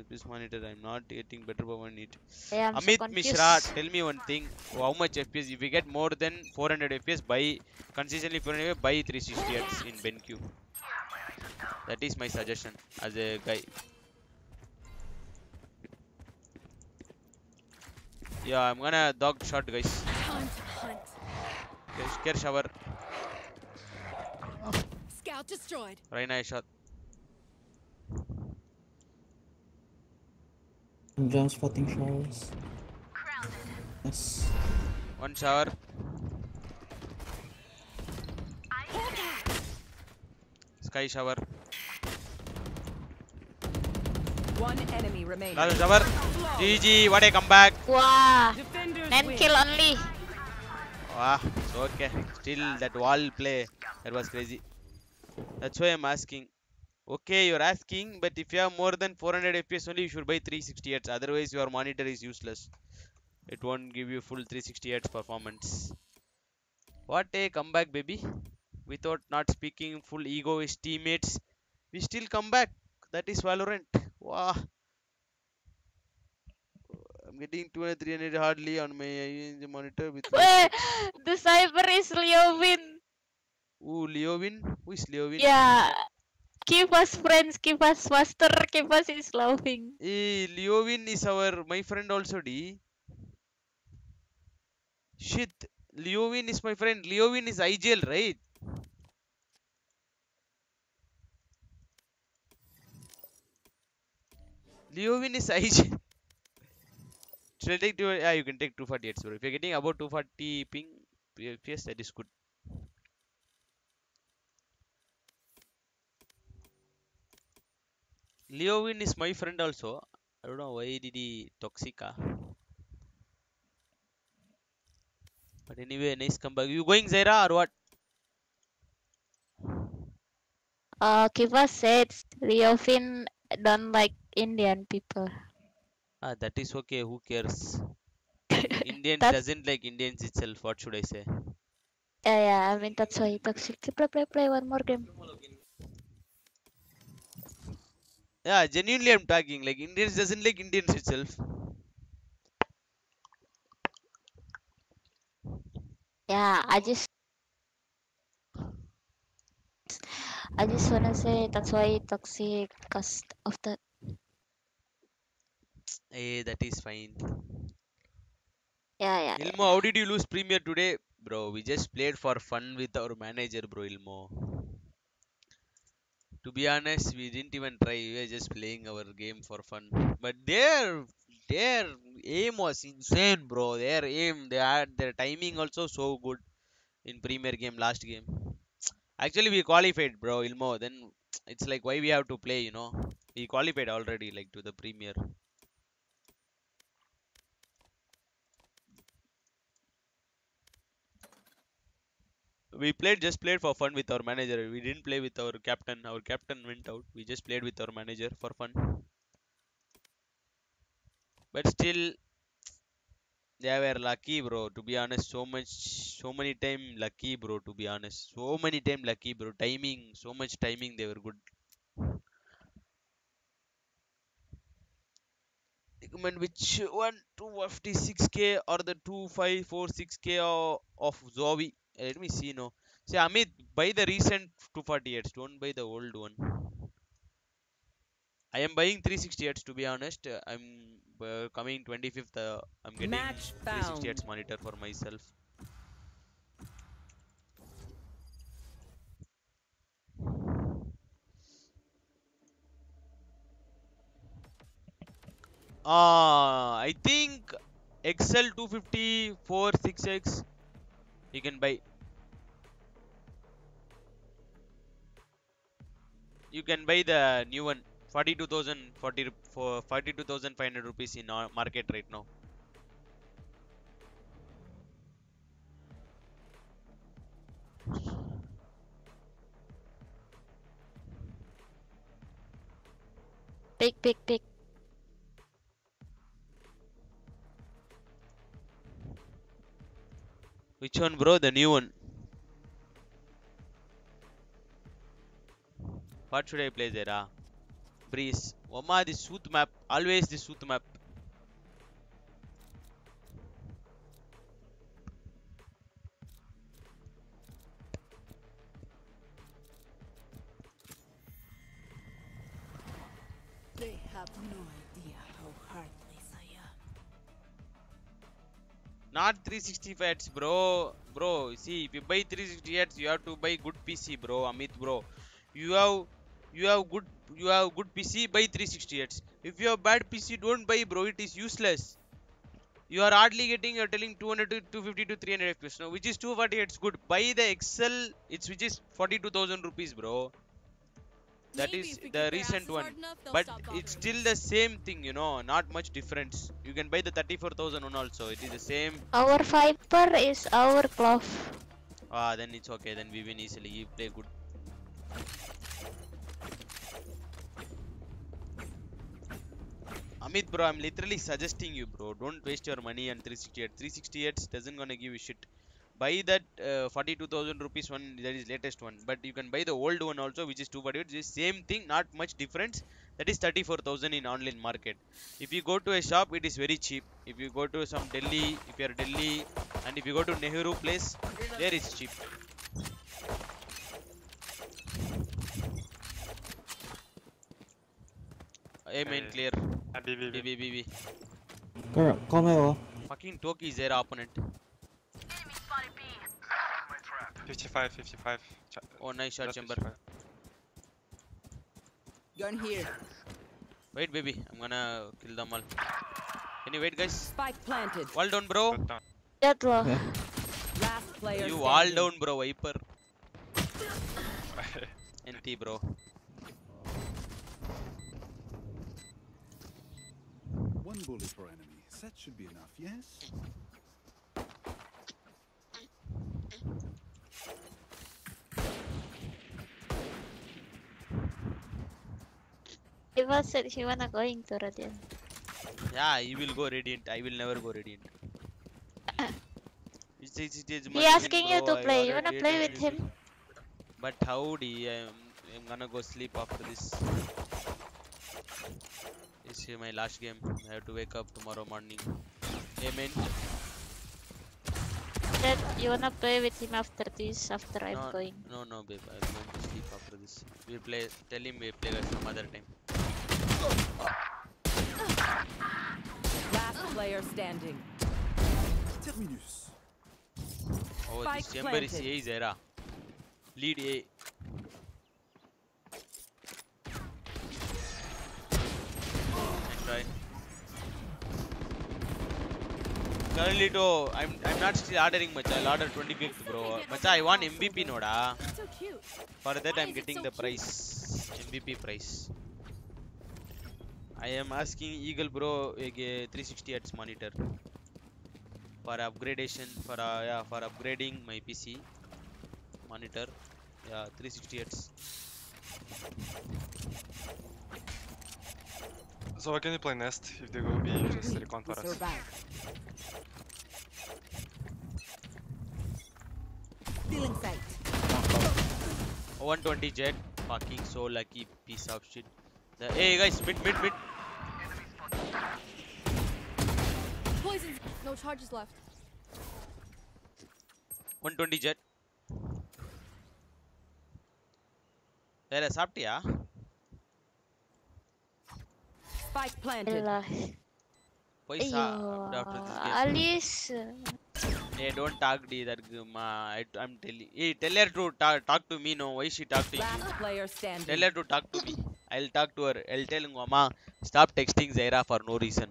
this monitor. I'm not getting better but one need. Hey, Amit so Mishra, tell me one thing. How much FPS? If we get more than 400 FPS, buy consistently buy 360 hertz in BenQ. That is my suggestion as a guy. Yeah, I'm gonna dog shot, guys. Okay, scare shower. Scout destroyed. Right, nice shot. I'm down spotting showers. Yes. One shower. Sky shower. One enemy remaining. Raja shower. GG, what a comeback. Wow. 10 kill only. Wow, it's okay. Still that wall play. That was crazy. That's why I'm asking. Okay, you're asking, but if you have more than 400 FPS only, you should buy 360 Hz. Otherwise, your monitor is useless. It won't give you full 360 Hz performance. What a comeback, baby. Without not speaking full ego with teammates, we still come back. That is Valorant. Wow. I'm getting 200, 300 hardly on my monitor. With the Cyber is Leovin. Ooh, Leovin? Who is Leovin? Yeah. Keep us friends, keep us master, keep us is loving. Hey, Leovin is my friend also, D. Shit, Leovin is my friend. Leovin is IGL, right? Leovin is IGL. Should I take 2? Yeah, you can take 248, bro. If you're getting about 240 ping, yes, that is good. Leovin is my friend also. I don't know why did he toxica. But anyway, nice comeback. You going, Zaira, or what? Kiva said Leovin don't like Indian people. Ah, that is okay. Who cares? Indians doesn't like Indians itself. What should I say? Yeah, yeah. I mean, that's why toxic. Play one more game. Yeah, genuinely I'm talking, like Indians doesn't like Indians itself. Yeah, I just wanna say that's why toxic cost of that. Hey, that is fine. Yeah, yeah. Ilmo, yeah. How did you lose Premier today? Bro, we just played for fun with our manager, bro, Ilmo. To be honest, we didn't even try. We were just playing our game for fun. But their aim was insane, bro. Their aim, their timing also so good in Premier game, last game. Actually, we qualified, bro, Ilmo. Then it's like, why we have to play, you know? We qualified already, like, to the Premier. We played, just played for fun with our manager. We didn't play with our captain. Our captain went out. We just played with our manager for fun. But still, they were lucky, bro. To be honest, so many times lucky, bro. To be honest, so many times lucky, bro. Timing, so much timing. They were good. Which one 256K or the 2546K of Zowie? Let me see. No, say Amit, buy the recent 248s. Don't buy the old one. I am buying 368s, to be honest. I'm coming 25th. I'm getting 368s monitor for myself. I think XL 254 6X. You can buy. You can buy the new one. 42,500 rupees in our market right now. Pick. Which one, bro? The new one. What should I play there? Breeze. Oma, this Sooth map. Always this Sooth map. They have no idea how heartless I am. Not 360 fats, bro. Bro, see, if you buy 360 fats, you have to buy good PC, bro. Amit, bro. You have good PC, buy 360Hz. If you have bad PC, don't buy, bro. It is useless. You are hardly getting, you are telling 200 to 250 to 300 FPS. No, which is 248, good. Buy the XL, which is 42,000 rupees, bro. That is the recent one. But it's still the same thing, you know, not much difference. You can buy the 34,000 one also. It is the same. Our Viper is our cloth. Ah, then it's okay. Then we win easily. You play good. Amit, bro, I'm literally suggesting you, bro. Don't waste your money on 368. 368 doesn't gonna give you shit. Buy that 42,000 rupees one, that is latest one. But you can buy the old one also, which is 248. This same thing, not much difference. That is 34,000 in online market. If you go to a shop, it is very cheap. If you go to some Delhi, if you are Delhi, and if you go to Nehru place, there is cheap. Hey, main clear. BB. Come here. Fucking Toki is their opponent. 55. Oh, nice shot, chamber. Gun here. Wait, baby. I'm gonna kill them all. Can you wait, guys? Spike planted. All down, bro. That one. Last player. You all down, bro. Viper. NT, bro. One bullet for enemy. That should be enough, yes? Eva said she wanna going to Radiant. Yeah, he will go Radiant. I will never go Radiant. He asking you to play. You wanna play with him? But howdy, I'm gonna go sleep after this. This is my last game. I have to wake up tomorrow morning. Hey, man. Dad, you wanna play with him after this? After I'm going? No, babe. I'm going to sleep after this. We'll play. Tell him we'll play some other time. Last player standing. Terminus. Oh, this chamber is A, Zera. Lead A. Try. Currently though, I'm not still ordering much. I'll order 25th, bro. Much I want MVP noda. For that I'm getting the price, MVP price. I am asking Eagle bro a 360 Hz monitor for upgradation, for yeah, for upgrading my PC monitor. Yeah, 360 Hz. So why can you play nest if they will be just recon for us? Feeling sight. 120 jet. Fucking so lucky, piece of shit. The, hey guys, mid. Poison. No charges left. 120 jet. Where is Saptia? Spike planted. Alice. Hey, don't talk to that grandma. I'm telling. Hey, tell her to talk to me. No, why she talk to you? Tell her to talk to me. I'll talk to her. I'll tell Mama, stop texting Zaira for no reason.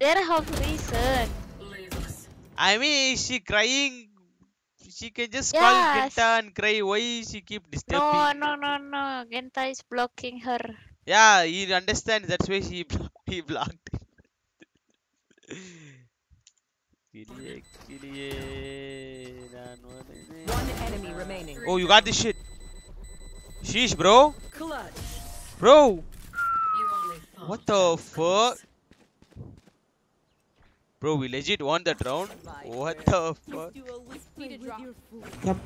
There have reason. I mean, she crying. She can just call Genta and cry. Why she keep disturbing? No. Genta is blocking her. Yeah, he understands. That's why he blocked. One enemy remaining. Oh, you got this shit. Sheesh, bro. Bro. What the fuck? Bro, we legit won that round. What the fuck? Yep.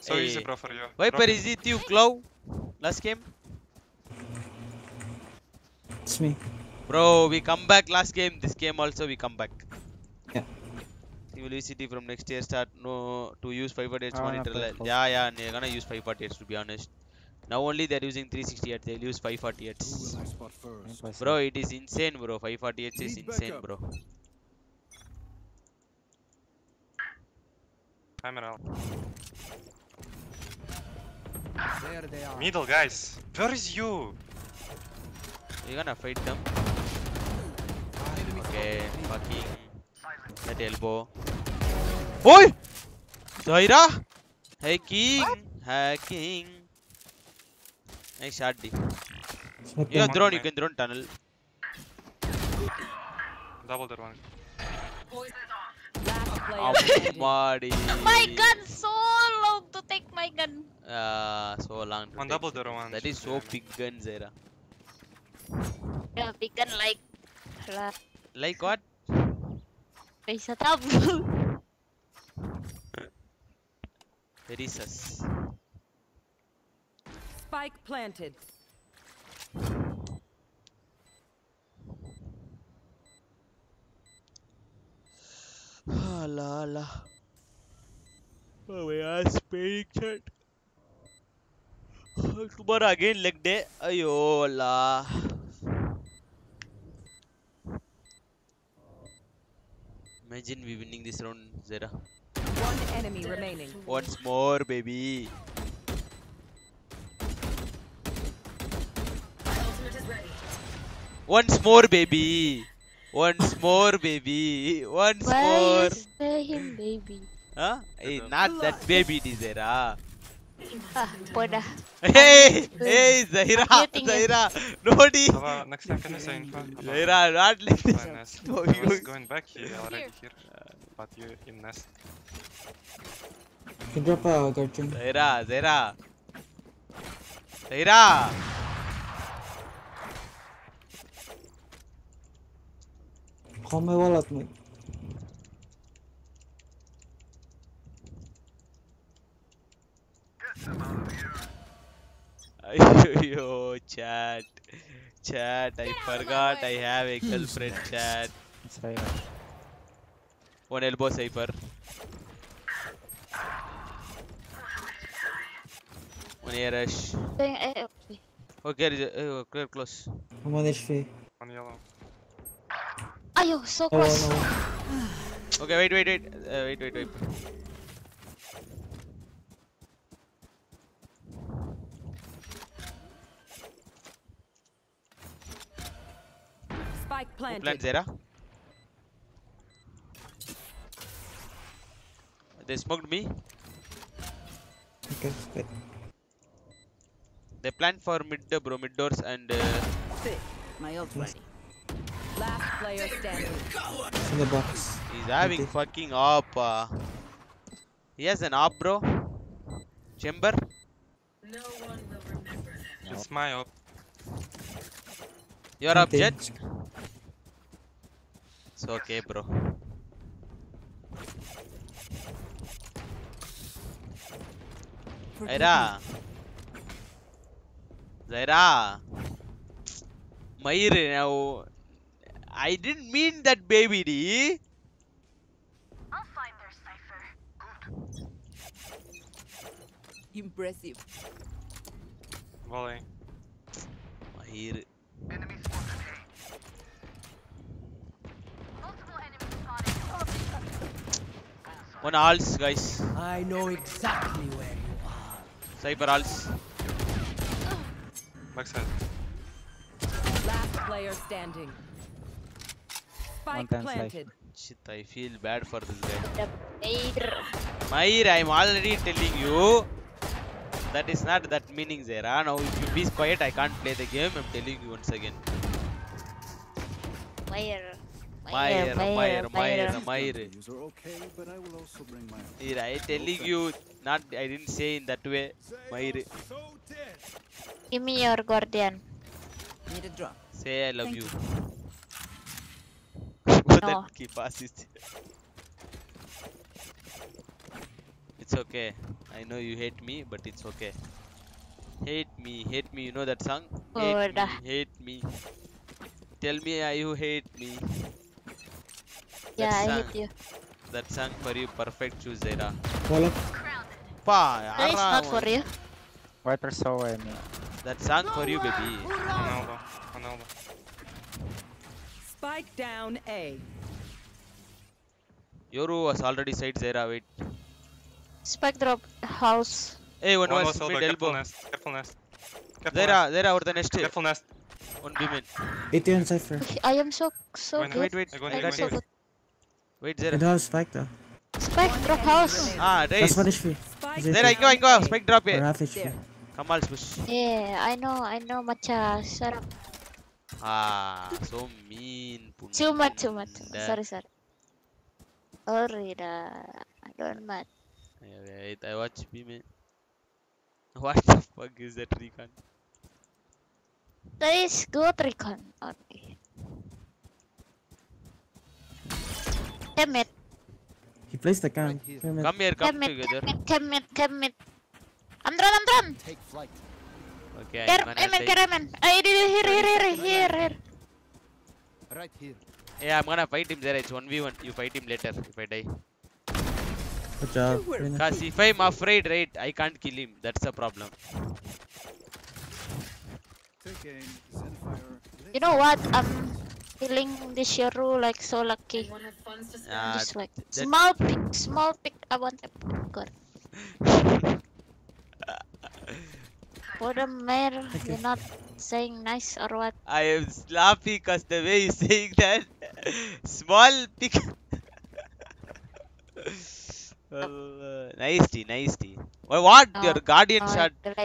So hey. Easy, bro, for you. Why per is it you, Clow? Last game? It's me. Bro, we come back last game. This game also, we come back. Yeah. Velocity from next year start no to use 548 monitor. Yeah, they're gonna use 548 to be honest. Now only they're using 360 Hz, they'll use 548. Bro, it is insane, bro. 548 is insane, bro. I'm around. There they are. Middle guys, where is you? You're gonna fight them. Okay, fucking. That elbow. Oi! Zaira! Hacking! What? Hacking! Nice shot D. You can drone, tunnel. Double the one. My gun so long to take my gun. So long to double the one. That is so big gun, Zaira. Yeah, big gun like. Like what? Shut up. There is us. Spike planted. Ah la la. Oh, we are spinning chat. Tomorrow again leg day. Ayo la. Imagine we winning this round, Zera. One enemy remaining. Once more, baby. Once more, baby. Once more, baby. Once more. Why is there him, baby? Huh? Hey, not that baby, Zera. Poda. Hey, Zahira, Nobody. Next time, can I say info? Zahira, not like this. No, he was going back here, already here. But you in nest. Can drop a Gertrude. Zahira. Call my wallet, mate. Yo, chat, I forgot I have a girlfriend, chat. One elbow, Cypher. One air rush. Okay, clear, close. One HP. One yellow. Ayo, so close. Okay, wait. Spike planted. Plant Zera. They smoked me. Okay. Wait. They planned for mid, bro, mid doors and. My ult ready. Last player standing. It's in the box. He's having fucking op. He has an op, bro. Chamber. No one will remember that. It's my op. Your op, Jet? It's okay, bro. Zaira, Mayre, now I didn't mean that, baby. D. I'll find their cipher. Impressive. Volley. Mayre. Enemy spotted. Multiple enemies spotted. One alts, guys. I know exactly where. Cyber alts. Backside. Last player standing. Spike planted. Shit, I feel bad for this guy. Mayre, I'm already telling you. That is not that meaning, Zera. Now, if you be quiet, I can't play the game. I'm telling you once again. Mayre. Mayre. I telling you, not. I didn't say in that way. Mayre. Give me your guardian. Need a drop. Say I love you. No. It's okay. I know you hate me, but it's okay. Hate me. You know that song? Hate me, hate me. Tell me you hate me. Yeah, I hate you. That song for you, perfect choose, Zera. Follow. Pa, no, it's not for you. Wiper so I mean. That song for you, baby. Another. Spike down A. Yoru was already side, Zera, wait. Spike drop house. Hey, one was mid elbow. Careful nest. Zera, over the nest. Careful nest. One beam in. Cypher. I am so good. Wait. Wait, Zera. No, spike though. Spike drop house. Ah, raise. That's what HP. Zera, go. Spike drop here. Kamal's push. Yeah, I know, Macha. Shut up. Ah, so mean. Too much. Sorry. Orida. I don't mind. Wait, I watch B, man. What the fuck is that recon? That is good recon. Okay. Damn it. He plays the camp. Come here. I'm drawn. Take flight. Okay, Karaman. Here. Right here. Yeah, I'm gonna fight him there. It's 1v1. You fight him later if I die. Good job. Because if I'm afraid, right, I can't kill him. That's the problem. You know what? I'm feeling this Yoru like so lucky. Just like small pick. I want a god. What a mare. You're not saying nice or what? I am sloppy because the way you're saying that. Small pick. Nice tea. Well, what? No, your guardian shot. No,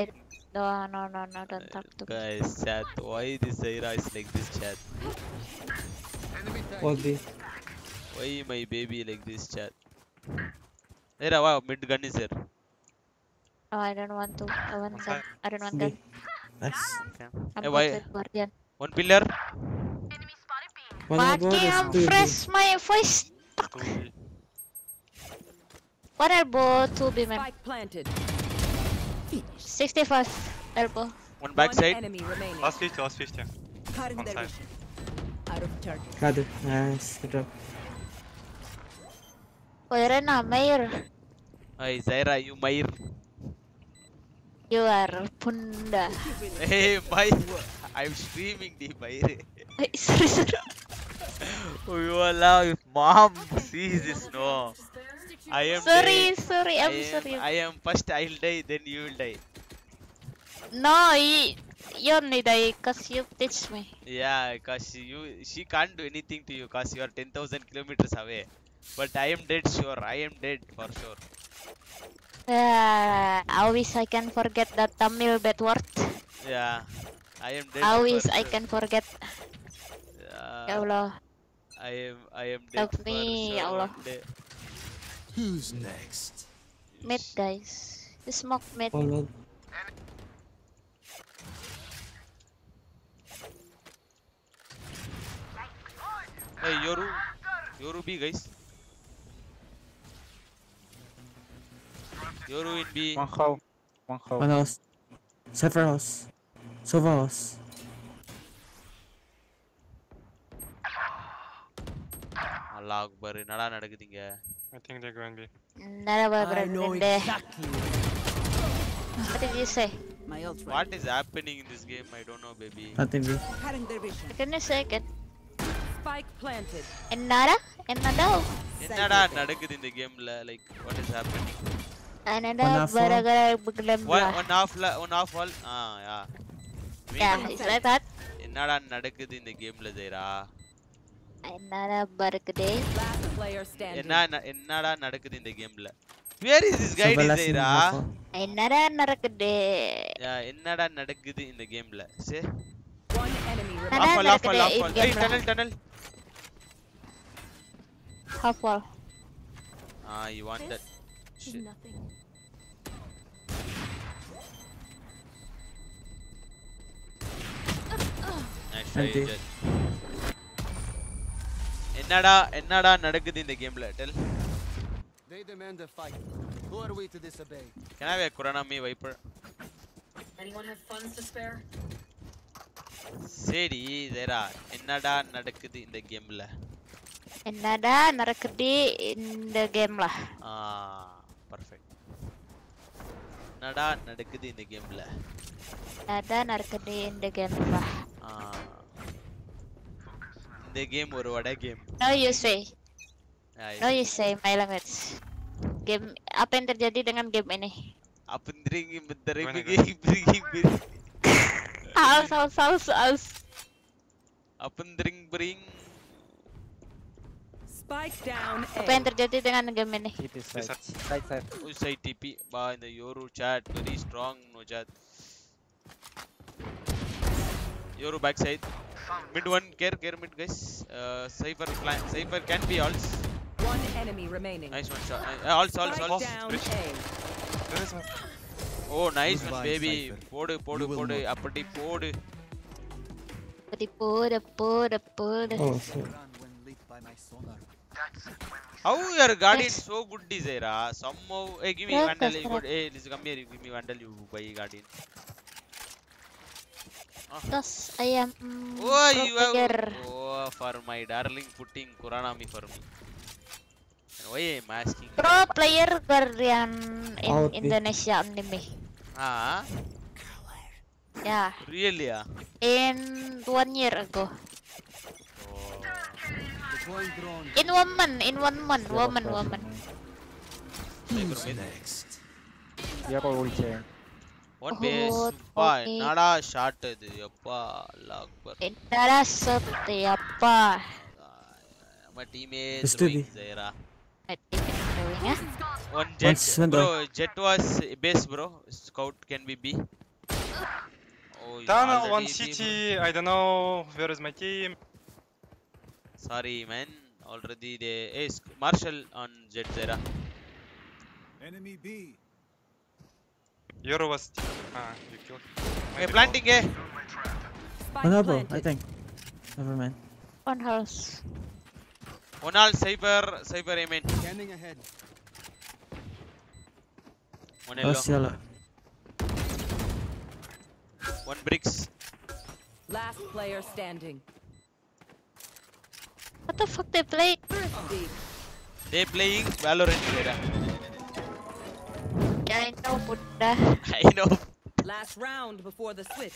don't talk to me. Guys, chat, why this Zaira is like this, chat? Why my baby like this, chat? Zaira, wow, mid gun is here. No, I don't want to. I don't want that. That's okay. Guardian. One pillar. Enemy spotted beam. Marking, I'm fresh, my voice stuck. Cool. One elbow, two beam. 65 elbow. One backside. Last 50. One side. Out of charge. Got it. Nice. Good job. Oirena, Mayre. Hey, Zaira, you Mayre. You are Punda. Hey, Mayre. I'm streaming the Mayre. Sorry. We will allow if mom sees this, no. I am sorry. I am first. I'll die. Then you will die. No, You're Nidai, cause you ditched me. Yeah, cause she can't do anything to you, cause you are 10,000 kilometers away. But I am dead sure, I am dead for sure. I wish I can forget that Tamil bad word. Yeah, I am dead. I wish I can forget. Ya Allah. I am dead for sure. Ya Allah. Who's next? Mid guys, you smoke mid. Hey Yoru B guys. Yoru in B. One house. One house. Several house. Sova house. Allah Akbar. Nada nadakudinga. I think they're going B. I know exactly. What did you say? What is happening in this game? I don't know, baby. Nothing, bro. Can you say it? Spike planted. Ennada nadakudinga in the game la. Like what is happening? One half wall. Ah, yeah. Yeah, it's like that. Ennada nadakudinga in the game la, Zaira. Ennada birthday. Ennada nadakudinga in the game la. Where is this guy, Zaira? Ennada nadakudinga. Yeah, ennada nadakudinga in the game la. See? One enemy. Half wall. Hey, tunnel. Half wall. Ah, you want that? Shit. Nothing. Nice try, Jet. Ennada nadakudhu in the game la, tell. They demand a fight. Who are we to disobey? Can I have a Kuranami Viper? Anyone have funds to spare? Seri, Zera. Ennada nadakudhu in the game la. Ennada nadakudhu in the game la. Ah. Perfect. Nada nadakudhu in the game la. Nada nadakudhu in the game la. Ah. In the game oru vada game. No you say my language. Game apa yang terjadi dengan game ini? Apa bring. House. Apa bring. Spike down. Apa yang terjadi dengan game ini? Side. Usai TP bah in the Yoru chat very strong no chat. Yoru backside. Mid one care mid guys. Cypher can be alls. One enemy remaining. Nice one shot. Alls. Oh nice one baby. Podu. Apati podu. Oh shit. How your guardian is so good, Zaira? Somehow, hey, give me Vandal. You good? Hey, listen, come here. Give me Vandal. You buy guardian. Yes, I am. Oh, you have. Oh, for my darling, putting Kuranami for me. Why am I asking? Pro player guardian in Indonesia anime. Ah. Yeah. Really? Yeah. In 1 year ago. In one month. Who's next? Yeah, but we'll check. One base. Fine. Nada shot. Yappa. Lagbar. Nada shot. Yappa. My teammate doing Zaira. My teammate doing, huh? One jet. Bro, jet was base, bro. Scout can be B. Oh, Tunnel, one CT. I don't know. Where is my team? Sorry man, already they ace Marshall on Jet Zera. Enemy B. Euro was you killed. Hey, planting A. One I think. Never mind. One house. One all cyber amen. Standing ahead. One yellow. One bricks. Last player standing. What the fuck they play? They playing Valorant Zera. Yeah, I know, Buddha. I know. Last round before the switch.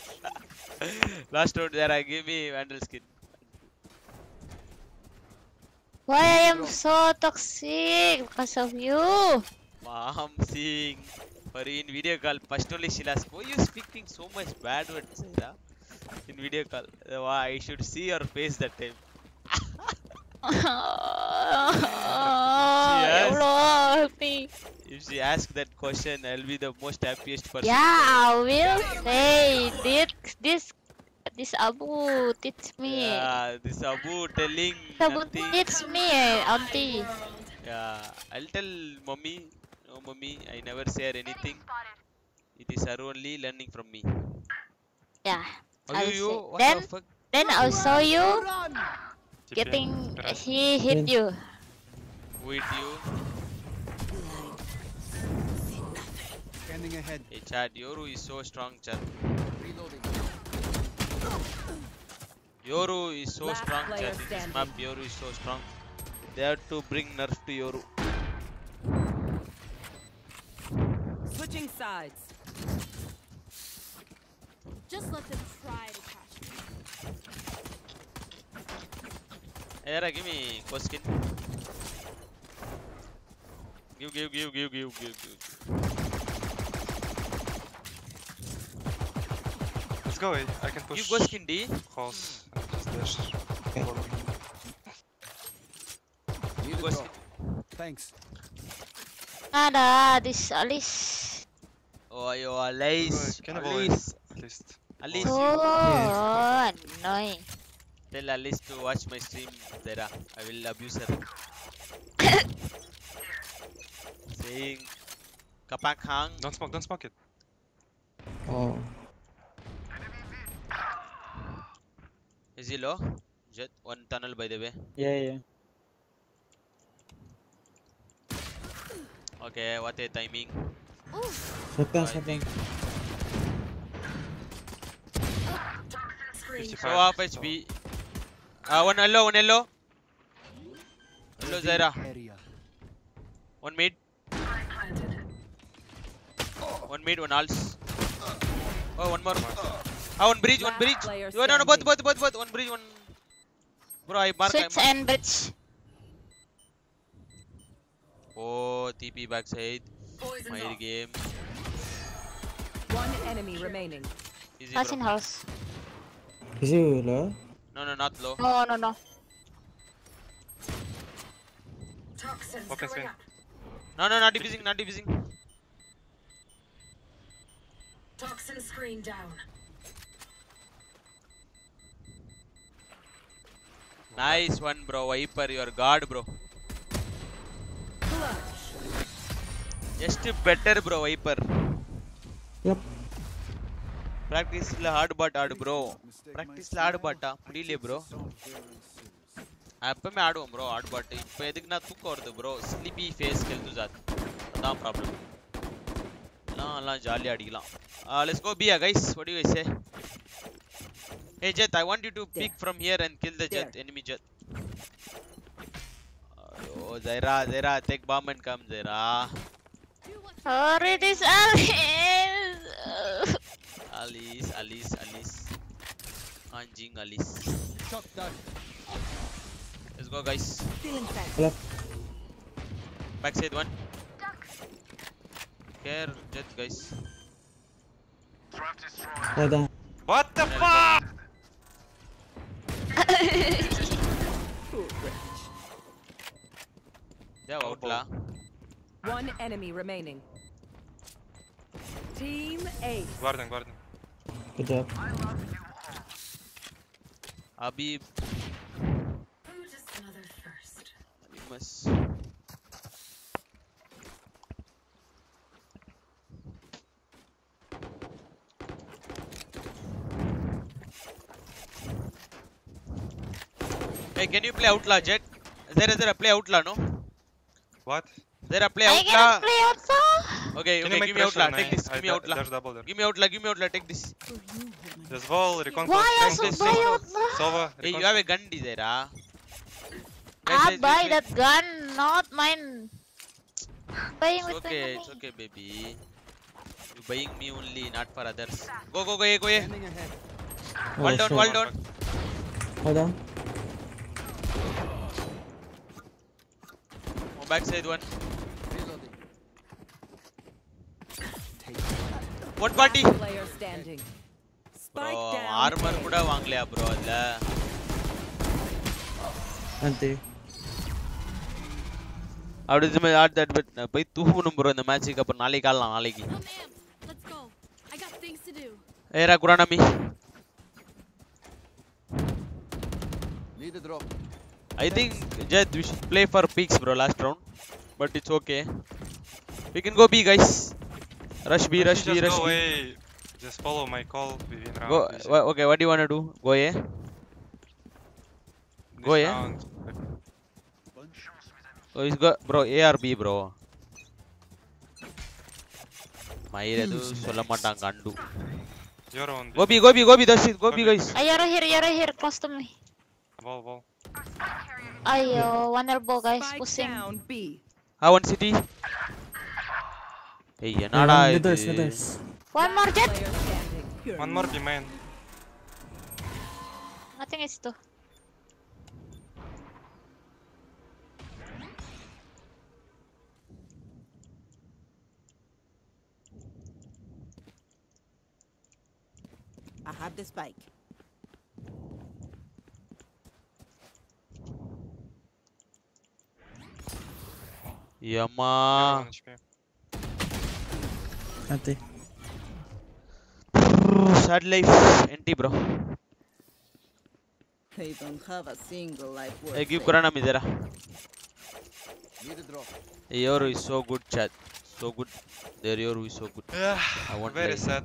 Last round Zera, give me Vandal skin. Why I am so toxic because of you? Mom, seeing. Or in video call, first only she asked, why you speaking so much bad words in video call? Wow, I should see your face that time. If she asks that question, I'll be the most happiest person. Yeah, I will say this Abu teach me. Yeah, this Abu telling. Abu teach me, auntie. Yeah, I'll tell mommy. No, mommy, I never share anything. It is her only learning from me. Yeah. Then I saw you getting. He hit you. Who hit you? Standing ahead. Hey Chad, Yoru is so strong, Chad. Reloading. Yoru is so strong, Chad. In this map, Yoru is so strong. They have to bring nerf to Yoru. Switching sides. Just let them try to catch me. Era, give me Koskin. Give. Let's go. I can push. You Koskin D. Cross. Just dash. You Koskin. Thanks. Nada, this Alice. Oh, yo, Alice. Can Alice. At least. Alice. Oh, annoying. Tell Alice to watch my stream, Zera. I will abuse her. Saying. Kapak hang. Don't smoke it. Oh. Is he low? Jet, one tunnel by the way. Yeah. Okay, what a timing. Shutdown. 55. So half HP. One yellow. Yellow Zaira. One mid. One alts. Oh, one more. One bridge. No, both. One bridge, one. Bro, I mark. Switch and bridge. Oh, TP backside. My game. One enemy remaining. Easy, that's in house. Is he low? No, not low. No. Okay. No, not defusing. Toxin screen down. Nice one, bro. Viper, your guard, bro. Just better, bro. Viper. Yep. Practice hard but hard, bro. Practice hard but please, bro. App me hard, bro. Hard but. If I didn't do, bro. Sleepy face Khelthuzad. No problem. La jolly adila. Let's go B, guys. What do you guys say? Hey Jet, I want you to peek from here and kill the Jet enemy Jet. Oh, Zaira, take bomb and come, Zaira. Oh, it is Alice! Alice. Anjing Alice. Let's go, guys. Backside one. Care, Jet, guys. What the fuck? Outla. One enemy remaining. Team A. Guarden. Good job. Abib. Who does another first? You must. Hey, can you play Outla, Jet? There, play Outla, no? What? There I play Outla. I can play Outla. Okay, give me Outla. Take this. Give me Outla. Give me Outla. Take this. There's wall. Reconquest. Why I should buy Outla? Hey, you have a gun, Dizera. I buy that gun, not mine. Buying with okay, it's okay, baby. You buying me only, not for others. Go. Wall down. Hold on. Backside one. What party? Bro, armor kuda vaanglaya bro alla. Ante. Avadi me add that bit. Bhai thoomunum bro indha match ku appo naali kaalalam naaliki. Let's go. I got things to do. Era kuranami. Need a drop. I think Jed, we should play for peaks bro last round. But it's okay. We can go B guys. Rush B, rush B, rush B. Just follow my call. Go, okay, what do you want to do? Go A? Go A? Oh, he's got, bro, A or B bro. Go B, go B, go B, that's it, go B guys. You're here, close to me. Wall, wall. Ayo, one elbow guys, pushing. Ah, one city. Hey, nada. One more jet. One more behind. Nothing is too. I have the spike. Yama. Ante. Sad life, NT bro. They don't have a single life worth. Hey, give Kurana me zara. Yoru is so good, chat. So good. Their Yoru is so good. I want very sad.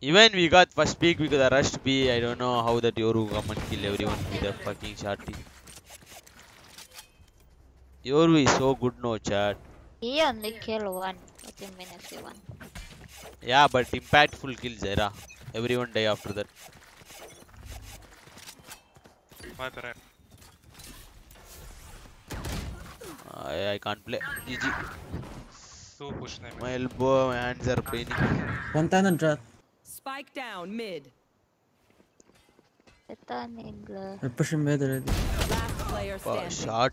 Even we got first pick because I rushed B. I don't know how that Yoru come and kill everyone with a fucking shotty. Yoru is so good, no chat. He only killed one. What do you mean if he won? Yeah, but impactful kills, era. Everyone die after that. I can't play. GG. So push name. My elbow, my hands are paining. One time and drop. Spike down mid. I'm pushing mid already. Last player standing. Shot.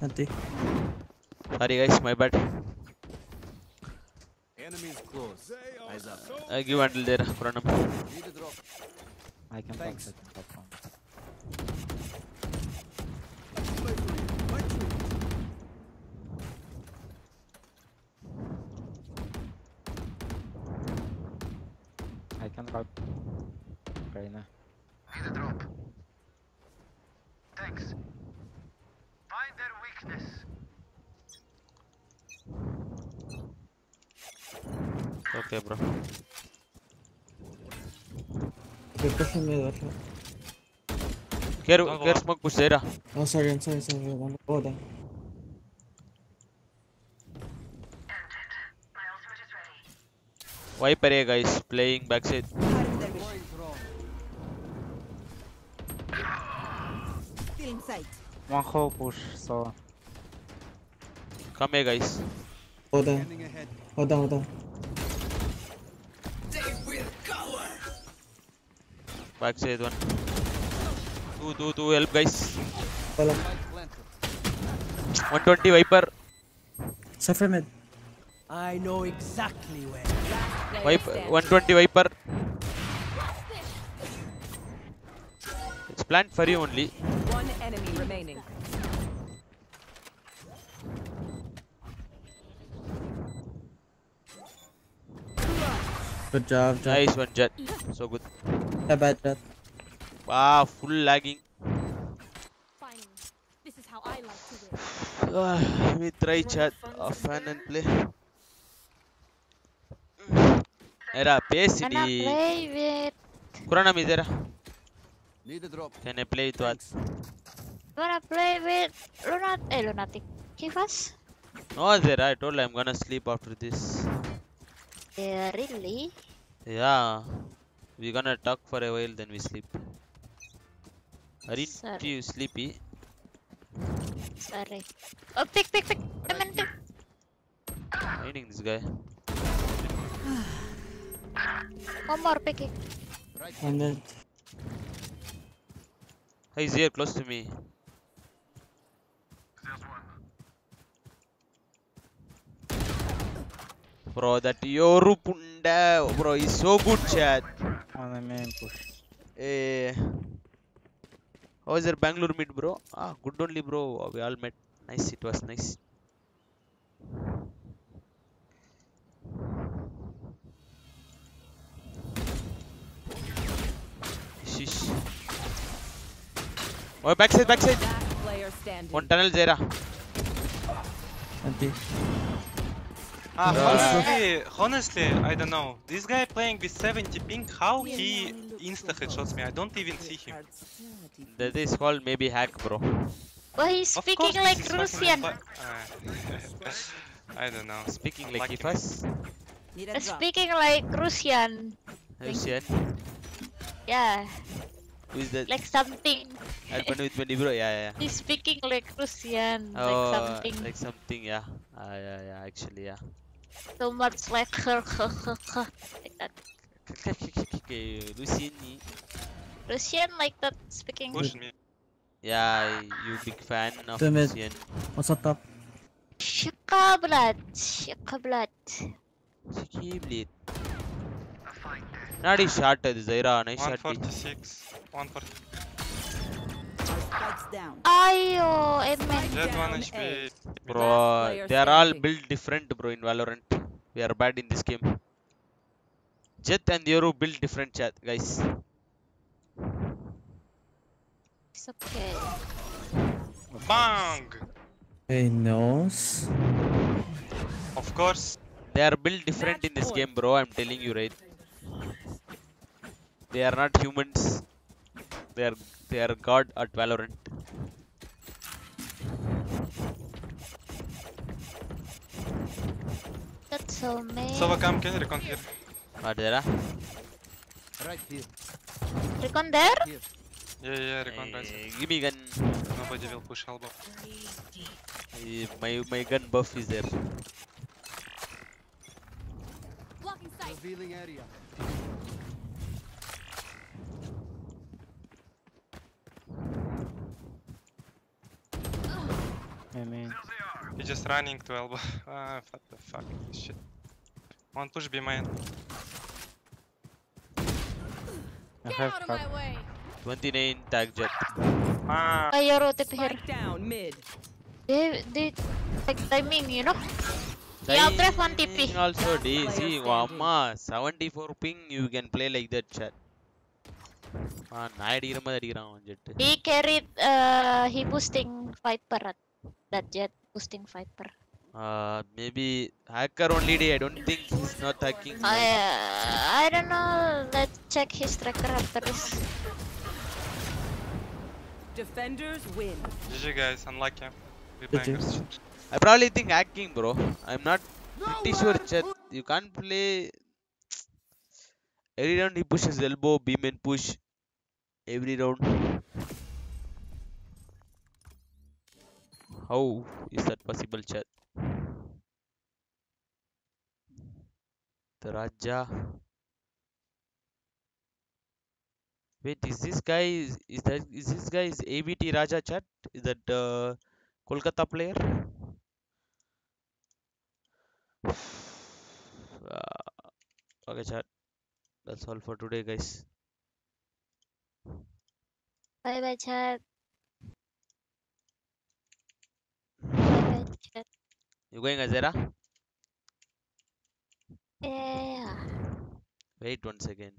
Nothing. Sorry guys, my bad. Enemies close. I give until there, Pranam. I can box it. I can drop right now. Need a drop. Thanks. Find their weakness. Okay, bro. Care smoke push there. Oh, sorry, I'm sorry, sorry. I'm over there. Wiper A, guys, playing backside. Still inside. One whole push, so. Come here, guys. Hold on. Hold on, hold on. Backside one. Two, help guys. 120 Viper. Suffer mid. I know exactly where. Viper, 120 Viper. It's planned for you only. One enemy remaining. Good job, Jet. Nice one, Jet. So good. Yeah, bad, Jet. Wow, full lagging. Finally, this is how I like to win. We try, Jet. Offhand and play. Era, PCD. Can I play with? Kurana me, Zera. Need a drop. Can I play with what? Wanna play with Lunatic? Give us? No, Zera. I told you I'm gonna sleep after this. Yeah, really? Yeah, we're gonna talk for a while, then we sleep. Aren't you sleepy? Sorry. Oh, pick. I'm eating this guy. One more pick. He's here, close to me. Bro, that Yoru Punda, bro, is so good, chat. On the main push. Hey. How is your Bangalore meet, bro? Ah, good only, bro. We all met. Nice, it was nice. Sheesh. Oh, backside, backside. One tunnel, Zera. Honestly, I don't know. This guy playing with 70 ping, how he insta-headshots me? I don't even see him. That is called maybe hack, bro. Well, he's speaking like Russian. I don't know. Speaking like Kifas? Speaking like Russian. Russian? Yeah. Who is that? Like something. Bro. Yeah. He's speaking like Russian. Oh, like something. Like something, yeah. Yeah, actually, yeah. So much like her. Like that. Russian like that speaking. Push me. Yeah, you big fan of Russian. What's up? Shikablat. Shikablat. Not a shot, Zaira. Nice shot. 146. 140. Ayo, Amen. Bro, they are all built different, bro, in Valorant. We are bad in this game. Jet and Yoru built different, chat, guys. It's okay. Bang! He knows. Of course. They are built different in this game, bro. I'm telling you, right? They are not humans. They are God at Valorant. That's so amazing. So come can recon here. What there? Right here. Recon there? Here. Yeah, recon right. Give me gun. Nobody will push elbow. My gun buff is there. Blocking sight. Revealing area. I mean, he's just running to elbow. What the fuck is this shit? One push be mine. Get out of my way. 29 tag jet. I rotate here. Down mid. They like timing, you know. Yeah, press one TP. Also DC. Wama, 74 ping. You can play like that, chat. He carried. He boosting Viper. That jet boosting Viper. Maybe hacker only day. I don't think he's not hacking. I don't know. Let's check his tracker after this. Defenders win. GG guys, unlucky. I probably think hacking, bro. I'm not pretty sure, chat. You can't play. Every round he pushes elbow, beam and push. Every round. How is that possible, chat? The Raja. Wait, is this guy ABT Raja, chat? Is that Kolkata player? Okay, chat. That's all for today, guys. Bye, chat. You going, Azera? Yeah. Wait once again.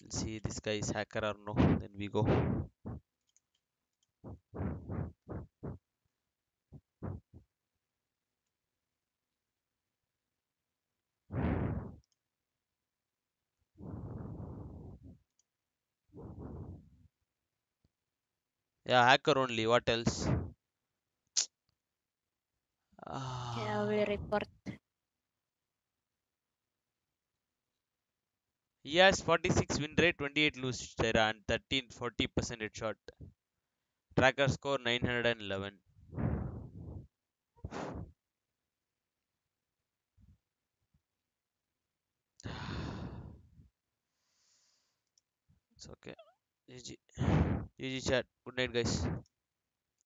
We'll see this guy is hacker or no. Then we go. Yeah, hacker only. What else? Yeah, I will report. Yes, 46 win rate, 28 lose, Sarah, and 13, 40% headshot. Tracker score 911. It's okay. GG. GG chat. Good night, guys.